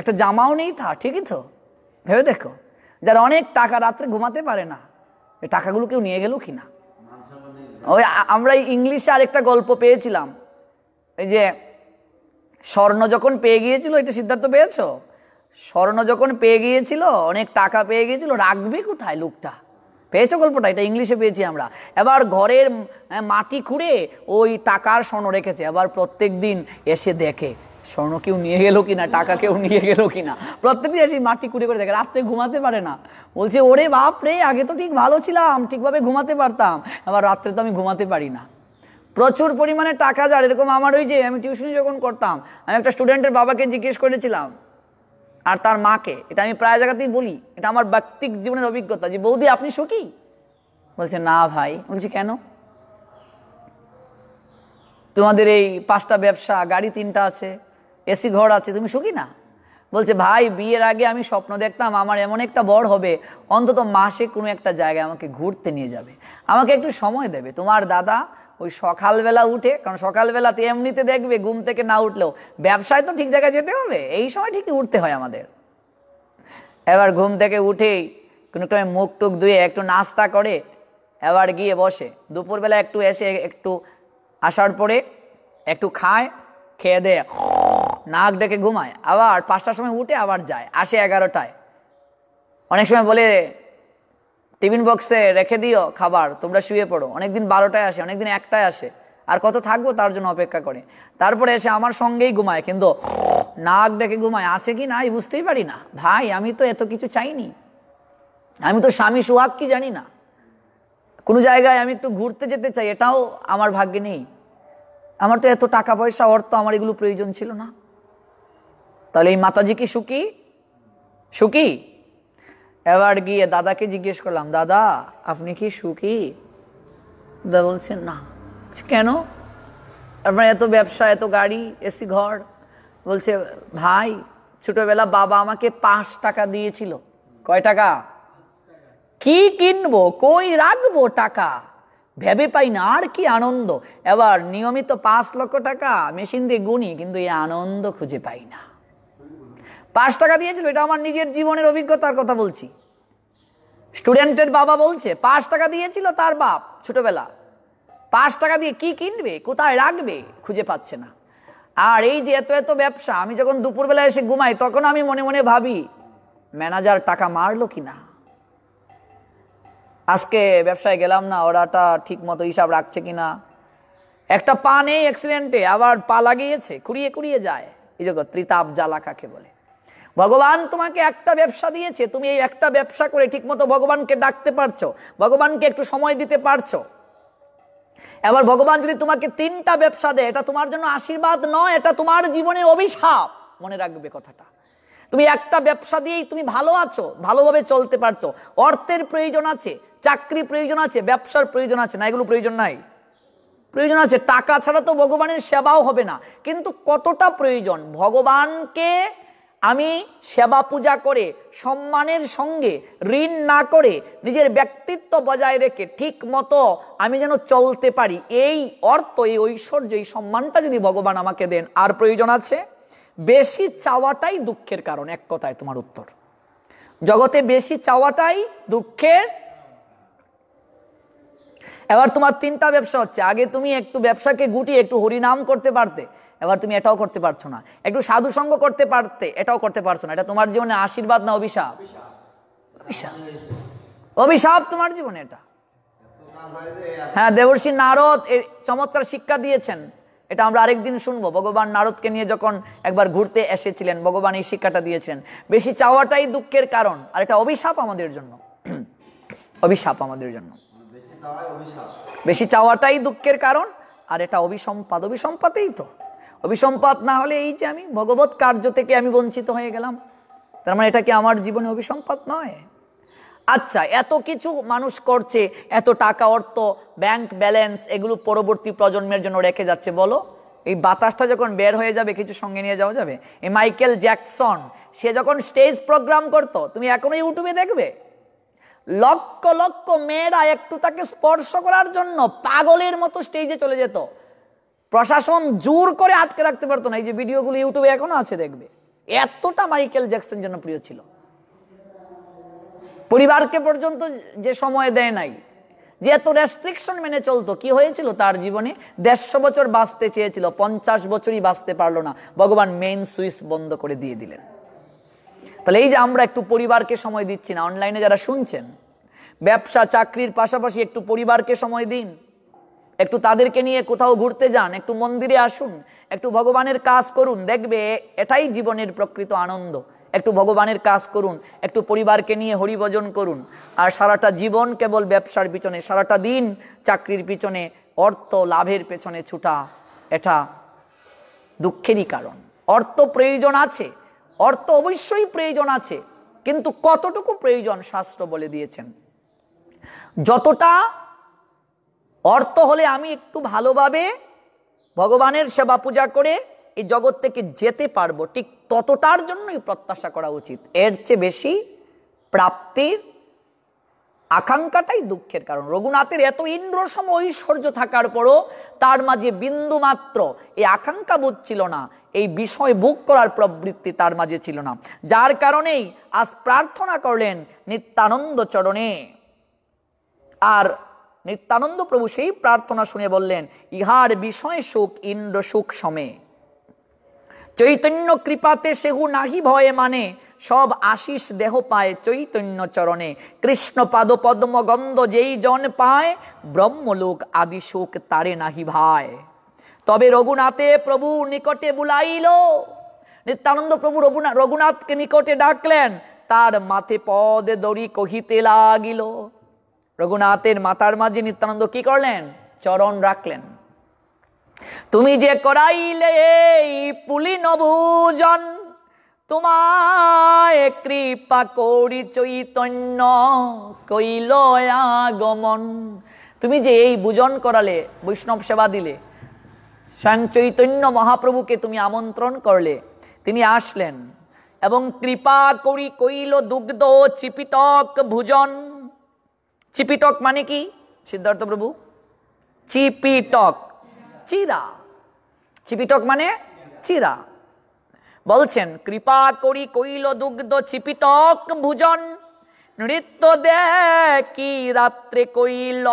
একটা জামাও নেই থা, ঠিকই তো ভেবে দেখো। যারা অনেক টাকা রাত্রে ঘুমাতে পারে না, টাকাগুলো কেউ নিয়ে গেল কিনা। ওই আমরা ইংলিশে আরেকটা গল্প পেয়েছিলাম, এই যে স্বর্ণ যখন পেয়ে গিয়েছিল, এটা সিদ্ধার্থ পেয়েছো, স্বর্ণ যখন পেয়ে গিয়েছিল অনেক টাকা পেয়ে গিয়েছিল, রাখবে কোথায় লোকটা, পেয়েছো গল্পটা? এটা ইংলিশে পেয়েছি আমরা। এবার ঘরের মাটি খুঁড়ে ওই টাকার স্বর্ণ রেখেছে। এবার প্রত্যেক দিন এসে দেখে স্বর্ণ কেউ নিয়ে গেলো কিনা, টাকা কেউ নিয়ে গেলো কিনা। প্রত্যেকদিন এসে মাটি কুড়ে করে দেখে, রাত্রে ঘুমাতে পারে না। বলছে ওরে বাপ রে, আগে তো ঠিক ভালো ছিলাম, ঠিকভাবে ঘুমাতে পারতাম, আবার রাত্রে তো আমি ঘুমাতে পারি না। প্রচুর পরিমাণে টাকা যার, এরকম আমার। ওই যে আমি টিউশনি যখন করতাম, আমি একটা স্টুডেন্টের বাবাকে জিজ্ঞেস করেছিলাম আর তার মাকে, এটা আমি প্রায় জায়গাতেই বলি, এটা আমার ব্যক্তিগত জীবনের অভিজ্ঞতা, যে বৌদি আপনি সুখী? বলছে না ভাই। বলছি কেন? তোমাদের এই পাঁচটা ব্যবসা, গাড়ি তিনটা আছে, এসি ঘর আছে, তুমি সুখী না? বলছে ভাই, বিয়ের আগে আমি স্বপ্ন দেখতাম আমার এমন একটা বর হবে, অন্তত মাসে কোনো একটা জায়গায় আমাকে ঘুরতে নিয়ে যাবে, আমাকে একটু সময় দেবে। তোমার দাদা ওই সকালবেলা উঠে, কারণ সকালবেলাতে এমনিতে দেখবে ঘুম থেকে না উঠলেও ব্যবসায় তো ঠিক জায়গায় যেতে হবে, এই সময় ঠিকই উঠতে হয় আমাদের। এবার ঘুম থেকে উঠেই কোনো ক্রমে মুখ টুক ধুয়ে একটু নাস্তা করে এবার গিয়ে বসে, দুপুরবেলা একটু এসে একটু আসার পরে একটু খায়, খেয়ে দেয়, নাক ডেকে ঘুমায়, আবার পাঁচটার সময় উঠে আবার যায়, আসে এগারোটায়। অনেক সময় বলে টিফিন বক্সে রেখে দিও খাবার, তোমরা শুয়ে পড়ো। অনেকদিন বারোটায় আসে, অনেকদিন একটায় আসে, আর কত থাকবো তার জন্য অপেক্ষা করে। তারপরে এসে আমার সঙ্গেই ঘুমায়, কিন্তু নাক ডেকে ঘুমায়, আসে কি না এই বুঝতেই পারি না। ভাই আমি তো এত কিছু চাইনি, আমি তো স্বামী সোহাগ কি জানি না, কোনো জায়গায় আমি একটু ঘুরতে যেতে চাই, এটাও আমার ভাগ্যে নেই। আমার তো এত টাকা পয়সা অর্থ আমার এগুলো প্রয়োজন ছিল না। তাহলে এই মাতাজি কি সুখী? সুখী? এবার গিয়ে দাদাকে জিজ্ঞেস করলাম, দাদা আপনি কি সুখী? দাদা বলছেন না। কেন? আপনার এত ব্যবসা, এত গাড়ি, এসি ঘর। বলছে ভাই ছোটবেলা বাবা আমাকে পাঁচ টাকা দিয়েছিল। কয় টাকা? কি কিনবো, কই রাখবো টাকা ভেবে পাই না, আর কি আনন্দ। এবার নিয়মিত পাঁচ লক্ষ টাকা মেশিন দিয়ে গুনি, কিন্তু এই আনন্দ খুঁজে পাই না। পাঁচ টাকা দিয়েছিল, এটা আমার নিজের জীবনের অভিজ্ঞতার কথা বলছি। স্টুডেন্টের বাবা বলছে পাঁচ টাকা দিয়েছিল তার বাপ ছোটবেলা, পাঁচ টাকা দিয়ে কি কিনবে, কোথায় রাখবে খুঁজে পাচ্ছে না। আর এই যে এত এত ব্যবসা, আমি যখন দুপুরবেলা এসে ঘুমাই তখন আমি মনে মনে ভাবি ম্যানেজার টাকা মারলো কিনা, আজকে ব্যবসায় গেলাম না, ওরাটা ঠিক মতো হিসাব রাখছে কিনা। একটা পা নেই অ্যাক্সিডেন্টে, আবার পা লাগিয়েছে, কুড়িয়ে কুড়িয়ে যায়। এই জগৎ ত্রিতাপ জ্বালা কাকে বলে। ভগবান তোমাকে একটা ব্যবসা দিয়েছে, তুমি এই একটা ব্যবসা করে ঠিক মতো ভগবানকে ডাকতে পারছো, ভগবানকে একটু সময় দিতে পারছো। এবার ভগবান যদি তোমাকে তিনটা ব্যবসা দেয়, এটা তোমার জন্য আশীর্বাদ নয়, এটা তোমার জীবনে অভিশাপ, মনে রাখবে কথাটা। তুমি একটা ব্যবসা দিয়েই তুমি ভালো আছো, ভালোভাবে চলতে পারছো। অর্থের প্রয়োজন আছে, চাকরি প্রয়োজন আছে, ব্যবসার প্রয়োজন আছে না, এগুলো প্রয়োজন নাই? প্রয়োজন আছে। টাকা ছাড়া তো ভগবানের সেবাও হবে না, কিন্তু কতটা প্রয়োজন। ভগবানকে আমি সেবা পূজা করে, সম্মানের সঙ্গে, ঋণ না করে, নিজের ব্যক্তিত্ব বজায় রেখে ঠিক মতো আমি যেন চলতে পারি, এই অর্থ, এই ঐশ্বর্য, এই সম্মানটা যদি ভগবান আমাকে দেন, আর প্রয়োজন আছে। বেশি চাওয়াটাই দুঃখের কারণ, এক কথায় তোমার উত্তর। জগতে বেশি চাওয়াটাই দুঃখের। এবার তোমার তিনটা ব্যবসা হচ্ছে, আগে তুমি একটু ব্যবসাকে গুটিয়ে একটু হরিনাম করতে পারতে, এবার তুমি এটাও করতে পারছো না। একটু সাধুসঙ্গ করতে পারতে, এটাও করতে পারছো না। এটা তোমার জীবনে আশীর্বাদ না অভিশাপ? অভিশাপ, অভিশাপ তোমার জীবনে এটা। হ্যাঁ, দেবর্ষী নারদ এর চমৎকার শিক্ষা দিয়েছেন, এটা আমরা আরেকদিন শুনবো। ভগবান নারদকে নিয়ে যখন একবার ঘুরতে এসেছিলেন, ভগবান এই শিক্ষাটা দিয়েছিলেন, বেশি চাওয়াটাই দুঃখের কারণ, আর এটা অভিশাপ আমাদের জন্য। अभिशाप आमादेर जन्य बेशी चावाटाई दुःखेर कारण और एटा अभिसम्पाद अभिसम्पादेई तो अभिसम्पाद ना होले एई जे आमी भगवत कार्य थेके आमी वंचित हये गेलाम तार माने एटा कि आमार जीवने अभिसम्पाद नय। আচ্ছা এত কিছু মানুষ করছে, এত টাকা অর্থ ব্যাংক ব্যালেন্স এগুলো পরবর্তী প্রজন্মের জন্য রেখে যাচ্ছে, বলো এই বাতাসটা যখন বের হয়ে যাবে কিছু সঙ্গে নিয়ে যাওয়া যাবে? এই মাইকেল জ্যাকসন সে যখন স্টেজ প্রোগ্রাম করত তুমি এখনো ইউটিউবে দেখবে লক্ষ লক্ষ মেয়েরা একটু তাকে স্পর্শ করার জন্য পাগলের মতো স্টেজে চলে যেত, প্রশাসন জোর করে আটকে রাখতে পারতো না। এই যে ভিডিওগুলো ইউটিউবে এখনো আছে দেখবে, এতটা মাইকেল জ্যাকসন জন্য প্রিয় ছিল। পরিবার কে পর্যন্ত যে সময় দেয় নাই, যে এত রেস্ট্রিকশন মেনে চলতো, কি হয়েছিল তার জীবনে? দেড়শো বছর বাঁচতে চেয়েছিল, পঞ্চাশ বছরই বাঁচতে পারলো না, ভগবান মেইন সুইচ বন্ধ করে দিয়ে দিলেন। তাহলে এই যে আমরা একটু পরিবারকে সময় দিচ্ছি না, অনলাইনে যারা শুনছেন ব্যবসা চাকরির পাশাপাশি একটু পরিবারকে সময় দিন, একটু তাদেরকে নিয়ে কোথাও ঘুরতে যান, একটু মন্দিরে আসুন, একটু ভগবানের কাজ করুন, দেখবে এটাই জীবনের প্রকৃত আনন্দ। একটু ভগবানের কাজ করুন, একটু পরিবারকে নিয়ে হরিভজন করুন। আর সারাটা জীবন কেবল ব্যবসার পিছনে, সারাটা দিন চাকরির পিছনে, অর্থ লাভের পেছনে ছুটা এটা দুঃখেরই কারণ। অর্থ প্রয়োজন আছে, অর্থ অবশ্যই প্রয়োজন আছে, কিন্তু কতটুকু প্রয়োজন শাস্ত্র বলে দিয়েছেন? যতটা অর্থ হলে আমি একটু ভালোভাবে ভগবানের সেবা পূজা করে এই জগৎ থেকে যেতে পারবো, ঠিক ততটার জন্যই প্রত্যাশা করা উচিত। এর চেয়ে বেশি প্রাপ্তির আকাঙ্ক্ষাটাই দুঃখের কারণ। রঘুনাথের এত ইন্দ্রসম ঐশ্বর্য থাকার পরও তার মাঝে বিন্দু মাত্র এই আকাঙ্ক্ষা বোধ ছিল না, এই বিষয় ভোগ করার প্রবৃত্তি তার মাঝে ছিল না, যার কারণেই আজ প্রার্থনা করলেন নিত্যানন্দ চরণে। আর নিত্যানন্দ প্রভু সেই প্রার্থনা শুনে বললেন, ইহার বিষয় সুখ ইন্দ্র সুখ সমে চৈতন্য কৃপাতে সেহু নাহি ভয়ে মানে সব আশিস দেহ পায় চৈতন্য চরণে কৃষ্ণ পাদ পদ্ম গন্ধ যেই জন পায় ব্রহ্মলোক আদি সুখ তারে নাহি ভায়। তবে রঘুনাথে প্রভু নিকটে বুলাইল, নিত্যানন্দ প্রভু রঘুনাথকে নিকটে ডাকলেন, তার মাথে পদ দড়ি কহিতে লাগিল। রঘুনাথের মাথার মাঝে নিত্যানন্দ কি করলেন? চরণ রাখলেন। তুমি যে করাইলে এই পুলিন ভোজন তোমায় কৃপা করি চৈতন্য কইল আগমন। তুমি যে এই ভোজন করালে, বৈষ্ণব সেবা দিলে, স্বয়ং চৈতন্য মহাপ্রভুকে তুমি আমন্ত্রণ করলে, তিনি আসলেন এবং কৃপা করি কইল দুগ্ধ চিপিটক ভোজন। চিপিটক মানে কি সিদ্ধার্থ প্রভু? চিপিটক চিরা, চিপিটক মানে চিরা। বলছেন কৃপা করি কইল দুগ্ধ চিপিটক ভোজন নৃত্য দেখি রাত্রে কইল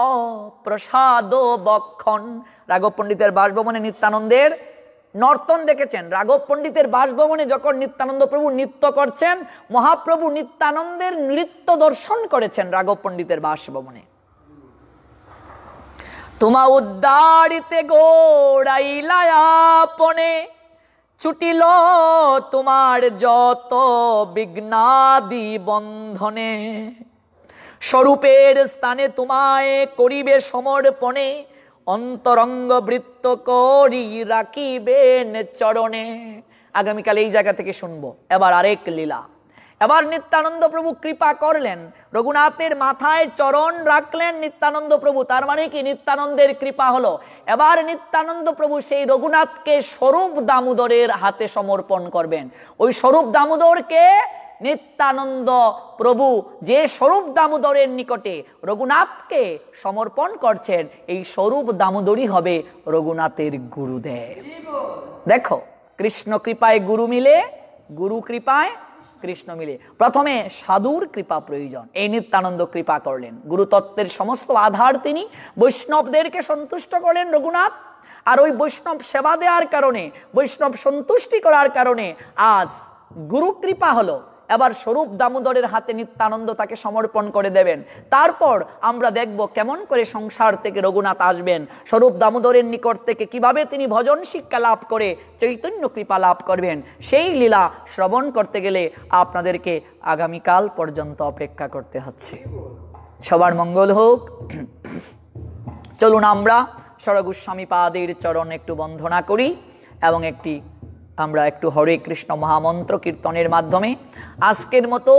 প্রসাদ বক্ষণ। রাঘব পণ্ডিতের বাসভবনে নিত্যানন্দের নর্তন দেখেছেন, রাঘব পণ্ডিতের বাসভবনে যখন নিত্যানন্দ প্রভু নৃত্য করছেন, মহাপ্রভু নিত্যানন্দের নৃত্য দর্শন করেছেন রাঘব পণ্ডিতের বাসভবনে। তোমা উদ্ধারিতে গোড়াইলা আপনে ছুটিল তোমার যত বিঘ্নাদি বন্ধনে স্বরূপের স্থানে তোমায় করিবে সমর্পণে অন্তরঙ্গ বৃত্ত করি রাখিবেন চরণে। আগামীকাল এই জায়গা থেকে শুনবো এবার আরেক লীলা। এবার নিত্যানন্দ প্রভু কৃপা করলেন, রঘুনাথের মাথায় চরণ রাখলেন নিত্যানন্দ প্রভু, তার মানে কি নিত্যানন্দের কৃপা হলো। এবার নিত্যানন্দ প্রভু সেই রঘুনাথকে স্বরূপ দামোদরের হাতে সমর্পণ করবেন। ওই স্বরূপ দামোদরকে নিত্যানন্দ প্রভু যে স্বরূপ দামোদরের নিকটে রঘুনাথকে সমর্পণ করছেন, এই স্বরূপ দামোদরই হবে রঘুনাথের গুরুদেব। দেখো কৃষ্ণ কৃপায় গুরু মিলে, গুরু কৃপায় কৃষ্ণ মিলে। প্রথমে সাধুর কৃপা প্রয়োজন, এই নিত্যানন্দ কৃপা করলেন, গুরুতত্ত্বের সমস্ত আধার তিনি, বৈষ্ণবদেরকে সন্তুষ্ট করলেন রঘুনাথ। আর ওই বৈষ্ণব সেবা দেওয়ার কারণে, বৈষ্ণব সন্তুষ্টি করার কারণে আজ গুরু কৃপা হলো। এবার স্বরূপ দামোদরের হাতে নিত্যানন্দ তাকে সমর্পণ করে দেবেন। তারপর আমরা দেখব কেমন করে সংসার থেকে রঘুনাথ আসবেন, স্বরূপ দামোদরের নিকট থেকে কিভাবে তিনি ভজন শিক্ষা লাভ করে চৈতন্য কৃপা লাভ করবেন। সেই লীলা শ্রবণ করতে গেলে আপনাদেরকে আগামীকাল পর্যন্ত অপেক্ষা করতে হচ্ছে। সবার মঙ্গল হোক। চলুন আমরা সর গোস্বামী পাদের চরণ একটু বন্দনা করি এবং একটি আমরা একটু হরে কৃষ্ণ মহামন্ত্র কীর্তনের মাধ্যমে আজকের মতো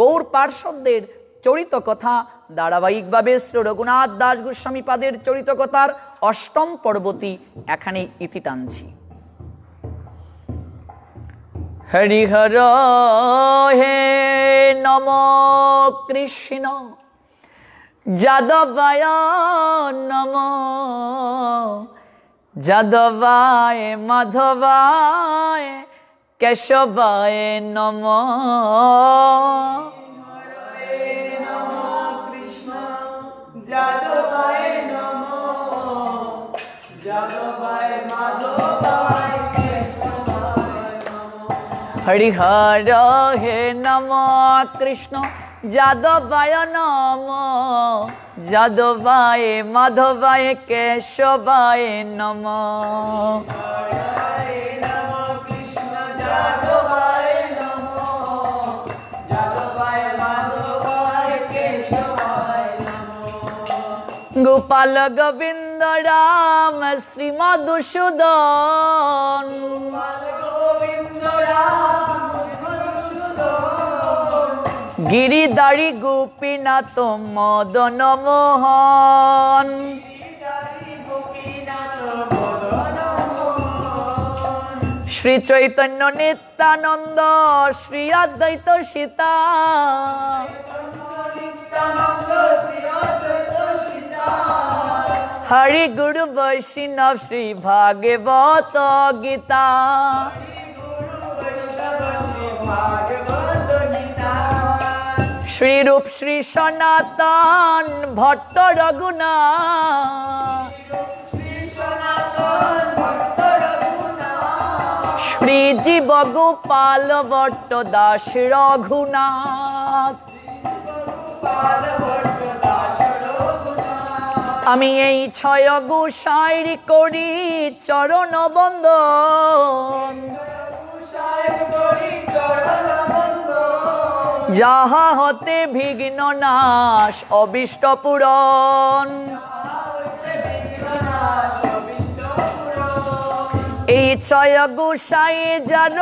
গৌর পার্শ্বদের চরিত কথা ধারাবাহিকভাবে শ্রী রঘুনাথ দাস গোস্বামী পাদের চরিত কথার অষ্টম পর্বটি এখানে ইতি টানছি। হরিহর হে নম কৃষ্ণ যাদবায় নম যাদবায় মাধবায় কেশবায় নম। হরিহর হে নম কৃষ্ণ যাদবায় নম যাদবায় মাধবায় কেশবায় নম। গোপাল গোবিন্দ রাম শ্রী মধুসূদন গিরিধারী গোপীনাথ মদন মোহন শ্রী চৈতন্য নিত্যানন্দ শ্রী অদ্বৈত সীতা হরি গুরু বৈষ্ণব শ্রী ভাগবত গীতা। শ্রী রূপ শ্রী সনাতন ভট্ট রঘুনাথ শ্রী জীব গোপাল ভট্ট দাস রঘুনাথ। আমি এই ছয় গোসাইর করি চরণ বন্দন যাহা হতে বিঘ্ন নাশ অবিষ্ট পূরণ। এই ছয় গোসাই যার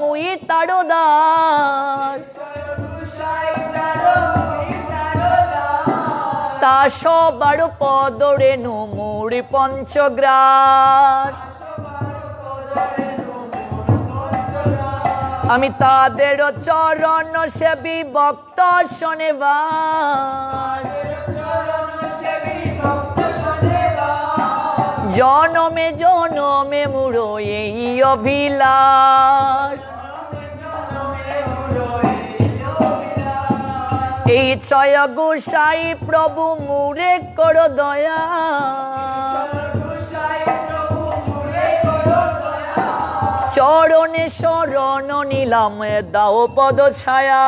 মুই তার দাস তা সবার পদরে নুমুড়ি পঞ্চগ্রাস। আমি তাদের চরণ সেবি ভক্ত শোনেবার জনমে জনমে মুড়ো এই অভিলাষ। এই ছয় গোসাই প্রভু মুরে কর দয়া চরণে শরণ নিলাম দাও পদ ছায়া।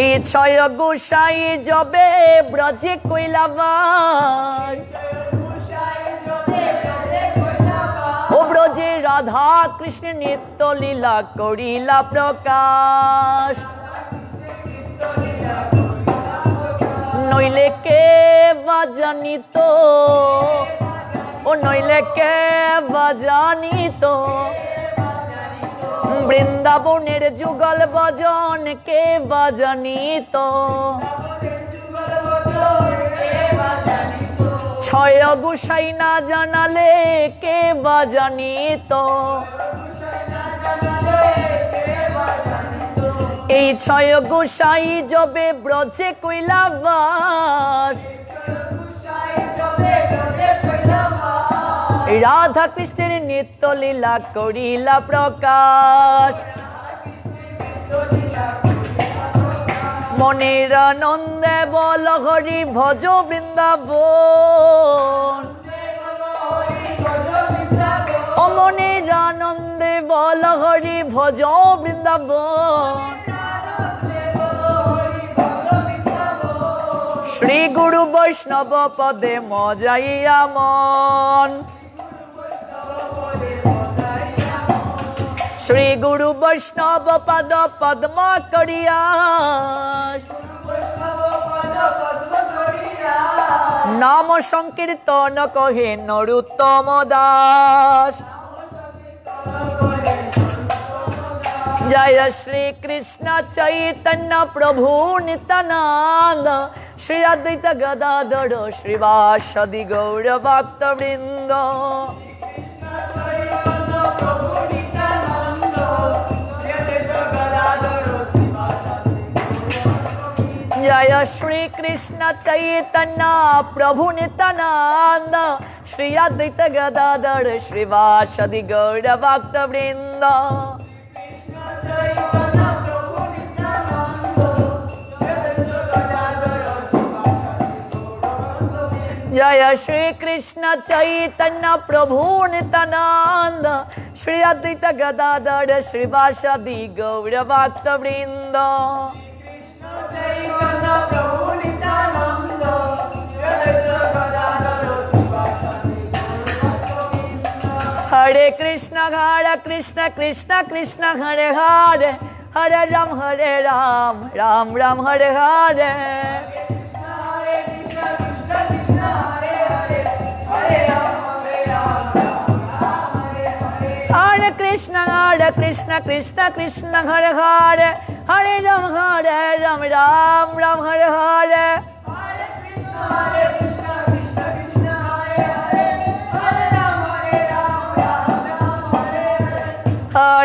এই ছয় গোসাই জবে ব্রজে কৈলাবাস ও ব্রজে রাধা কৃষ্ণ নিত্য লীলা করিলা প্রকাশ। নইলে কে বা জানিত ও নইলে কে বা জানিত বৃন্দাবনের যুগল ভজন কে বা জানিত। ছয় গোসাই না জানালে কে বা জানিত। এই ছয় গোসাই জবে ব্রজে কৈলাবাস রাধা কৃষ্ণের নিত্য লীলা করিলা প্রকাশ। মনের আনন্দে বল হরি ভজ বৃন্দাবন ও মনের আনন্দে বল হরি ভজ বৃন্দাবন। শ্রী গুরু বৈষ্ণব পদে মজাইয়া মন श्री गुरु वैष्णव पद पद्म करिया नाम संकीर्तन कहे नरोत्तम दास। जय श्री कृष्ण चैतन्य प्रभु नित्यानंद श्री अद्वैत गदाधर श्रीवासदि गौर भक्त वृंद। जय श्री कृष्ण चैतन्य प्रभु नित्यानंद श्री अद्वैत गदाधर श्रीवासदि गौर भक्त वृंद। जय श्री कृष्ण चैतन्य प्रभु नित्यानंद श्री अद्वैत गदाधर श्रीवासदि गौर भक्त वृंद। हरे कृष्ण हरे कृष्ण कृष्ण कृष्ण हरे हरे हरे राम हरे राम राम राम हरे हरे। हरे कृष्ण हरे कृष्ण कृष्ण कृष्ण हरे हरे हरे राम हरे राम राम राम हरे हरे। हरे कृष्ण हरे कृष्ण कृष्ण कृष्ण हरे हरे हरे राम हरे राम राम राम हरे हरे। हरे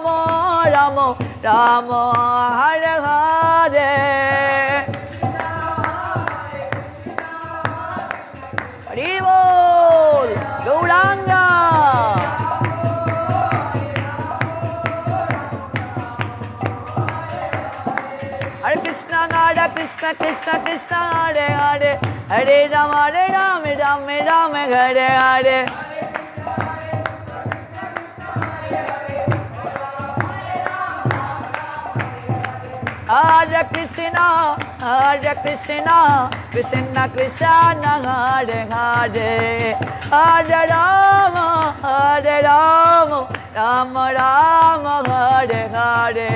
हरे हरे। हरि बोल गौरांगा। हरे कृष्ण कृष्ण कृष्ण हरे हरे हरे राम हरे राम राम राम हरे हरे। हरे कृष्ण हरे कृष्ण कृष्ण कृष्ण हरे हरे हरे राम हरे राम राम राम हरे हरे।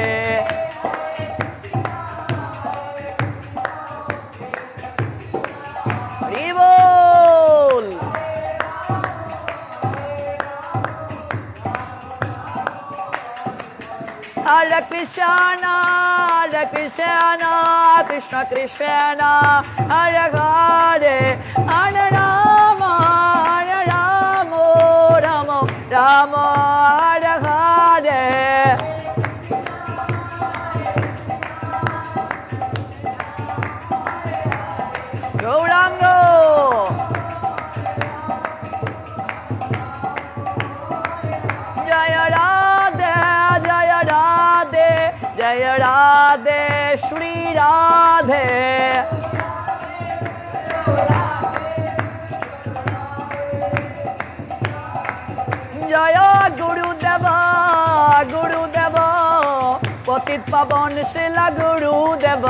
हरे कृष्णा हरे कृष्णा कृष्ण कृष्णा हरे हरे हरे राम हरे राम राम राम हरे हरे। गौरांगो जय राधे जय राधे जय राधे श्री राधे। जय गुरुदेव गुरुदेव पतित पावन शिल गुरुदेव।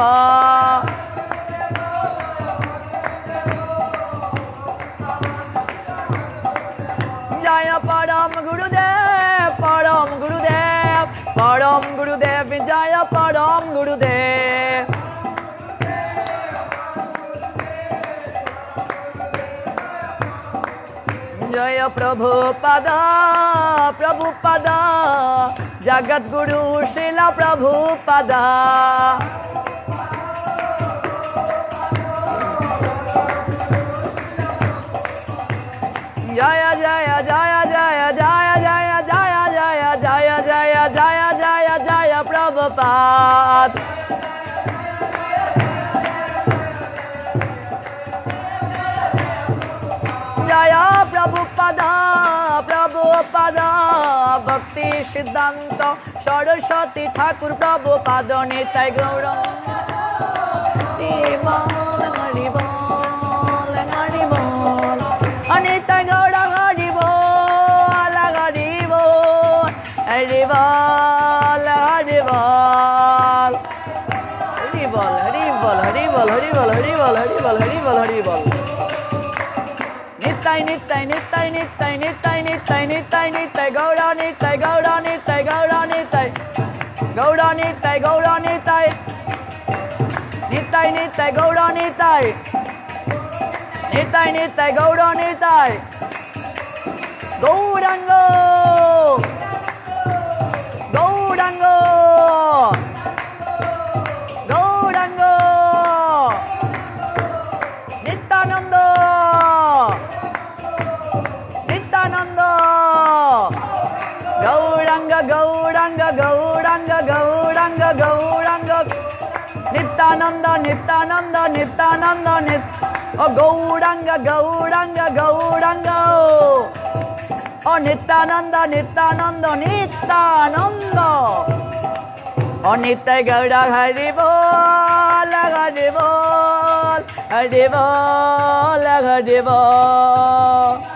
जय परम गुरुदेव परम गुरुदेव परम गुरुदेव जय परम गुरुदेव। जय प्रभुपाद प्रभुपाद जगत गुरु श्रील प्रभुपाद। जय जय जय जय जय जय जय जय जय जय जय जय जय प्रभुपाद। पदा प्रभुपदा भक्ति सिद्धांत सरस्वती ठाकुर प्रभुपाद निताय गौर नित्य नित्य नित्य नित्य नित्य नित्य नित्य गौड़ा नित्य गौड़ा नित्य गौड़ा नित्य गौड़ा नित्य गौड़ा नित्य नित्य नित्य गौड़ा नित्य नित्य नित्य गौड़ा नित्य गौरांगो गौरांगो गौरांगो नित्यानंद गौरांग गौरांग गौरांग गौरांग नित्यानंद नित्यानंद नित्यानंद नित्य गौरांग गौरांग गौरांग ओ नित्यानंद नित्यानंद नित्यानंद ओ नित्य गौड़ा हरि बोल हरि बोल हरि बोल हरि बोल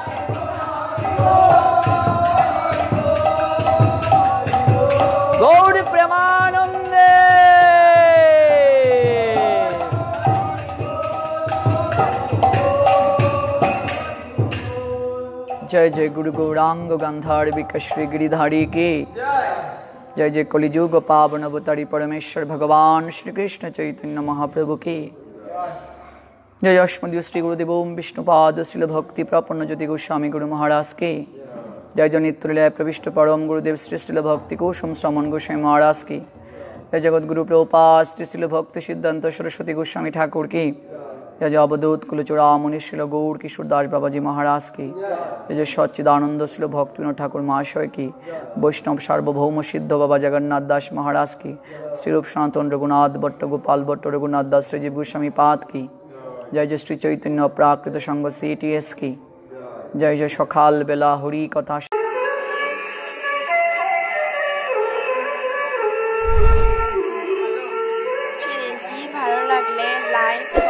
जय जय गुरु गौरांग गंधर्व विकश्री गिरिधारी की जय जय कलिजुग पावन अवतारी परमेश्वर भगवान श्री कृष्ण चैतन्य महाप्रभु की जय अस्मदीय श्री गुरुदेव विष्णुपाद श्रील भक्ति प्रपन्न ज्योति गोस्वामी गुरु महाराज के जय जय नित्य प्रविष्ट परम गुरुदेव श्री श्रील भक्ति कुसुम श्रमण गोस्वामी महाराज की जय जगत गुरु प्रभुपाद श्री श्रील भक्ति सिद्धांत सरस्वती गोस्वामी ठाकुर की जय जय अवधूत कुलचूड़ामणि श्रील गौर किशोरदास बाबाजी महाराज की जय जय सच्चिदानंद श्रील भक्तिविनोद ठाकुर महाशय की वैष्णव सार्वभौम सिद्ध बाबा जगन्नाथ दास महाराज की श्रीरूप सनातन रघुनाथ भट्ट गोपाल भट्ट रघुनाथ दास श्रीजीव गोस्वामी पाद की जय जय श्री चैतन्य प्राकृत संघ सी टी एस की जय जय सकाल बेला हरि कथा भालो लागले लाइक